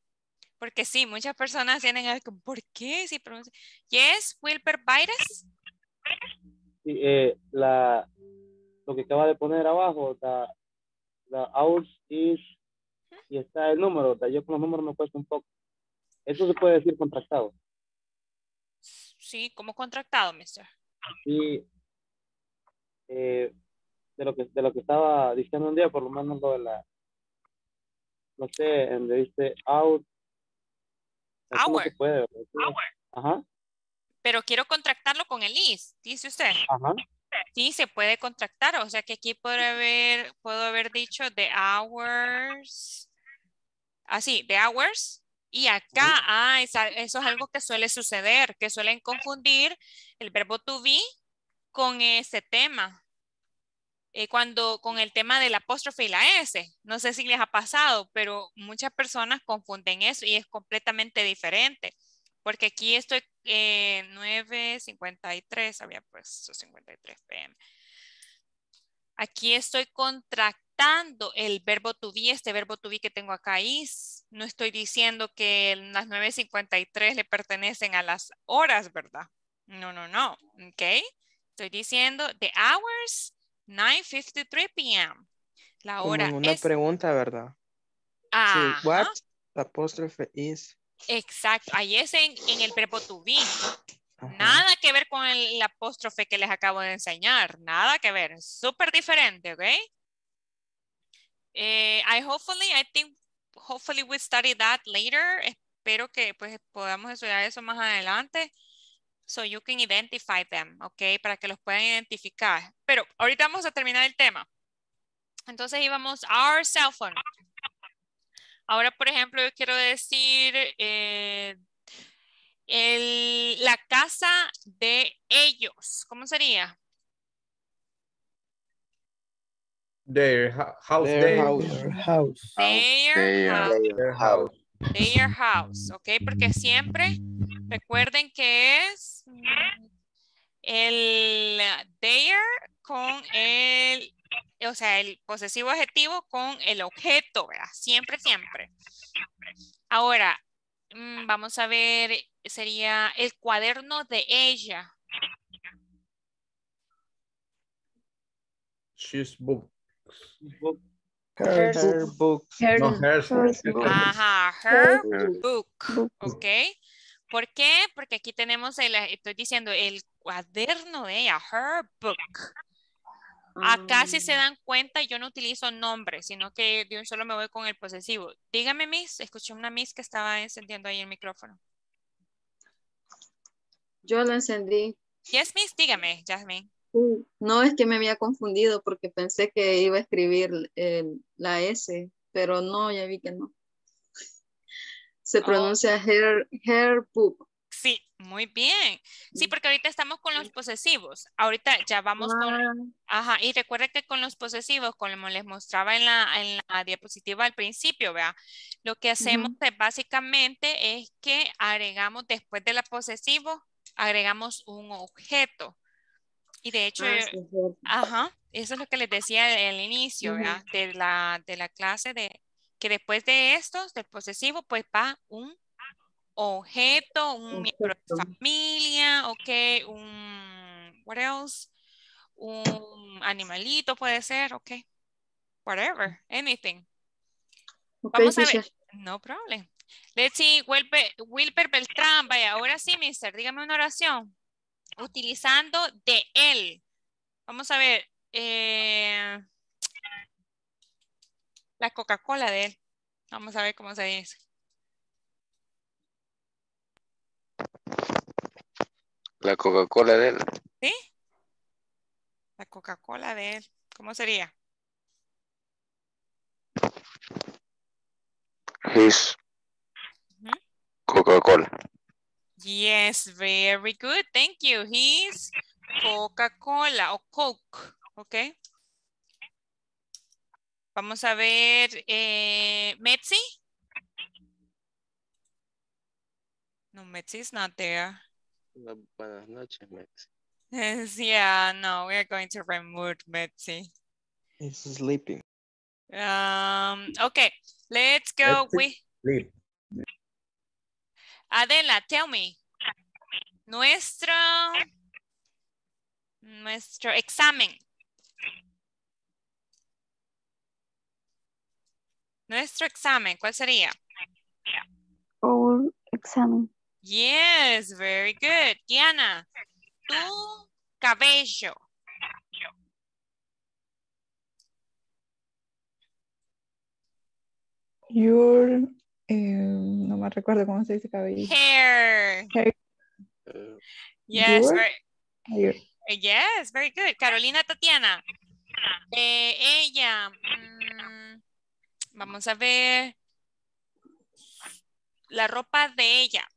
Porque sí, muchas personas tienen el, ¿por qué? Si pronuncia. Yes, Wilber Virus. Sí, eh, la, lo que acaba de poner abajo, la, la hours is, y está el número, la, yo con los números me cuesta un poco. Eso se puede decir contractado. Sí, como contractado, mister. Sí, eh, de lo que de lo que estaba diciendo un día, por lo menos lo de la, no sé, en dice out. Hour. Se puede, hour. Ajá. Pero quiero contractarlo con el is, dice usted. Ajá. Sí, se puede contractar, o sea que aquí puedo haber, puedo haber dicho the hours, así, ah, the hours, y acá, sí. ah, es, eso es algo que suele suceder, que suelen confundir el verbo to be con ese tema, eh, cuando, con el tema del apóstrofe y la S, no sé si les ha pasado, pero muchas personas confunden eso y es completamente diferente. Porque aquí estoy eh, nueve cincuenta y tres, había puesto cincuenta y tres p m Aquí estoy contractando el verbo to be, este verbo to be que tengo acá is. No estoy diciendo que las nueve cincuenta y tres le pertenecen a las horas, ¿verdad? No, no, no. Ok. Estoy diciendo the hours, nueve cincuenta y tres p m La hora es... Como una pregunta, ¿verdad? Ah. Sí, what apostrophe is... Exacto, ahí es en, en el verbo to be. Nada que ver con el, el apóstrofe que les acabo de enseñar. Nada que ver, súper diferente, ¿ok? Eh, I hopefully, I think, hopefully we study that later. Espero que pues podamos estudiar eso más adelante. So you can identify them, ¿ok? Para que los puedan identificar. Pero ahorita vamos a terminar el tema. Entonces íbamos a our cell phone. Ahora, por ejemplo, yo quiero decir eh, el, la casa de ellos. ¿Cómo sería? Their house. Their house. Their house. Their house. Their house. Their house. Ok, porque siempre recuerden que es el their con el... O sea, el posesivo adjetivo con el objeto, ¿verdad? Siempre, siempre. Ahora, vamos a ver, sería el cuaderno de ella. She's book. book. Her, her book. Her, no, her, her book. Ajá, her, her book. book. Ok. ¿Por qué? Porque aquí tenemos, el, estoy diciendo, el cuaderno de ella, her book. Acá si se dan cuenta yo no utilizo nombres, sino que de un solo me voy con el posesivo. Dígame, Miss, escuché una Miss que estaba encendiendo ahí el micrófono. Yo lo encendí. Yes, Miss, dígame, Jasmine. No, es que me había confundido porque pensé que iba a escribir el, la S, pero no, ya vi que no. Se pronuncia oh. her, her book. Sí, muy bien. Sí, porque ahorita estamos con los posesivos. Ahorita ya vamos con... Ajá, y recuerda que con los posesivos, como les mostraba en la, en la diapositiva al principio, ¿verdad? Lo que hacemos uh-huh. es, básicamente es que agregamos, después de la posesivo, agregamos un objeto. Y de hecho, ah, sí, sí. Ajá, eso es lo que les decía al inicio, uh-huh. ¿verdad? De la, de la clase, de que después de estos, del posesivo, pues va un objeto, un miembro de familia, ok, un, what else, un animalito puede ser, ok, whatever, anything. Okay, vamos teacher. A ver, no problem. Let's see, Wilber, Wilber Beltrán, vaya, ahora sí, mister, dígame una oración, utilizando de él. Vamos a ver, eh, la Coca-Cola de él, vamos a ver cómo se dice. La Coca-Cola de él. ¿Sí? La Coca-Cola de él. ¿Cómo sería? His uh-huh. Coca-Cola. Yes, very good. Thank you. His Coca-Cola o Coke. Ok. Vamos a ver. Eh, Metsi. No, Metsi is not there. Buenas noches, Metsi. Yeah, no, we are going to remove Metsi. He's sleeping. Um. Okay, let's go. Let's with sleep. Adela, tell me. Nuestro, nuestro examen. Nuestro examen, ¿cuál sería? Our examen. Yes, very good. Diana, tu cabello. Your, eh, no me recuerdo cómo se dice cabello. Hair. Hair. Yes, very, Your. Yes, very good. Carolina, Tatiana. Eh, ella. Mm, vamos a ver. La ropa de ella.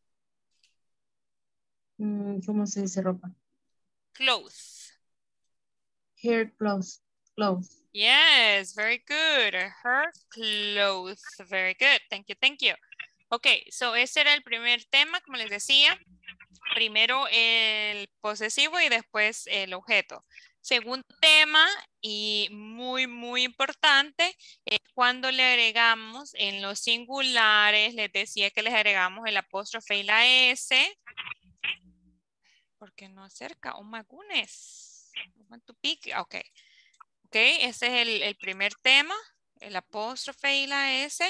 ¿Cómo se dice ropa? Clothes. Hair clothes. Clothes. Yes, very good. Her clothes. Very good. Thank you, thank you. Ok, so ese era el primer tema, como les decía. Primero el posesivo y después el objeto. Segundo tema, y muy, muy importante, es cuando le agregamos en los singulares, les decía que les agregamos el apóstrofe y la S. Porque no acerca. Oh, my goodness. I want to pick. Ok. Ok, ese es el, el primer tema, el apóstrofe y la S.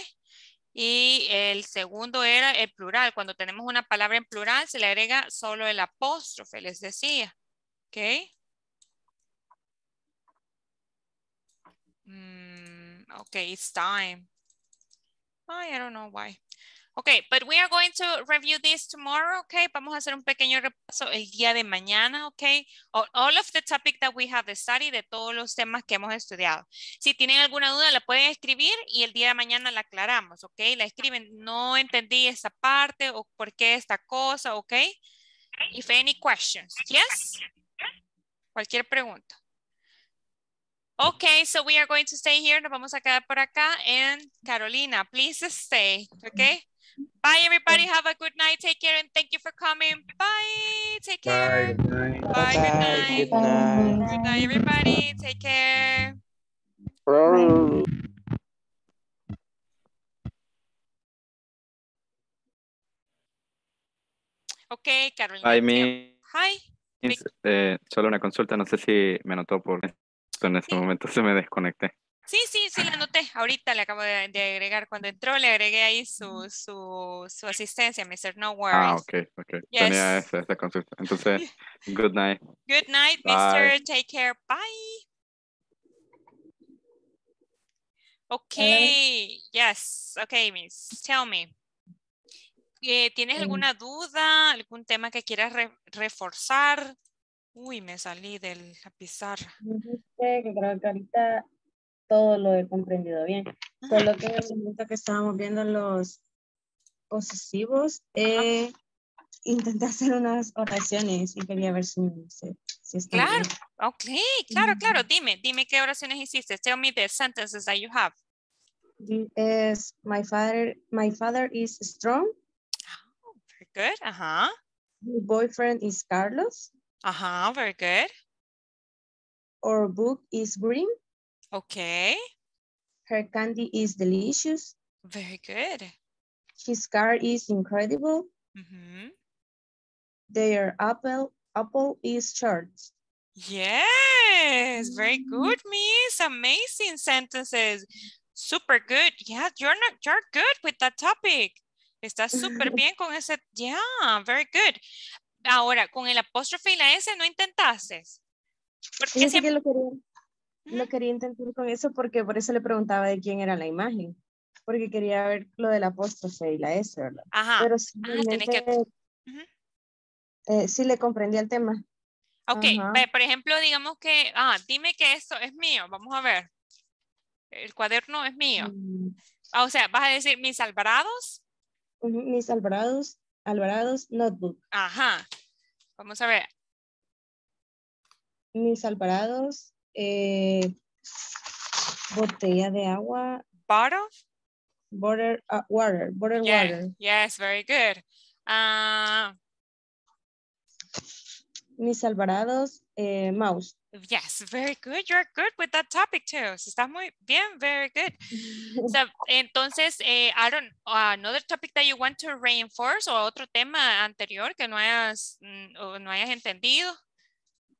Y el segundo era el plural. Cuando tenemos una palabra en plural, se le agrega solo el apóstrofe, les decía. Ok. Mm, okay, it's time. I don't know why. Okay, but we are going to review this tomorrow, okay? Vamos a hacer un pequeño repaso el día de mañana, okay? All, all of the topic that we have studied, de todos los temas que hemos estudiado. Si tienen alguna duda, la pueden escribir y el día de mañana la aclaramos, okay? La escriben, no entendí esta parte o por qué esta cosa, okay? If any questions, yes? Cualquier pregunta. Okay, so we are going to stay here. Nos vamos a quedar por acá. And Carolina, please stay, okay? Bye, everybody. Have a good night. Take care, and thank you for coming. Bye. Take care. Bye. Good night. Bye. Good night. Good night. Good night. Good night, everybody. Take care. Bye. Okay, Carolina. Hi, me. Hi. Eh, solo una consulta. No sé si me notó por en ese sí. momento se me desconecté. Sí, sí, sí, la anoté. Ahorita le acabo de, de agregar. Cuando entró, le agregué ahí su, su, su asistencia, mister No Worries. Ah, ok, ok. Yes. Tenía esa, esa consulta. Entonces, good night. Good night, Bye. mister Take care. Bye. Ok, Hello. Yes. Ok, miss, tell me. Eh, ¿Tienes mm. alguna duda? ¿Algún tema que quieras re reforzar? Uy, me salí de la pizarra. Creo que ahorita todo lo he comprendido bien. Solo que en el momento que estábamos viendo los posesivos, eh, intenté hacer unas oraciones y quería ver si, si, si está claro. bien. Okay. Claro, claro. Dime, dime qué oraciones hiciste. Tell me the sentences that you have. Is my father, my father is strong. Oh, very good. Ajá. Uh-huh. My boyfriend is Carlos. Ajá, uh-huh, very good. Our book is green. Okay. Her candy is delicious. Very good. His car is incredible. Mm-hmm. Their apple apple is short. Yes, very good, miss. Amazing sentences. Super good. Yeah, you're not you're good with that topic. Estás super bien con ese. Yeah, very good. Ahora, con el apóstrofe y la S no intentaste. Porque siempre... lo, quería, ¿Mm? lo quería intentar con eso porque por eso le preguntaba de quién era la imagen. Porque quería ver lo del apóstrofe y la S, ¿verdad? Ajá. Pero sí, ah, tenés que... eh, sí le comprendí el tema. Ok, Ajá. Por ejemplo, digamos que, ah, dime que esto es mío, vamos a ver. El cuaderno es mío. Mm. Ah, o sea, vas a decir mis Alvarados. Uh -huh, mis Alvarados. Alvarado's notebook. Ajá. Vamos a ver. Mis Alvarado's eh, botella de agua. Bottle? Border, uh, water. Border yeah. water. Yes, very good. Uh, Miss Alvarado's uh, mouse. Yes, very good. You're good with that topic too. Está muy bien, very good. So, entonces, eh, I don't, uh, another topic that you want to reinforce o otro tema anterior que no hayas, mm, o no hayas entendido.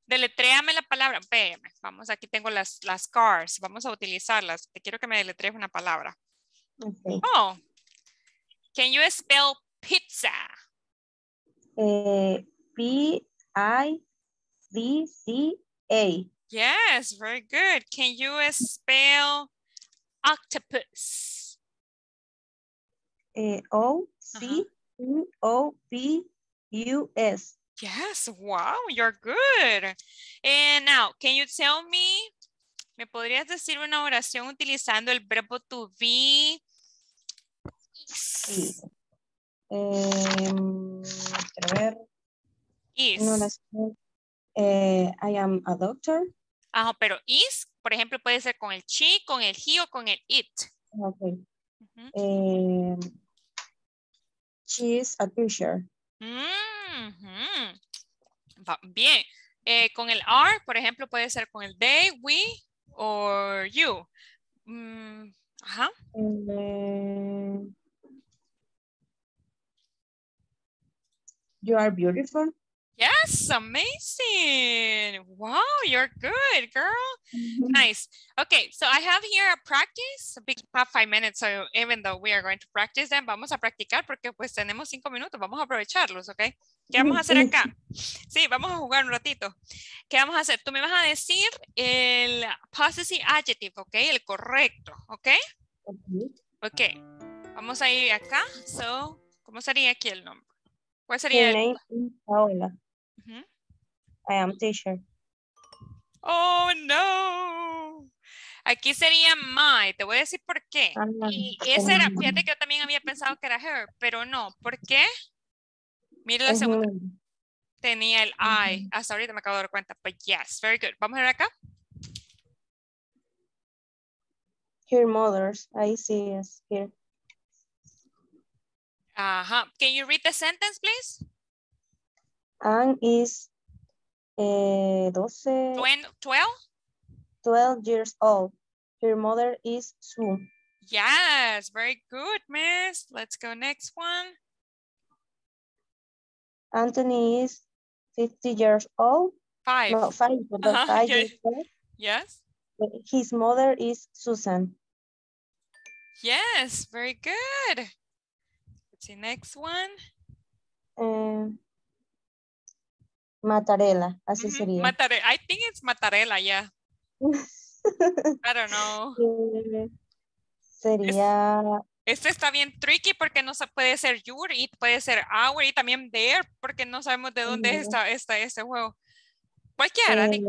Deletréame la palabra. Véame, vamos, aquí tengo las, las cars. Vamos a utilizarlas. Te quiero que me deletrees una palabra. Okay. Oh, can you spell pizza? Eh, P I D C A. Yes, very good. Can you spell octopus? Uh, O C U O P U S. Yes, wow, you're good. And now, can you tell me? ¿Me podrías decir una oración utilizando el verbo to be? Is. Um, ver. Is. Una oración. Eh, I am a doctor. Ah, pero is, por ejemplo, puede ser con el she, con el he o con el it. Okay. Uh-huh. eh, she is a teacher. Mm-hmm. Va, bien. Eh, con el are, por ejemplo, puede ser con el they, we o you. Mm, ajá. Uh, you are beautiful. Yes, amazing. Wow, you're good, girl. Mm-hmm. Nice. Okay, so I have here a practice, a big five minutes, so even though we are going to practice them, vamos a practicar porque pues tenemos cinco minutos, vamos a aprovecharlos, ¿ok? ¿Qué vamos a hacer acá? Sí, vamos a jugar un ratito. ¿Qué vamos a hacer? Tú me vas a decir el possessive adjective, ¿ok? El correcto, ¿ok? Ok, vamos a ir acá. So, ¿cómo sería aquí el nombre? ¿Cuál sería el nombre? Paola. Uh-huh. I am teacher. Oh no. Aquí sería my. Te voy a decir por qué. Uh-huh. Y ese era, fíjate que yo también había pensado que era her, pero no. ¿Por qué? Mira la uh-huh. segunda. Tenía el I. Hasta ahorita me acabo de dar cuenta. But yes, very good. Vamos a ver acá. Her mother's. Ahí sí es here. Ajá. Uh-huh. Can you read the sentence, please? Anne is eh, doce, twelve? twelve years old. Her mother is Sue. Yes, very good, miss. Let's go next one. Anthony is fifty years old. Five. No, five, but uh-huh. five yes. years old. Yes. His mother is Susan. Yes, very good. Let's see, next one. Um, Mattarella, así mm-hmm. sería. Mattarella. I think it's Mattarella, yeah. I don't know. Sería... Este está bien tricky porque no puede ser your, it puede ser our y también there porque no sabemos de dónde mm-hmm. está, está este juego. Cualquiera. Eh,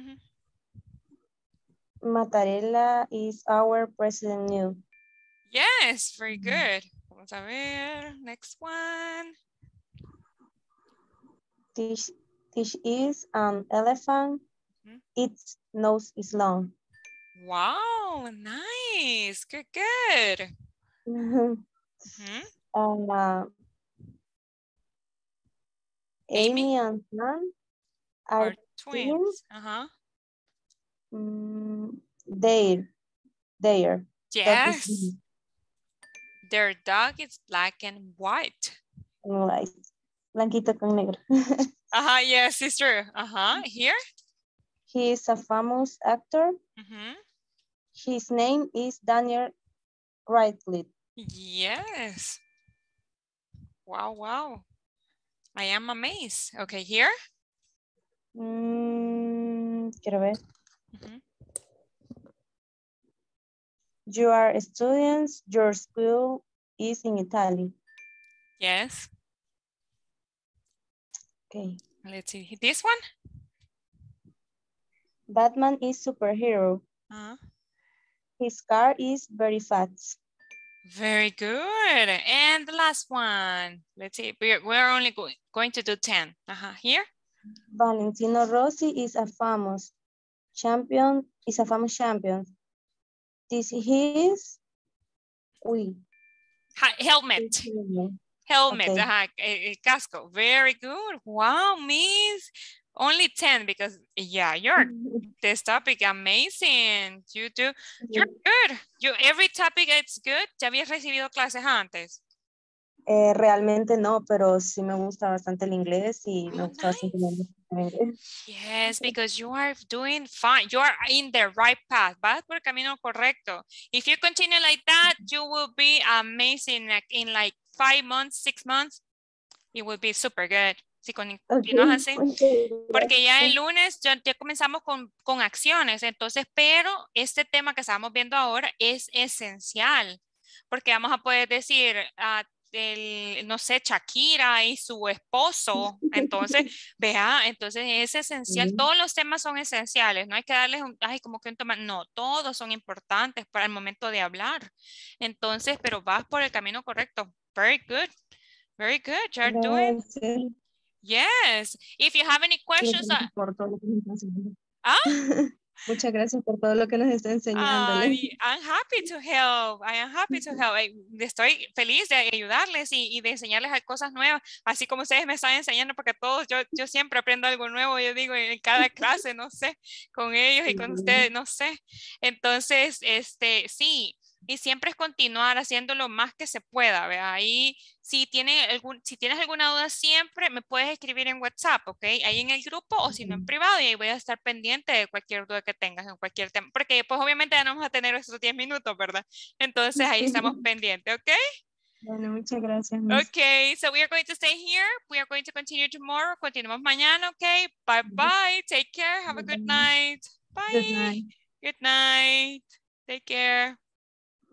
mm-hmm. Mattarella is our president new. Yes, very good. Vamos a ver, next one. Tish, Tish is an elephant. Mm-hmm. Its nose is long. Wow, nice. Good, good. Mm-hmm. Mm-hmm. Um, uh, Amy? Amy and Sam are, are twins. twins. Uh-huh. Mm, they're, they're. Yes. Their dog is black and white. Right. Blanquito con negro. Ajá, uh-huh, yes, it's true. Ajá, uh-huh. Here? He is a famous actor. Mm-hmm. His name is Daniel Radcliffe. Yes. Wow, wow. I am amazed. Okay, here? Mm, quiero ver. Mm-hmm. You are students. Your school is in Italy. Yes. Okay. Let's see. This one? Batman is superhero. Uh-huh. His car is very fast. Very good. And the last one. Let's see. We're, we're only going, going to do ten. Uh-huh. Here? Valentino Rossi is a famous champion. Is a famous champion. This is his... Oui. Helmet. Helmet. Helmet, okay. uh, casco. Very good. Wow, miss. Only ten, because yeah, you're this topic amazing. You do, you're good. You every topic it's good. ¿Ya habías recibido clases antes? Eh, realmente no, pero sí me gusta bastante el inglés y oh, me gusta nice. bastante el inglés. Yes, because you are doing fine. You are in the right path. Vas por el camino correcto. If you continue like that, you will be amazing. Like in like five months, six months, it will be super good. Si continuas así, porque ya el lunes ya, ya comenzamos con, con acciones, entonces, pero este tema que estamos viendo ahora es esencial, porque vamos a poder decir, uh, el, no sé, Shakira y su esposo, entonces, vea, entonces es esencial, todos los temas son esenciales, no hay que darles un, ay, como que un tema, no, todos son importantes para el momento de hablar, entonces, pero vas por el camino correcto, very good, very good, you're doing it. Yes. If you have any questions. Muchas gracias por todo lo que nos está enseñando. Ah? Muchas gracias por todo lo que nos está enseñando. Uh, I'm happy to help. I am happy to help. Estoy feliz de ayudarles y, y de enseñarles cosas nuevas. Así como ustedes me están enseñando, porque todos, yo, yo siempre aprendo algo nuevo. Yo digo en cada clase, no sé, con ellos y con ustedes, no sé. Entonces, este, sí. Y siempre es continuar haciendo lo más que se pueda, ¿verdad? Ahí, si, tiene algún, si tienes alguna duda, siempre me puedes escribir en WhatsApp, ¿ok? Ahí en el grupo o si no en privado, y ahí voy a estar pendiente de cualquier duda que tengas en cualquier tema. Porque pues obviamente ya no vamos a tener esos diez minutos, ¿verdad? Entonces ahí estamos pendientes, ¿ok? Bueno, muchas gracias. Miss. Okay, so we are going to stay here. We are going to continue tomorrow. Continuamos mañana, ¿ok? Bye-bye. Take care. Have a good night. Bye. Good night. Good night. Take care.